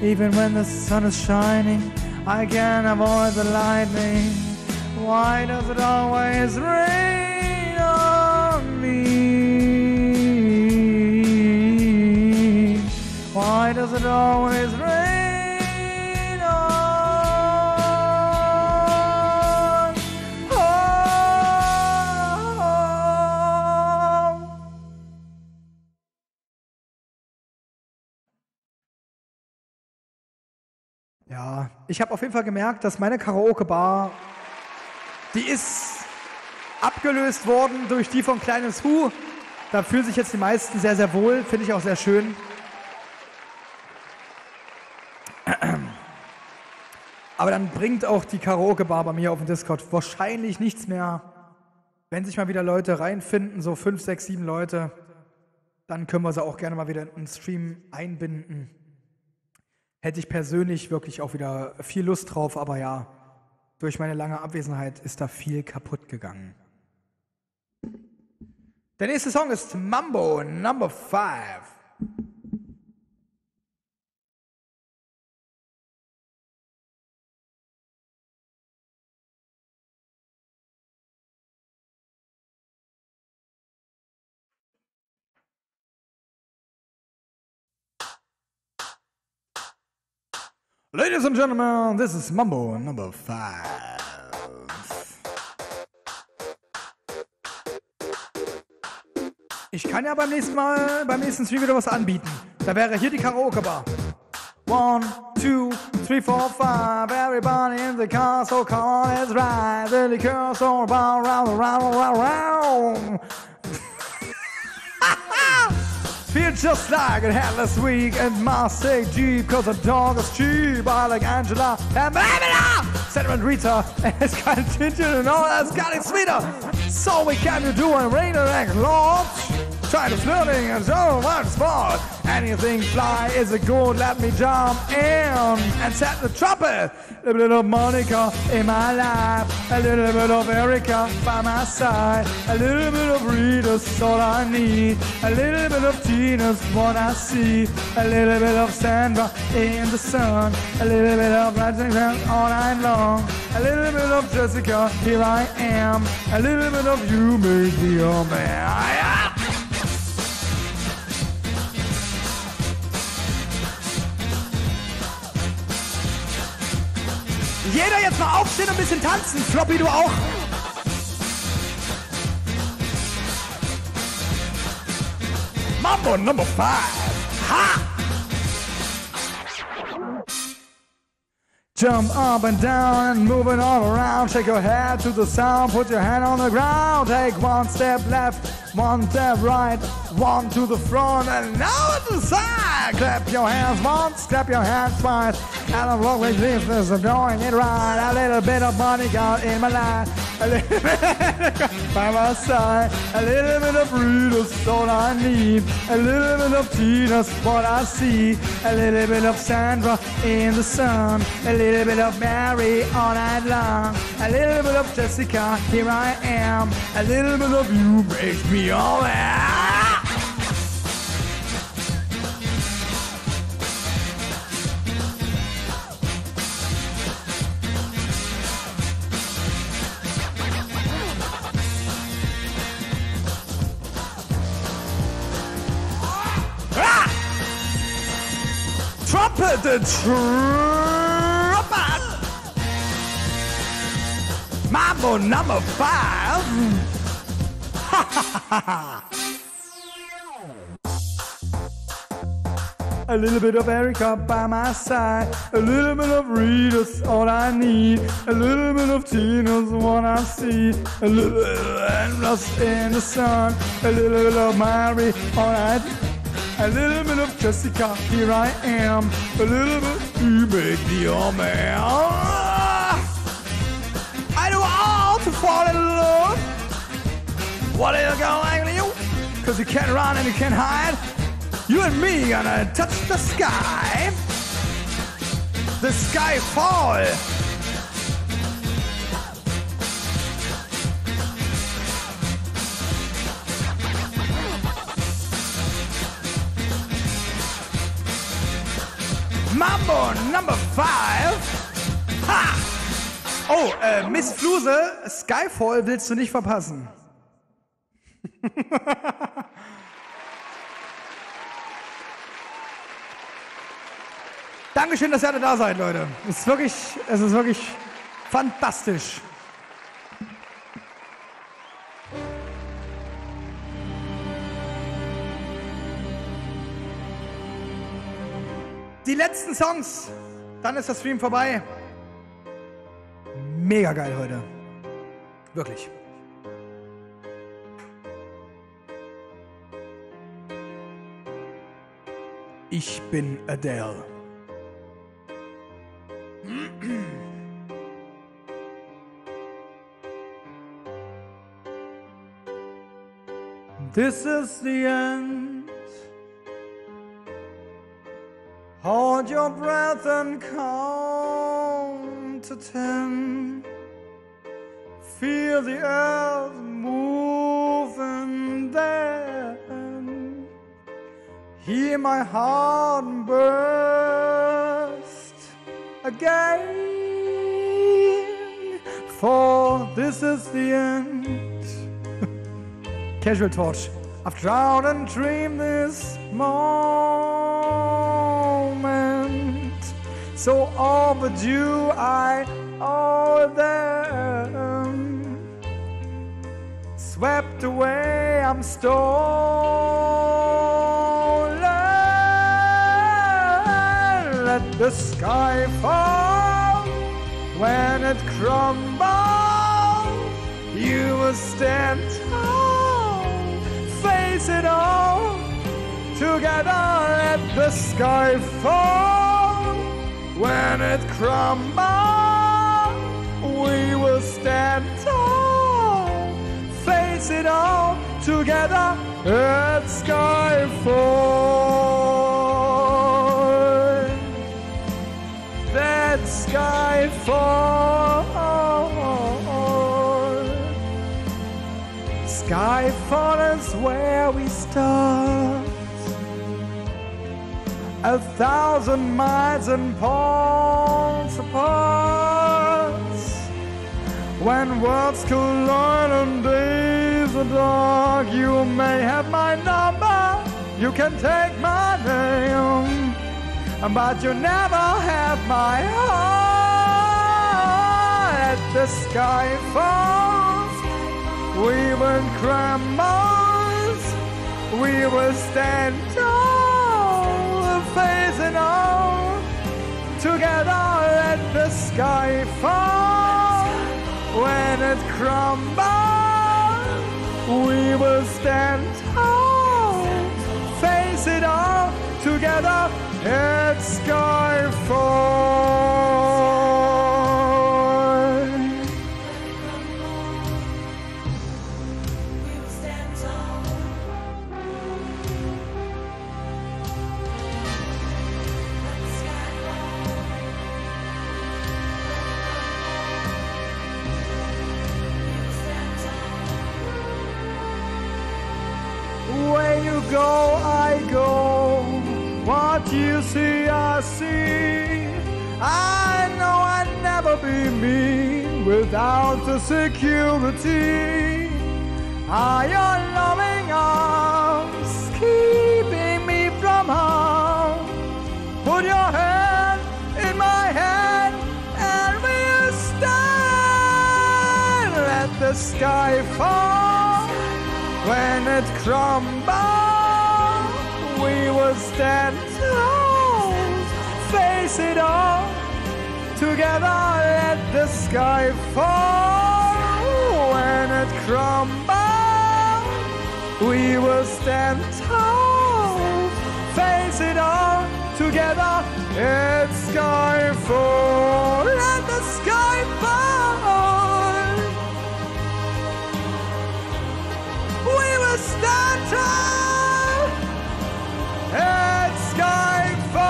Even when the sun is shining, I can't avoid the lightning. Why does it always rain on me? Why Why does it always rain on? Ja, ich habe auf jeden Fall gemerkt, dass meine Karaoke-Bar, die ist abgelöst worden durch die von Kleines Hu. Da fühlen sich jetzt die meisten sehr, sehr wohl. Finde ich auch sehr schön. Aber dann bringt auch die Karaoke-Bar bei mir auf dem Discord wahrscheinlich nichts mehr. Wenn sich mal wieder Leute reinfinden, so 5, 6, 7 Leute, dann können wir sie auch gerne mal wieder in den Stream einbinden. Hätte ich persönlich wirklich auch wieder viel Lust drauf, aber ja, durch meine lange Abwesenheit ist da viel kaputt gegangen. Der nächste Song ist Mambo Number 5. Ladies and gentlemen, this is Mambo Number 5. Ich kann ja beim nächsten Mal, beim nächsten Stream wieder was anbieten. Da wäre hier die Karaoke-Bar. 1, 2, 3, 4, 5. Everybody in the car, so call it's right. The liquor, so round, round, round, round, round. Feel just like a headless week and must take Jeep, cause a dog is cheap. I like Angela and Pamela, Santa Rita, and it's kind of ginger and all that's got it sweeter. So we can be doing rain and Lord. Try to flirting and so much sport. Anything fly is a good, let me jump in and set the trumpet. A little Monica in my life, a little bit of Erica by my side, a little bit of Rita's all I need, a little bit of Tina's what I see, a little bit of Sandra in the sun, a little bit of Rajavan all night long, a little bit of Jessica, here I am, a little bit of you, maybe your man. Yeah. Jeder jetzt mal aufstehen und ein bisschen tanzen. Floppy, du auch. Mambo Number 5. Ha! Jump up and down and moving all around. Shake your head to the sound. Put your hand on the ground. Take one step left, one step right, one to the front and now to the side. Clap your hands once, clap your hands twice. And I'm rolling this, I'm doing it right. A little bit of money got in my life, a little bit by my side, a little bit of Brutus, all I need, a little bit of Tina's what I see, a little bit of Sandra in the sun, a little bit of Mary all night long, a little bit of Jessica, here I am, a little bit of you makes me all out. The trumpet. Mambo Number 5. A little bit of Erica by my side, a little bit of Rita's all I need, a little bit of Tina's what I see, a little bit of endless in the sun, a little bit of Mary all I need. A little bit of Jessica, here I am. A little bit, you make me a man. I do all to fall in love. What are you going to do? Cause you can't run and you can't hide. You and me gonna touch the sky. The sky fall. Mambo Number 5. Ha! Oh, Miss Fluse, Skyfall willst du nicht verpassen. Dankeschön, dass ihr alle da seid, Leute. Es ist wirklich fantastisch. Die letzten Songs, dann ist das Stream vorbei. Mega geil heute. Wirklich. Ich bin Adele. This is the end. Hold your breath and count to 10. Feel the earth move and then hear my heart burst again. For this is the end. Casual torch. I've drowned and dreamed this moment, so all but you I owe them. Swept away, I'm stolen. Let the sky fall when it crumbles. You will stand tall, face it all. Together let the sky fall when it crumbles. We will stand tall, face it all. Together at sky fall. That sky fall. Sky fall is where we start. 1,000 miles and poles apart. When worlds collide and days are dark, you may have my number, you can take my name, but you never have my heart. The sky falls, we will crumble, we will stand tall. Face it all. Together let the sky fall. When it crumbles, we will stand tall. Face it all. Together at sky fall. We will stand tall. Where you go, I go. What you see, I see. I know I'd never be me without the security. Are your loving arms keeping me from harm? Put your hand in my hand and we will stand. Let the sky fall. When it crumbles, we will stand tall. Face it all. Together let the sky fall. When it crumbles, we will stand tall. Face it all. Together let the sky fall. Let the sky fall. We will stand tall at skyfall.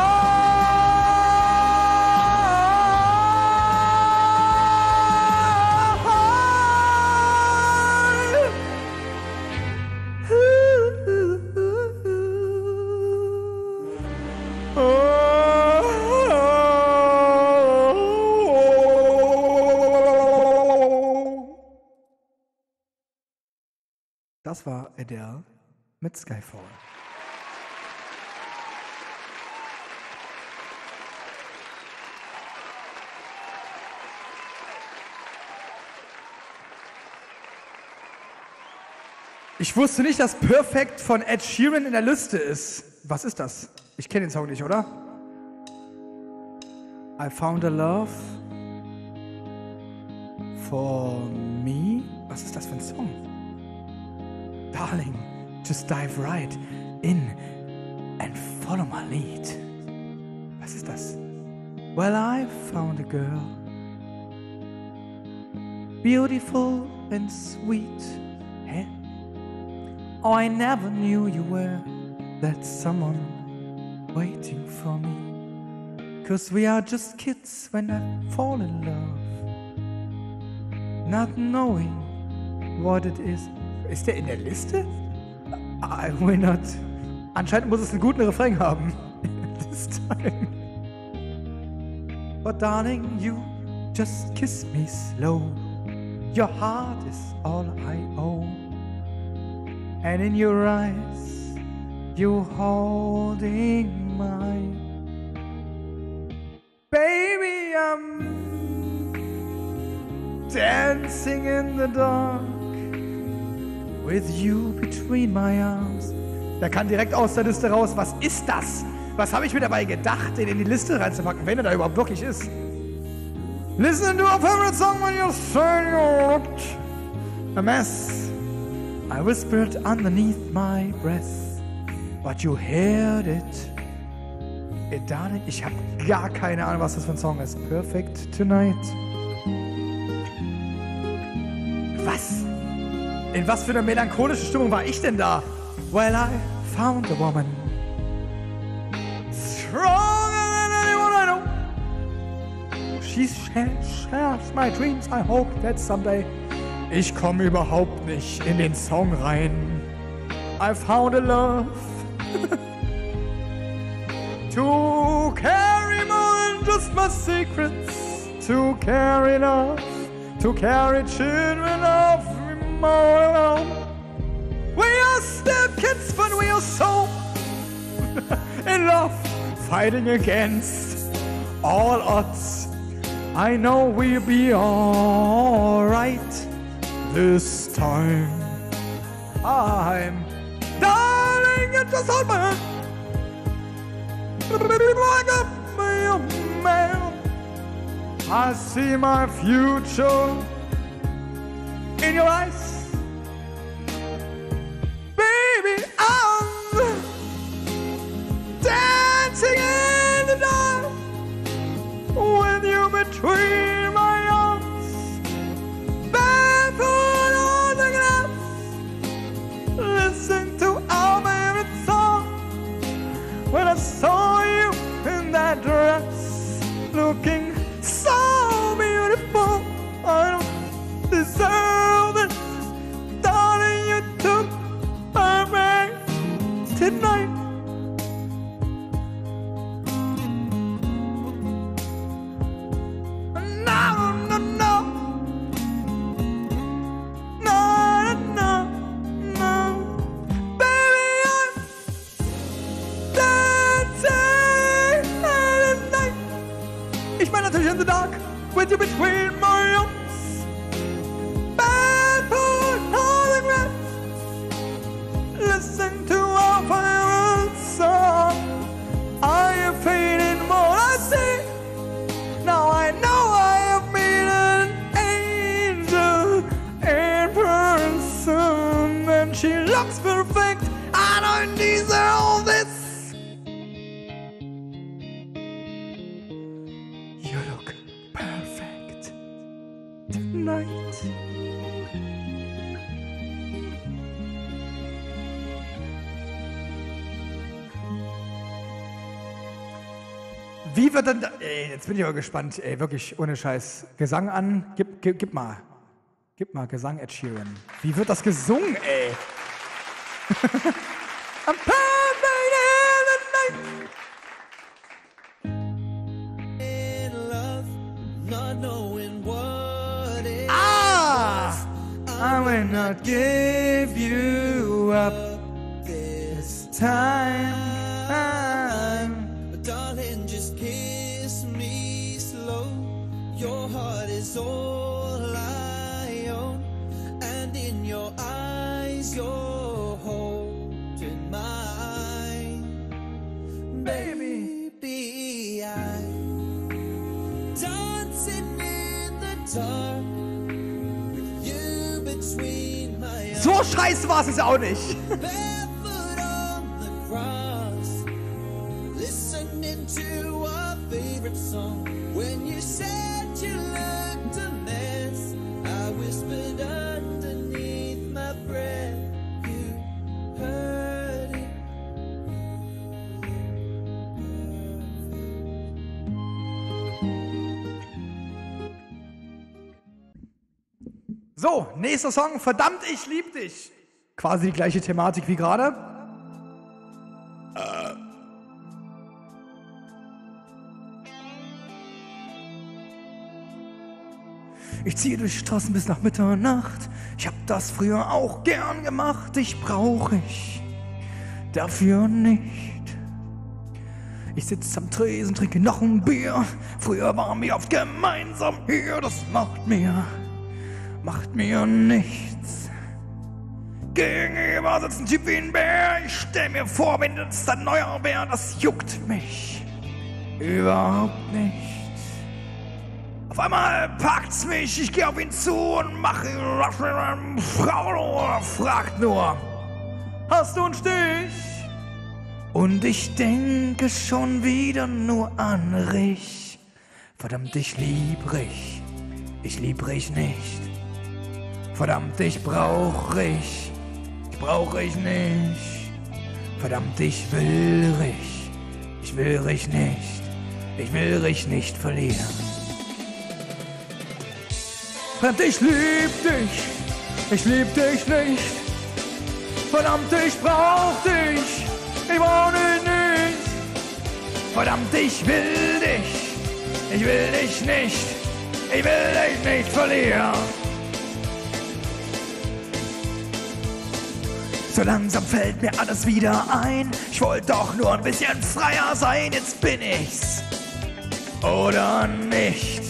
Das war Adele mit Skyfall. Ich wusste nicht, dass Perfect von Ed Sheeran in der Liste ist. Was ist das? Ich kenne den Song nicht, oder? I found a love for me. Was ist das für ein Song? Darling, just dive right in and follow my lead. Was ist das? Well, I found a girl, beautiful and sweet. Hä? Oh, I never knew you were that someone waiting for me. Cause we are just kids when I fall in love, not knowing what it is. Ist der in der Liste? I will not. Anscheinend muss es einen guten Refrain haben. This time. But darling, you just kiss me slow. Your heart is all I owe. And in your eyes, you're holding mine. Baby, I'm dancing in the dark with you between my arms. Der kann direkt aus der Liste raus. Was ist das? Was habe ich mir dabei gedacht, den in die Liste reinzupacken, wenn er da überhaupt wirklich ist? Listen to a favorite song when you're saying you're a mess. I whispered underneath my breath, but you heard it. Darling, ich habe gar keine Ahnung, was das für ein Song ist. Perfect Tonight. Was? In was für einer melancholischen Stimmung war ich denn da? Well, I found a woman stronger than anyone I know. She shares my dreams. I hope that someday. Ich komme überhaupt nicht in den Song rein. I found a love to carry more than just my secrets, to carry love, to carry children of tomorrow. We are stepkids, but we are so in love, fighting against all odds. I know we'll be alright. This time I'm darling, you just hold my hand. I see my future in your eyes. Baby, I'm dancing in the dark with you between my arms. Barefoot. Listen to our favorite song. When I saw you in that dress, looking so beautiful, I don't deserve it. Darling, you took away tonight. In the dark, with you between my arms, barefoot autographs. Listen to our favorite song. I am fading more. I see. Now I know I have been an angel in person, and she looks perfect. I don't deserve this. Night. Wie wird denn da, ey, jetzt bin ich aber gespannt, ey, wirklich ohne Scheiß. Gesang an, gib mal Gesang Ed Sheeran. Wie wird das gesungen, ey? I'm perfect in the night. In love, not knowing what. I will not give you up this time. But darling, just kiss me slow. Your heart is all I own. And in your eyes, your So scheiße war es auch nicht. So, nächster Song, verdammt, ich lieb dich. Quasi die gleiche Thematik wie gerade. Ich ziehe durch die Straßen bis nach Mitternacht. Ich hab das früher auch gern gemacht. Dich brauch ich dafür nicht. Ich sitze am Tresen, trinke noch ein Bier. Früher waren wir oft gemeinsam hier. Das macht mir nichts. Gegenüber sitzt ein Typ wie ein Bär. Ich stell mir vor, wenn das ein neuer Bär, das juckt mich überhaupt nicht. Auf einmal packt's mich, ich geh auf ihn zu und mache ihn Frau, fragt nur, hast du einen Stich? Und ich denke schon wieder nur an Rich. Verdammt, ich lieb Rich. Ich lieb Rich nicht. Verdammt, ich brauch Rich, nicht. Verdammt, ich will Rich, nicht. Ich will Rich nicht verlieren. Verdammt, ich lieb dich, nicht. Verdammt, ich brauch dich, nicht. Verdammt, ich will dich, nicht. Ich will dich nicht verlieren. So langsam fällt mir alles wieder ein. Ich wollte doch nur ein bisschen freier sein. Jetzt bin ich's oder nicht.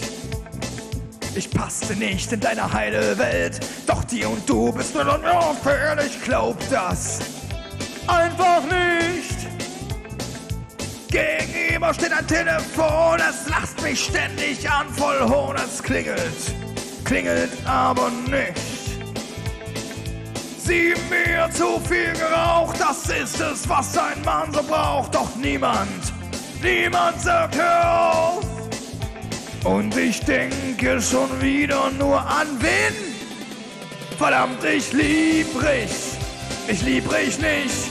Ich passte nicht in deine heile Welt. Doch die und du bist nur unfair. Ich glaub das einfach nicht. Gegenüber steht ein Telefon. Es lacht mich ständig an, voll Hohn. Es klingelt, aber nicht. Sie mir zu viel geraucht, das ist es, was ein Mann so braucht. Doch niemand, sagt hör auf. Und ich denke schon wieder nur an wen? Verdammt, ich lieb Rich, nicht.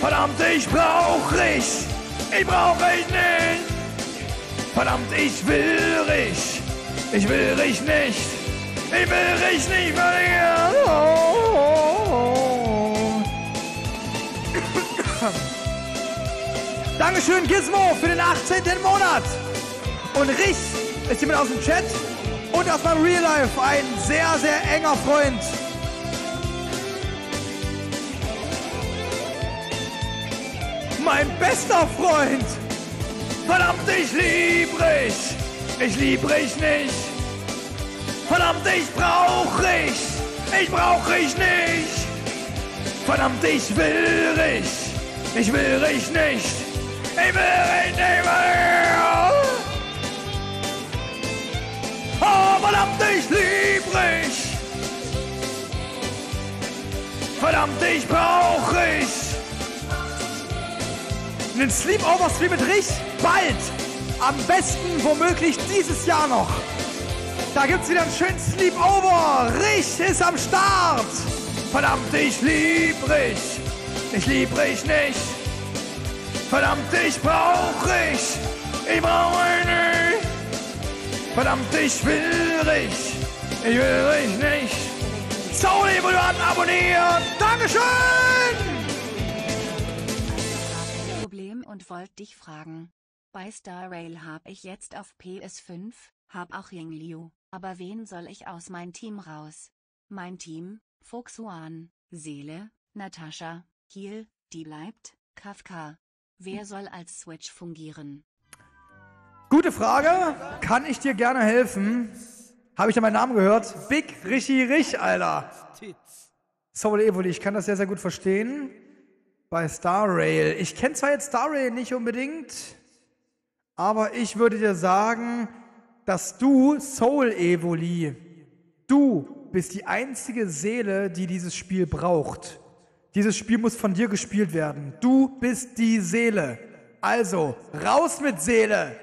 Verdammt, ich brauch Rich, nicht. Verdammt, ich will Rich, nicht. Ich will Rich nicht verlieren. Dankeschön, Gizmo, für den 18. Monat. Und Rich ist jemand aus dem Chat und aus meinem Real Life, ein sehr, sehr enger Freund. Mein bester Freund. Verdammt, ich lieb Rich. Ich lieb Rich nicht. Verdammt, ich brauch Rich, nicht. Verdammt, ich will Rich, nicht. Ich will Rich nicht mehr. Oh, verdammt, ich lieb Rich. Verdammt, ich brauch Rich. Einen Sleepover-Stream mit Rich? Bald! Am besten womöglich dieses Jahr noch. Da gibt's wieder einen schönen Sleepover. Rich ist am Start. Verdammt, ich lieb Rich. Nicht. Verdammt, ich brauch Rich. Nicht. Verdammt, ich will Rich. Nicht. Sorry, wo du abonniert. Dankeschön. Problem und wollte dich fragen. Bei Star Rail habe ich jetzt auf PS5, hab auch Yingliu. Aber wen soll ich aus meinem Team raus? Mein Team, Foxuan, Seele, Natascha, Kiel, die bleibt, Kafka. Wer soll als Switch fungieren? Gute Frage, kann ich dir gerne helfen? Habe ich da meinen Namen gehört? Big Richie Rich, Alter. Soul Evoli, ich kann das sehr, sehr gut verstehen. Bei Star Rail. Ich kenne zwar jetzt Star Rail nicht unbedingt, aber ich würde dir sagen, dass du, Soul Evoli, du bist die einzige Seele, die dieses Spiel braucht. Dieses Spiel muss von dir gespielt werden. Du bist die Seele. Also, raus mit Seele!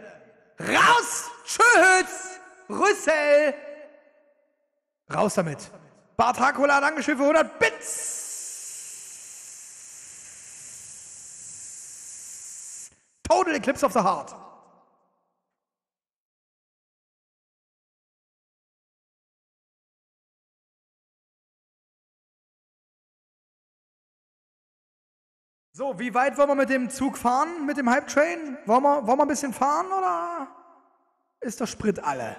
Raus! Tschüss! Rüssel! Raus damit! Bart Hakola, Dankeschön für 100 Bits! Total Eclipse of the Heart! So, wie weit wollen wir mit dem Zug fahren, mit dem Hype-Train? Wollen wir ein bisschen fahren, oder ist der Sprit alle?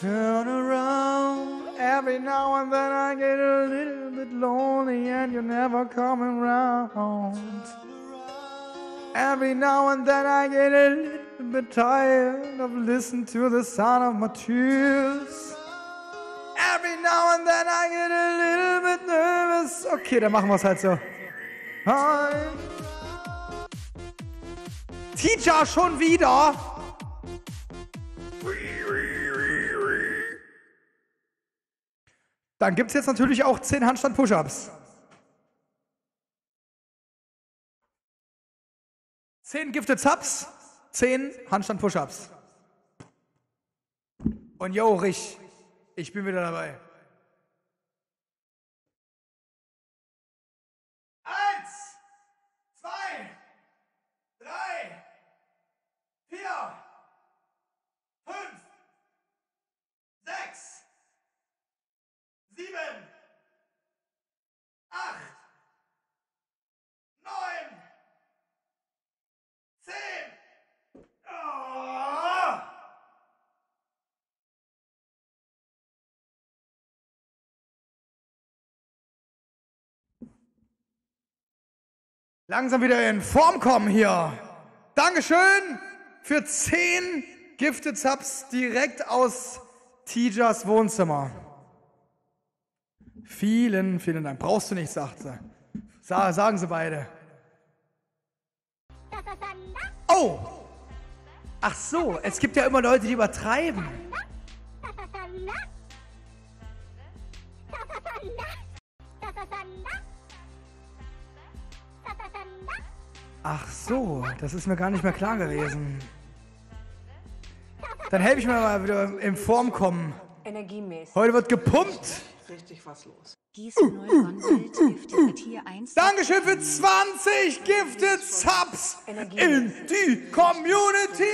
Turn around, every now and then I get a little bit lonely and you're never coming round. Every now and then I get a little bit tired of listening to the sound of my tears. Every now and then I get a little bit nervous. Okay, dann machen wir es halt so. Hi. Teacher schon wieder. Dann gibt es jetzt natürlich auch 10 Handstand-Push-Ups. 10 Gifted Subs, 10 Handstand-Push-Ups. Und yo, Rich. Ich bin wieder dabei. 1, 2, 3, 4, 5, 6, 7, 8, 9, 10. Langsam wieder in Form kommen hier. Dankeschön für 10 Gifted Subs direkt aus Tijas Wohnzimmer. Vielen, vielen Dank. Brauchst du nicht, sagt sie. Sagen sie beide. Oh! Ach so, es gibt ja immer Leute, die übertreiben. Ach so, das ist mir gar nicht mehr klar gewesen. Dann helfe ich mir mal wieder in Form kommen. Heute wird gepumpt. Richtig was los. Dankeschön für 20 Gifted Subs in die Community.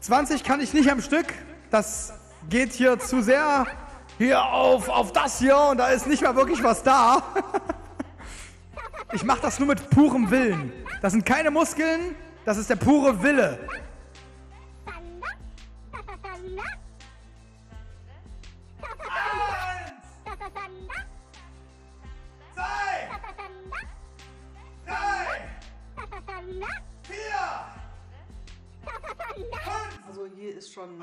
20 kann ich nicht am Stück. Das geht hier zu sehr. Hier auf das hier und da ist nicht mal wirklich was da. Ich mache das nur mit purem Willen. Das sind keine Muskeln, das ist der pure Wille. Also hier ist schon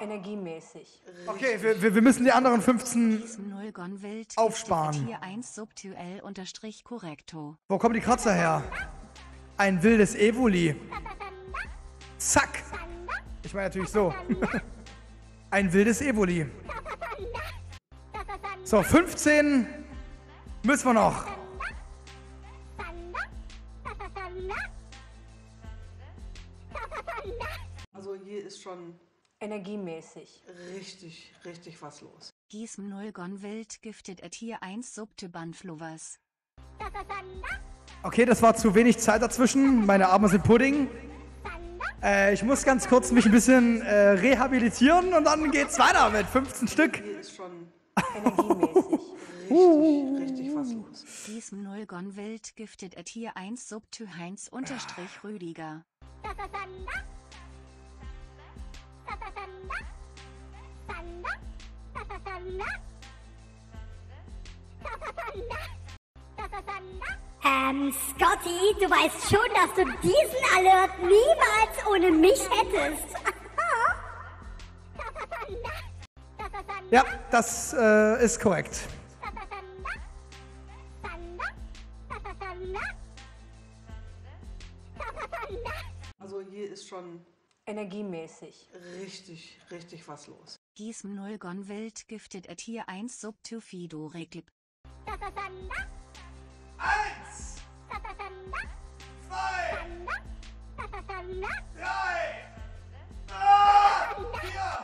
energiemäßig. Okay, wir müssen die anderen 15 aufsparen. Wo kommen die Kratzer her? Ein wildes Evoli. Zack. Ich meine natürlich so. Ein wildes Evoli. So, 15 müssen wir noch. Also hier ist schon energiemäßig richtig was los. Gießen 0 Gonwild giftet at hier 1 Subteban Flovers. Okay, das war zu wenig Zeit dazwischen. Meine Arme sind Pudding. Ich muss ganz kurz mich ein bisschen rehabilitieren und dann geht's weiter mit 15 Stück. Hier ist schon energiemäßig. Richtig was los. Gießen 0 Gonwild giftet at hier 1 Subtü Heinz _ Rüdiger. Scotty, du weißt schon, dass du diesen Alert niemals ohne mich hättest. Ja, das ist korrekt. schon energiemäßig richtig, richtig was los. Diesem Nullgon Welt giftet et hier 1 Subtufido Reclip. 1! 2! 3!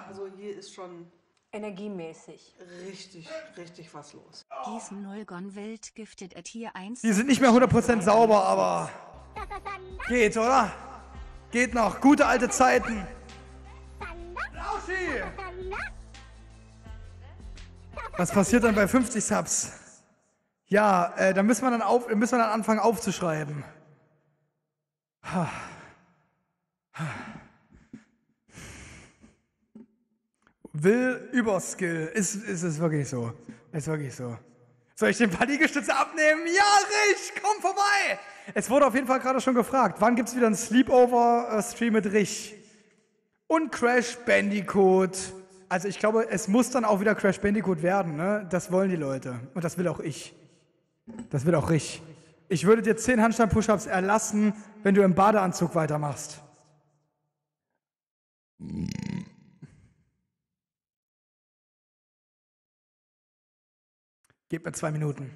Also hier ist schon energiemäßig richtig, richtig was los. Diesem Nullgon Welt giftet et hier 1. Die sind nicht mehr 100% sauber, aber geht, oder? Geht noch. Gute alte Zeiten. Lauschi! Was passiert dann bei 50 Subs? Ja, da müssen wir dann anfangen aufzuschreiben. Will über Skill. Ist wirklich so. Ist wirklich so. Soll ich den paar Liegestütze abnehmen? Ja, Rich, komm vorbei! Es wurde auf jeden Fall gerade schon gefragt, wann gibt es wieder einen Sleepover-Stream mit Rich? Und Crash Bandicoot. Also ich glaube, es muss dann auch wieder Crash Bandicoot werden, ne? Das wollen die Leute. Und das will auch ich. Das will auch Rich. Ich würde dir 10 Handstand-Push-Ups erlassen, wenn du im Badeanzug weitermachst. Gebt mir 2 Minuten.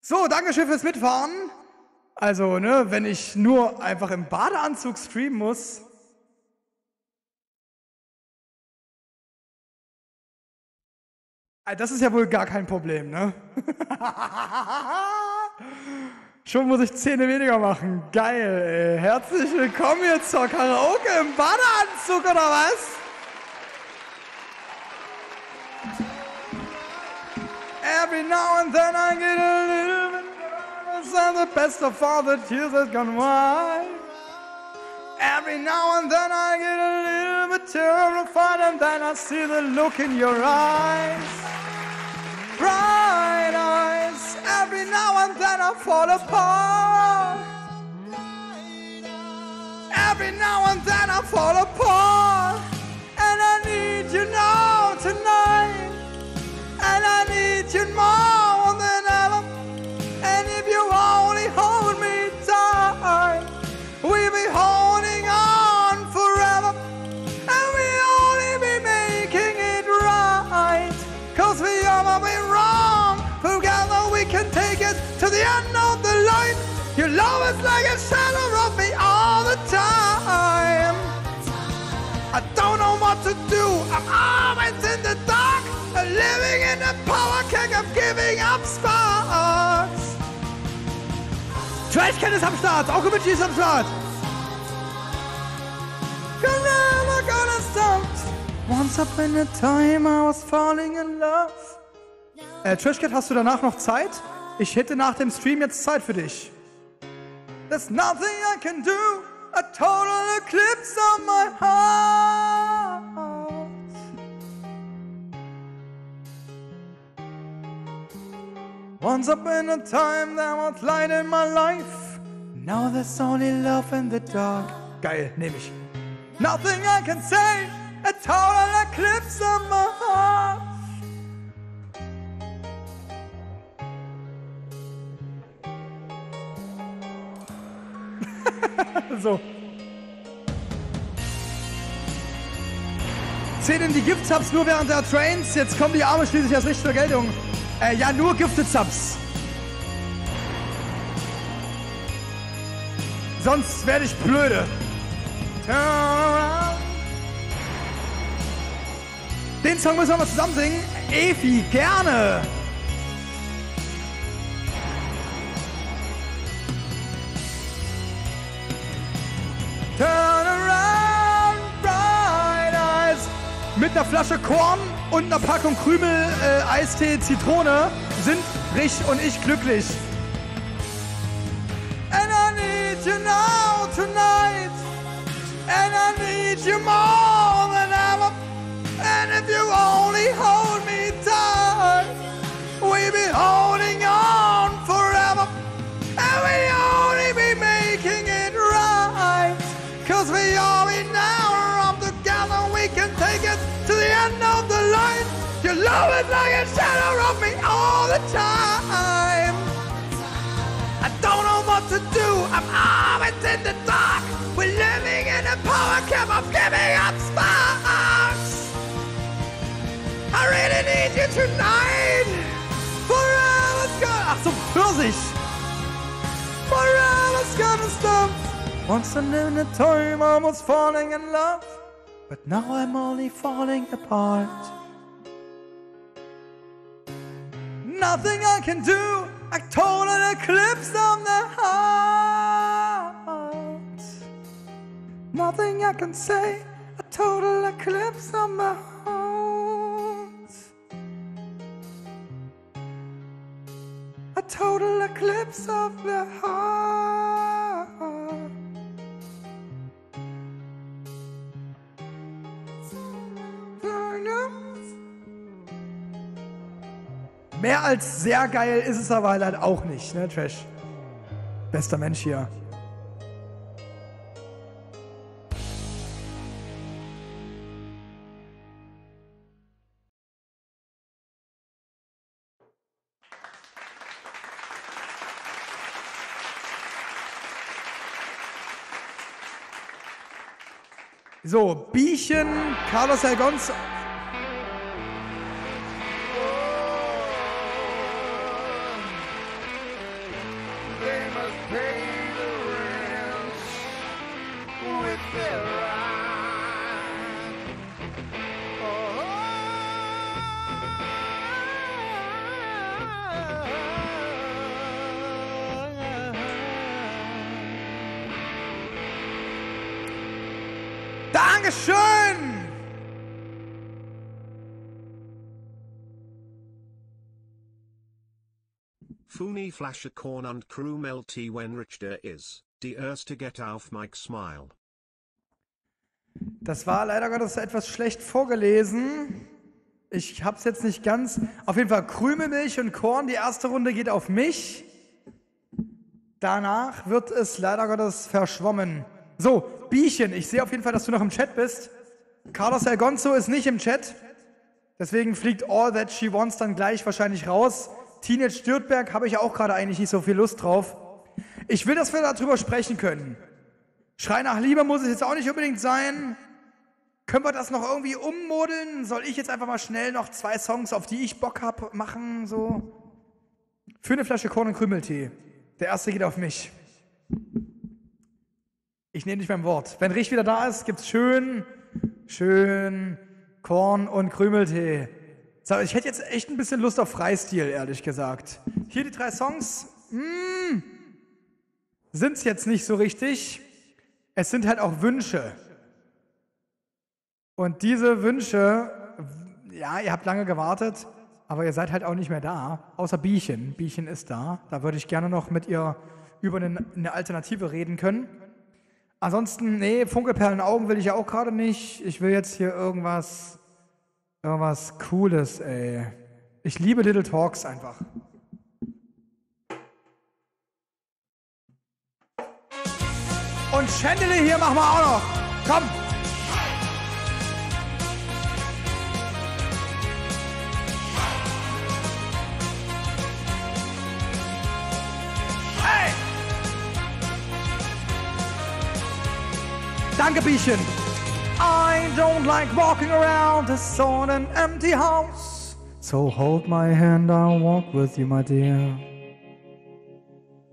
So, Dankeschön fürs Mitfahren. Also, ne, wenn ich nur einfach im Badeanzug streamen muss. Das ist ja wohl gar kein Problem, ne? Schon muss ich 10 weniger machen. Geil, ey. Herzlich willkommen hier zur Karaoke im Badeanzug, oder was? Every now and then I get a little bit nervous. I'm the best of all the tears that gone by. Every now and then I get a little bit terrified, and then I see the look in your eyes, bright eyes. Every now and then I fall apart. Every now and then I fall apart, and I need you now tonight. And I need you more than ever. And if you only hold me tight, we'll be holding on forever. And we'll only be making it right. Cause we all might be wrong. Together we can take it to the end of the light. Your love is like a shadow of me all the time. I don't know what to do. I'm always in the dark. Living in the power kick of giving up sparks. Trashcan ist am Start, auch Gucci ist am Start. Cause never gonna stop. Once upon a time I was falling in love. Trashcat, hast du danach noch Zeit? Ich hätte nach dem Stream jetzt Zeit für dich. There's nothing I can do. A total eclipse of my heart. Once upon a time there was light in my life. Now there's only love in the dark. Geil, nehm ich. Nothing I can say. A total eclipse of my heart. So. Zählen die Gift-Subs nur während der Trains. Jetzt kommen die Arme schließlich erst richtig zur Geltung. Ja, nur Gifted-Subs. Sonst werde ich blöde. Den Song müssen wir mal zusammen singen. Evi, gerne. Turn around, bright eyes. Mit einer Flasche Korn und einer Packung Krümel, Eistee, Zitrone sind Rich und ich glücklich. And I need you now tonight. And I need you more than ever. And if you only hold me tight, we'll be holding on forever. And we only be making it right. Cause we all in now are together. We can take it to the end of the line. Your love is like a shadow of me all the time. I don't know what to do. I'm always in the dark. We're living in a power camp of giving up sparks. I really need you tonight. Forever's gonna... Ach so, Pfirsich. Forever's gonna stop. Once I lived in a time I was falling in love, but now I'm only falling apart. Nothing I can do, a total eclipse on the heart. Nothing I can say, a total eclipse on my heart. A total eclipse of the heart. Mehr als sehr geil ist es aber halt auch nicht, ne, Trash? Bester Mensch hier. So, Biechen, Carlos Algons. Dankeschön! Funi Flasche Korn und Krümel Tee, when Richter is, die Erste get auf Mike Smile. Das war leider Gottes etwas schlecht vorgelesen. Ich hab's jetzt nicht ganz. Auf jeden Fall Krümelmilch und Korn, die erste Runde geht auf mich. Danach wird es leider Gottes verschwommen. So, Biechen, ich sehe auf jeden Fall, dass du noch im Chat bist. Carlos Algonzo ist nicht im Chat. Deswegen fliegt All That She Wants dann gleich wahrscheinlich raus. Teenage Stürtberg habe ich auch gerade eigentlich nicht so viel Lust drauf. Ich will, dass wir darüber sprechen können. Schrei nach Liebe muss es jetzt auch nicht unbedingt sein. Können wir das noch irgendwie ummodeln? Soll ich jetzt einfach mal schnell noch 2 Songs, auf die ich Bock habe, machen? So. Für eine Flasche Korn- und Krümeltee. Der erste geht auf mich. Ich nehme dich beim Wort. Wenn Rich wieder da ist, gibt's schön Korn- und Krümeltee. So, ich hätte jetzt echt ein bisschen Lust auf Freistil, ehrlich gesagt. Hier die 3 Songs, sind's jetzt nicht so richtig. Es sind halt auch Wünsche. Und diese Wünsche, ja, ihr habt lange gewartet, aber ihr seid halt auch nicht mehr da, außer Biechen. Biechen ist da. Da würde ich gerne noch mit ihr über eine Alternative reden können. Ansonsten, nee, Funkelperlenaugen will ich ja auch gerade nicht. Ich will jetzt hier irgendwas Cooles, ey. Ich liebe Little Talks einfach. Und Chandelier hier machen wir auch noch. Komm! Hey! Danke, Bischen. I don't like walking around a sort an empty house. So hold my hand, I'll walk with you, my dear.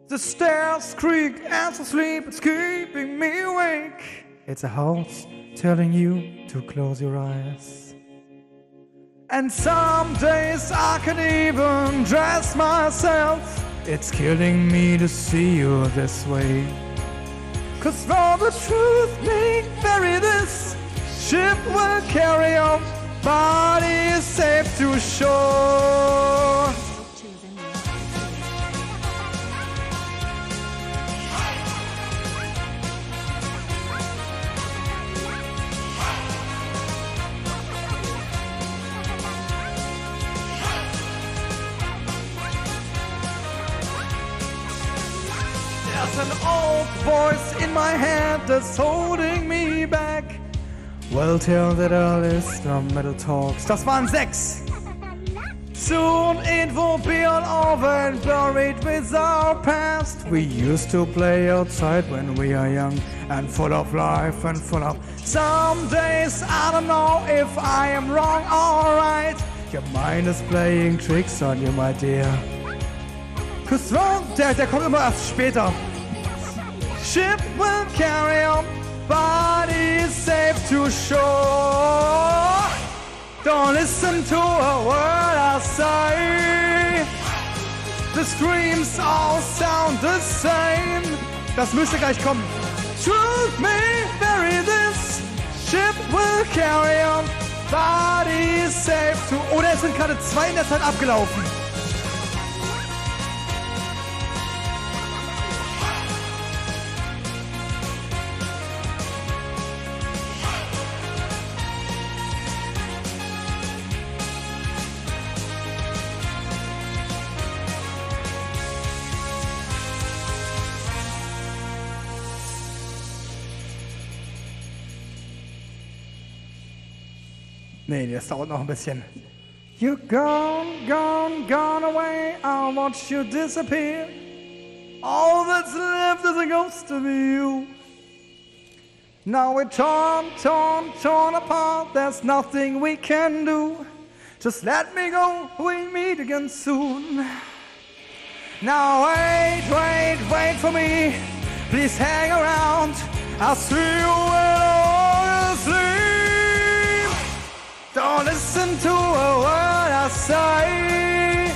The stairs creak as I sleep, it's keeping me awake. It's a house telling you to close your eyes. And some days I can even dress myself. It's killing me to see you this way. 'Cause for the truth may bury this, ship will carry on, body safe to shore. An old voice in my head that's holding me back. Well, tell that all is no metal talks. Das waren 6. Soon it will be all over and buried with our past. We used to play outside when we are young and full of life and full of. Some days I don't know if I am wrong or right. Your mind is playing tricks on you, my dear. 'Cause der kommt immer erst später. Ship will carry on, body safe to shore. Don't listen to a word I say. The screams all sound the same. Das müsste gleich kommen. Truth may bury this. Ship will carry on, body safe to. Oder es sind gerade 2 in der Zeit abgelaufen. Nee, das dauert noch ein bisschen. You're gone, gone, gone away. I'll watch you disappear. All that's left is a ghost of you. Now we're torn, torn, torn apart. There's nothing we can do. Just let me go. We'll meet again soon. Now wait, wait, wait for me. Please hang around. I'll see you when all is. Don't listen to a word I say.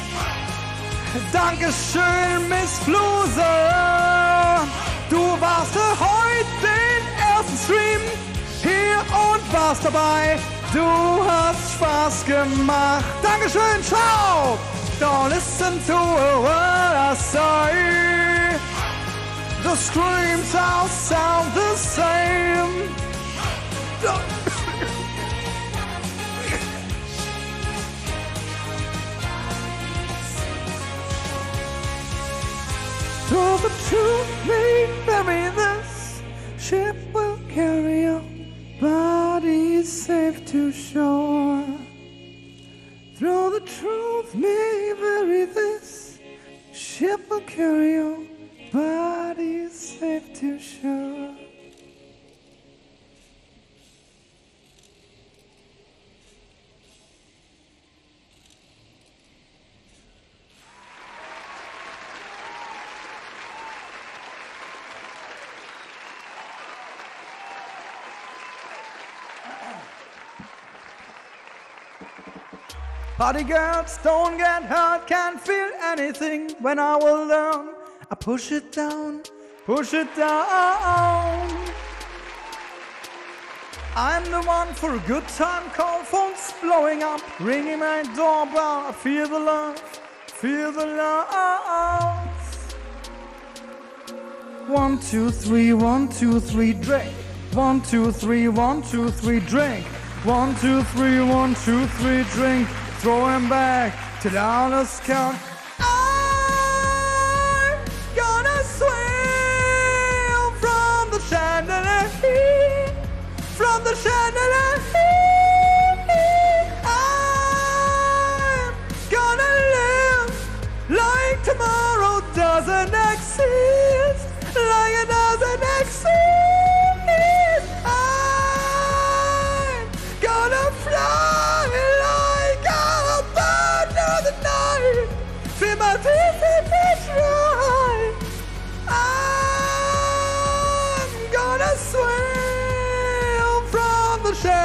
Dankeschön, Miss Fluse. Du warst heute den ersten Stream hier und warst dabei. Du hast Spaß gemacht. Dankeschön, ciao. Don't listen to a word I say. The screams all sound the same. So the truth may bury this, ship will carry our bodies safe to shore. Though the truth may bury this, ship will carry our bodies safe to shore. Party girls don't get hurt, can't feel anything when I will learn. I push it down, push it down. I'm the one for a good time call, phone's blowing up, ringing my doorbell. I feel the love, feel the love. 1, 2, 3, 1, 2, 3, drink. 1, 2, 3, 1, 2, 3, drink. 1, 2, 3, 1, 2, 3, drink. Throw him back till all is gone. I'm gonna swim from the chandelier, from the chandelier. I'm gonna live like tomorrow doesn't exist, like it doesn't exist.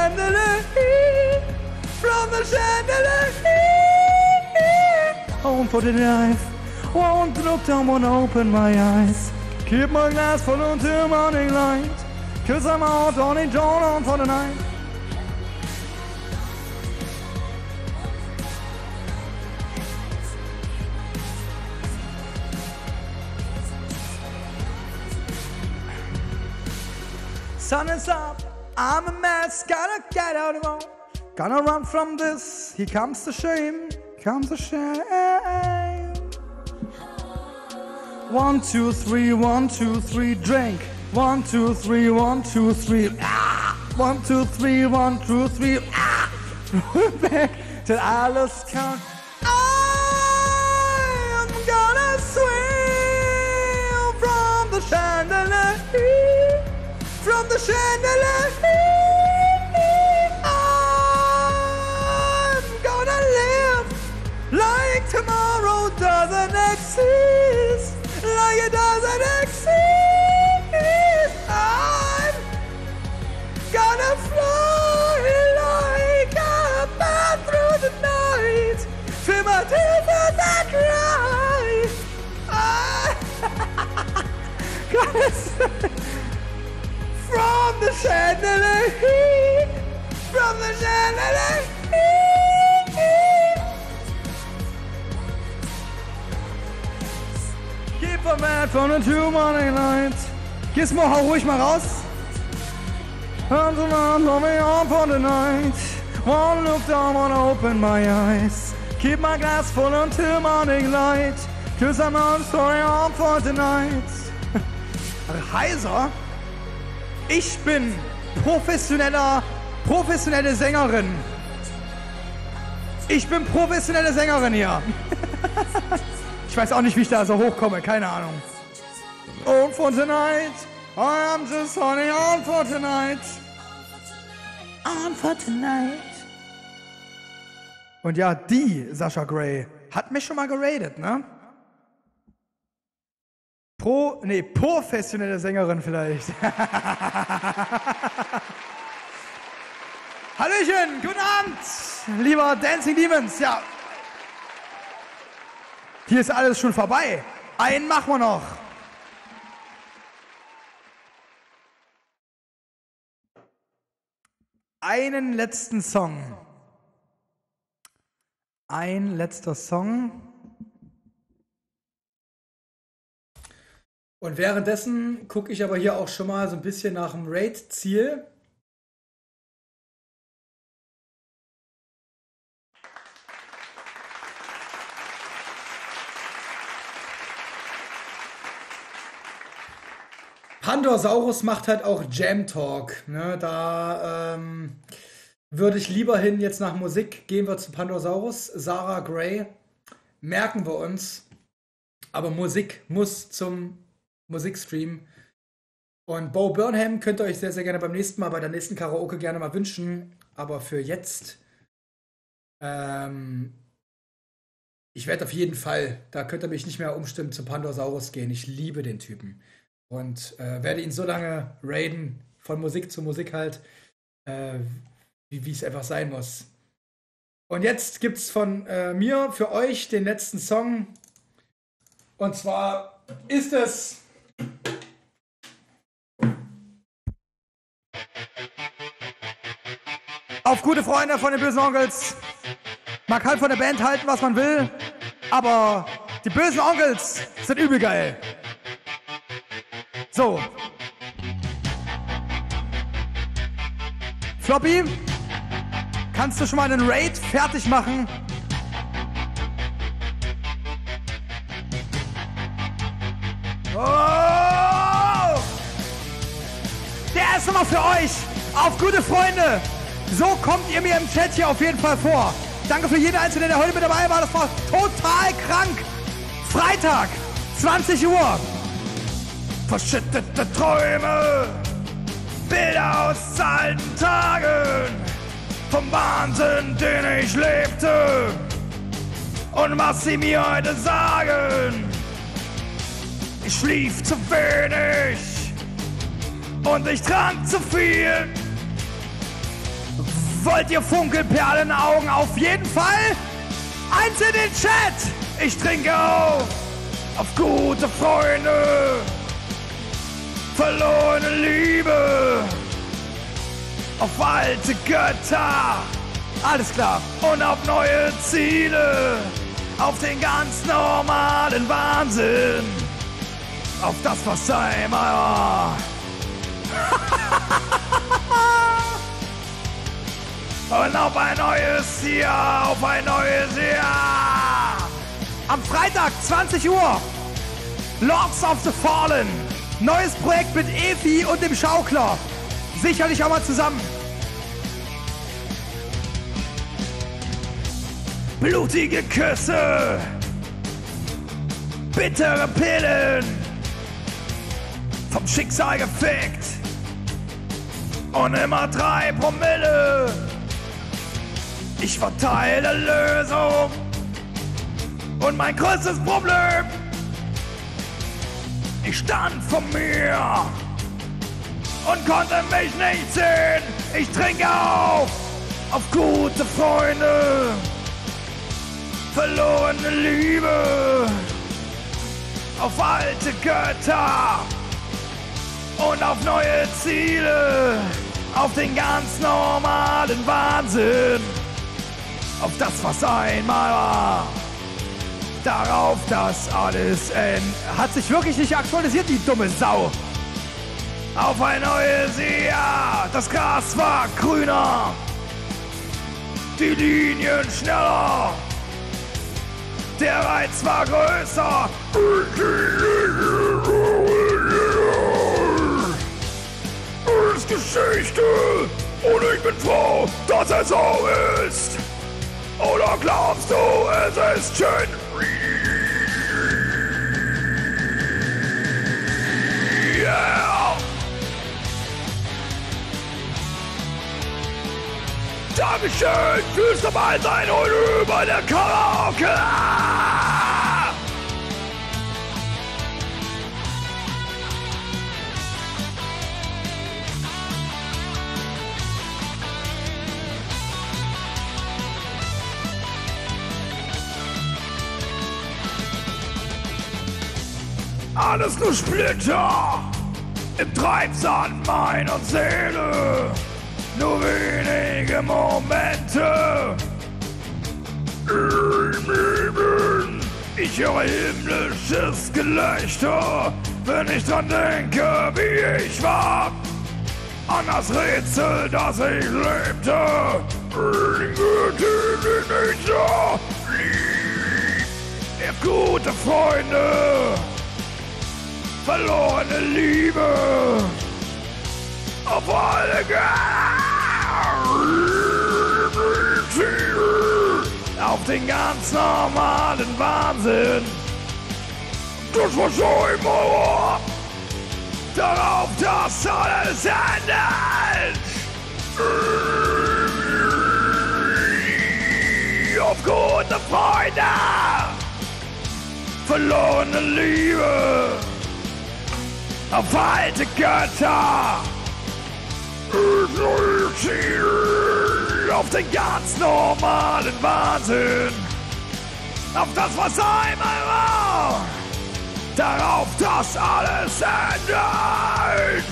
chandelier, from the chandelier. Home for the life, won't look down, won't open my eyes. Keep my glass full until morning light, cause I'm out on a job on for the night. Sun is up, I'm a mess, gotta get out of home. Gonna run from this, here comes the shame, comes the shame. 1, 2, 3, 1, 2, 3, drink. 1, 2, 3, 1, 2, 3, ah! 1, 2, 3, 1, 2, 3, ah! Roll back till alles count. I'm gonna swim from the chandelier. From the chandelier, I'm gonna live like tomorrow doesn't exist, like it doesn't exist. I'm gonna fly like a bird through the night, feel my tears as I cry. I'm gonna from the chandelier, from the chandelier. Gib a man von der Tür, morning light. Geh's mal, hau ruhig mal raus. And the man coming on for the night. One look down, one open my eyes. Keep my glass full until morning light. Cause I'm on story on for the night. Heiser? Ich bin professionelle Sängerin. Ich bin professionelle Sängerin hier. Ich weiß auch nicht, wie ich da so hochkomme, keine Ahnung. On for tonight, I'm just honey, on for tonight. On for tonight. Und ja, die Sascha Grey hat mich schon mal geradet, ne? Professionelle Sängerin vielleicht. Hallöchen, guten Abend, lieber Dancing Demons. Ja, hier ist alles schon vorbei. Einen machen wir noch. Einen letzten Song. Ein letzter Song. Und währenddessen gucke ich aber hier auch schon mal so ein bisschen nach dem Raid-Ziel. Pandosaurus macht halt auch Jam-Talk. Ne? Da würde ich lieber hin, jetzt nach Musik gehen wir zu Pandosaurus. Sarah Gray, merken wir uns. Aber Musik muss zum Musikstream. Und Bo Burnham könnt ihr euch sehr, sehr gerne beim nächsten Mal, bei der nächsten Karaoke gerne mal wünschen. Aber für jetzt, ich werde auf jeden Fall, da könnt ihr mich nicht mehr umstimmen, zu Pandosaurus gehen. Ich liebe den Typen. Und werde ihn so lange raiden, von Musik zu Musik halt, wie es einfach sein muss. Und jetzt gibt's von mir für euch den letzten Song. Und zwar ist es auf gute Freunde von den Bösen Onkels. Man kann von der Band halten, was man will, aber die Bösen Onkels sind übel geil. So. Floppy, kannst du schon mal den Raid fertig machen? Oh! Der ist nochmal für euch. Auf gute Freunde. So kommt ihr mir im Chat hier auf jeden Fall vor. Danke für jeden Einzelnen, der heute mit dabei war. Das war total krank. Freitag, 20 Uhr. Verschüttete Träume. Bilder aus alten Tagen. Vom Wahnsinn, den ich lebte. Und was sie mir heute sagen. Ich schlief zu wenig und ich trank zu viel. Wollt ihr Funkelperlenaugen auf jeden Fall? Eins in den Chat! Ich trinke auf gute Freunde, verlorene Liebe, auf alte Götter, alles klar, und auf neue Ziele, auf den ganz normalen Wahnsinn, auf das, was einmal war. Und auf ein neues Jahr, auf ein neues Jahr. Am Freitag, 20 Uhr, Lords of the Fallen. Neues Projekt mit Evi und dem Schaukler. Sicherlich auch mal zusammen. Blutige Küsse. Bittere Pillen. Vom Schicksal gefickt. Und immer 3 Promille. Ich war Teil der Lösung. Und mein größtes Problem, ich stand vor mir und konnte mich nicht sehen. Ich trinke auf gute Freunde, verlorene Liebe, auf alte Götter und auf neue Ziele, auf den ganz normalen Wahnsinn, auf das, was einmal war. Darauf, dass alles hat sich wirklich nicht aktualisiert, die dumme Sau. Auf ein neues Jahr, das Gras war grüner, die Linien schneller, der Reiz war größer. Ist Geschichte und ich bin froh, dass es so ist. Oder glaubst du, es ist schön? Yeah. Dankeschön fürs Dabeisein heute über der Karaoke. Alles nur Splitter im Treibsand meiner Seele, nur wenige Momente im Leben. Ich höre himmlisches Gelächter, wenn ich dran denke, wie ich war, an das Rätsel, das ich lebte, in Güte, in Natur, lieb, gute Freunde, verlorene Liebe, auf alle Ziele, auf den ganz normalen Wahnsinn, das war so im Horror, darauf, dass alles endet, auf gute Freunde, verlorene Liebe, auf alte Götter, auf den ganz normalen Wahnsinn, auf das, was einmal war, darauf, dass alles endet.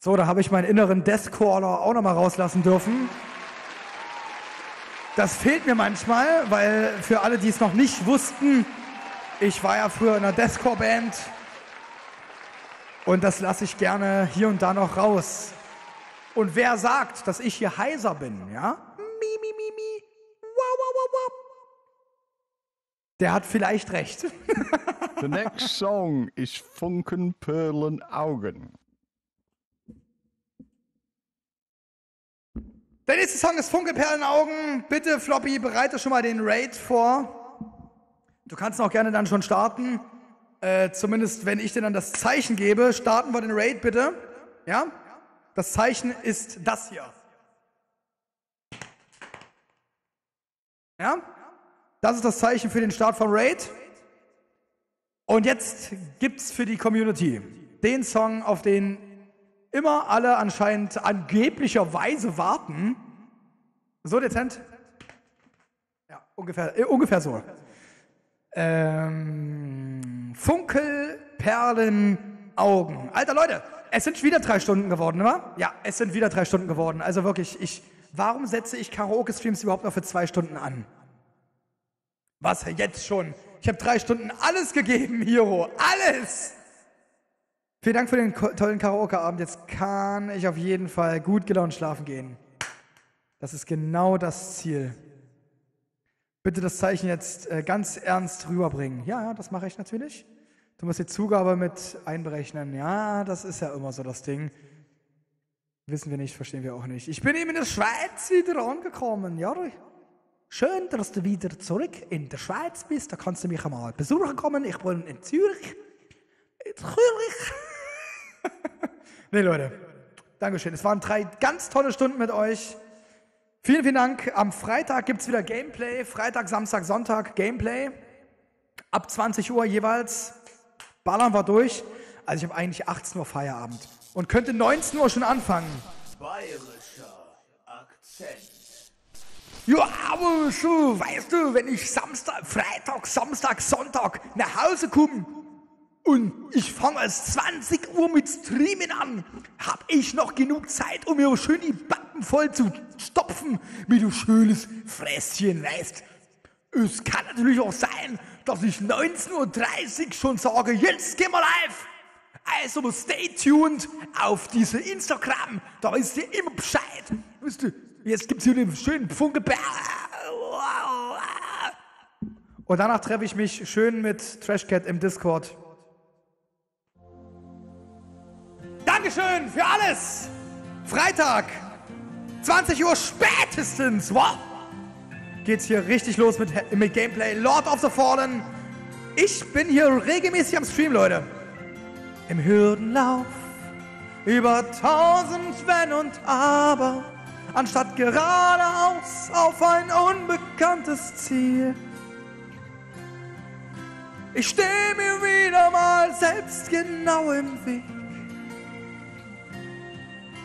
So, da habe ich meinen inneren Deathcaller auch nochmal rauslassen dürfen. Das fehlt mir manchmal, weil für alle, die es noch nicht wussten, ich war ja früher in einer Deathcore-Band und das lasse ich gerne hier und da noch raus. Und wer sagt, dass ich hier heiser bin, ja? Der hat vielleicht recht. The next song is Funkenperlenaugen. Der nächste Song ist Funkelperlenaugen. Bitte, Floppy, bereite schon mal den Raid vor. Du kannst auch gerne dann schon starten. zumindest wenn ich dir dann das Zeichen gebe, starten wir den Raid bitte. Ja? Das Zeichen ist das hier. Ja? Das ist das Zeichen für den Start vom Raid. Und jetzt gibt's für die Community den Song, auf den immer alle anscheinend angeblicherweise warten. So dezent? Ja, ungefähr so. Funkelperlenaugen. Alter Leute, es sind wieder 3 Stunden geworden, oder? Ja, es sind wieder 3 Stunden geworden. Also wirklich, warum setze ich Karaoke-Streams überhaupt noch für 2 Stunden an? Was, jetzt schon? Ich habe 3 Stunden alles gegeben, Hiro. Alles! Vielen Dank für den tollen Karaoke-Abend. Jetzt kann ich auf jeden Fall gut gelaunt schlafen gehen. Das ist genau das Ziel. Bitte das Zeichen jetzt ganz ernst rüberbringen. Ja, das mache ich natürlich. Du musst die Zugabe mit einberechnen. Ja, das ist ja immer so das Ding. Wissen wir nicht, verstehen wir auch nicht. Ich bin eben in der Schweiz wieder angekommen. Ja, schön, dass du wieder zurück in der Schweiz bist. Da kannst du mich einmal besuchen kommen. Ich wohne in Zürich. In Zürich. Nee, Leute. Dankeschön. Es waren 3 ganz tolle Stunden mit euch. Vielen, vielen Dank. Am Freitag gibt es wieder Gameplay. Freitag, Samstag, Sonntag Gameplay. Ab 20 Uhr jeweils. Ballern wir durch. Also ich habe eigentlich 18 Uhr Feierabend. Und könnte 19 Uhr schon anfangen. Bayerischer Akzent. Ja, aber schon, weißt du, wenn ich Freitag, Samstag, Sonntag nach Hause komme und ich fange als 20 Uhr mit Streamen an, habe ich noch genug Zeit, um mir schön die Backen voll zu stopfen mit einem schönes Fresschen, weißt. Es kann natürlich auch sein, dass ich 19.30 Uhr schon sage, jetzt gehen wir live. Also stay tuned auf diese Instagram, da wisst ihr immer Bescheid, wisst ihr. Jetzt gibt es hier den schönen Funkelberg. Und danach treffe ich mich schön mit Trashcat im Discord. Dankeschön für alles. Freitag, 20 Uhr spätestens. Wow. Geht's hier richtig los mit Gameplay. Lord of the Fallen. Ich bin hier regelmäßig am Stream, Leute. Im Hürdenlauf. Über 1000 Wenn und Aber. Anstatt geradeaus auf ein unbekanntes Ziel. Ich stehe mir wieder mal selbst genau im Weg.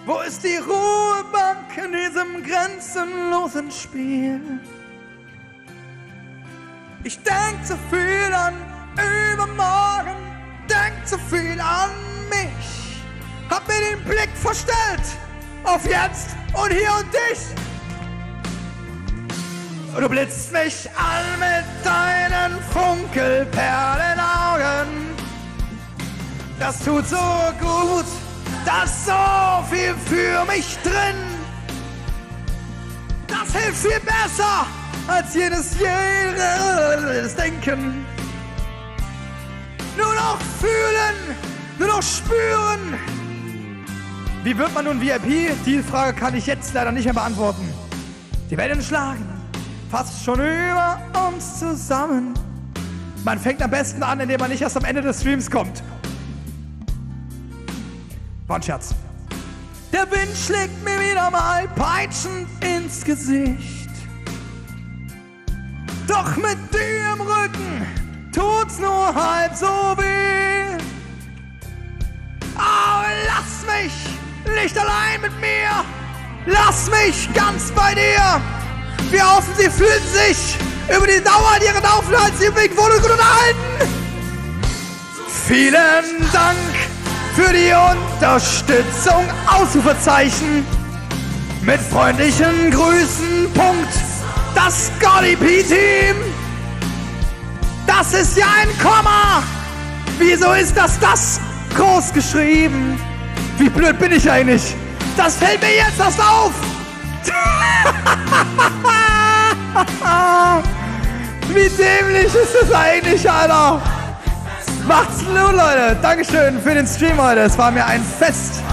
Wo ist die Ruhebank in diesem grenzenlosen Spiel? Ich denk zu viel an übermorgen, denk zu viel an mich. Hab mir den Blick verstellt auf jetzt und hier und dich. Du blitzt mich an mit deinen Funkelperlenaugen. Das tut so gut, da ist so viel für mich drin. Das hilft viel besser als jedes Denken. Nur noch fühlen, nur noch spüren. Wie wird man nun VIP? Die Frage kann ich jetzt leider nicht mehr beantworten. Die Wellen schlagen fast schon über uns zusammen. Man fängt am besten an, indem man nicht erst am Ende des Streams kommt. War ein Scherz. Der Wind schlägt mir wieder mal peitschend ins Gesicht. Doch mit dir im Rücken tut's nur halb so weh. Aber lass mich nicht allein mit mir, lass mich ganz bei dir. Wir hoffen, sie fühlen sich über die Dauer ihren Aufenthaltsübrig wohl gut unterhalten. Vielen Dank für die Unterstützung, Ausrufezeichen. Mit freundlichen Grüßen, Punkt, das ScoddiP-Team. Das ist ja ein Komma. Wieso ist das groß geschrieben? Wie blöd bin ich eigentlich? Das fällt mir jetzt erst auf! Wie dämlich ist das eigentlich, Alter? Macht's nur, Leute! Dankeschön für den Stream heute. Es war mir ein Fest.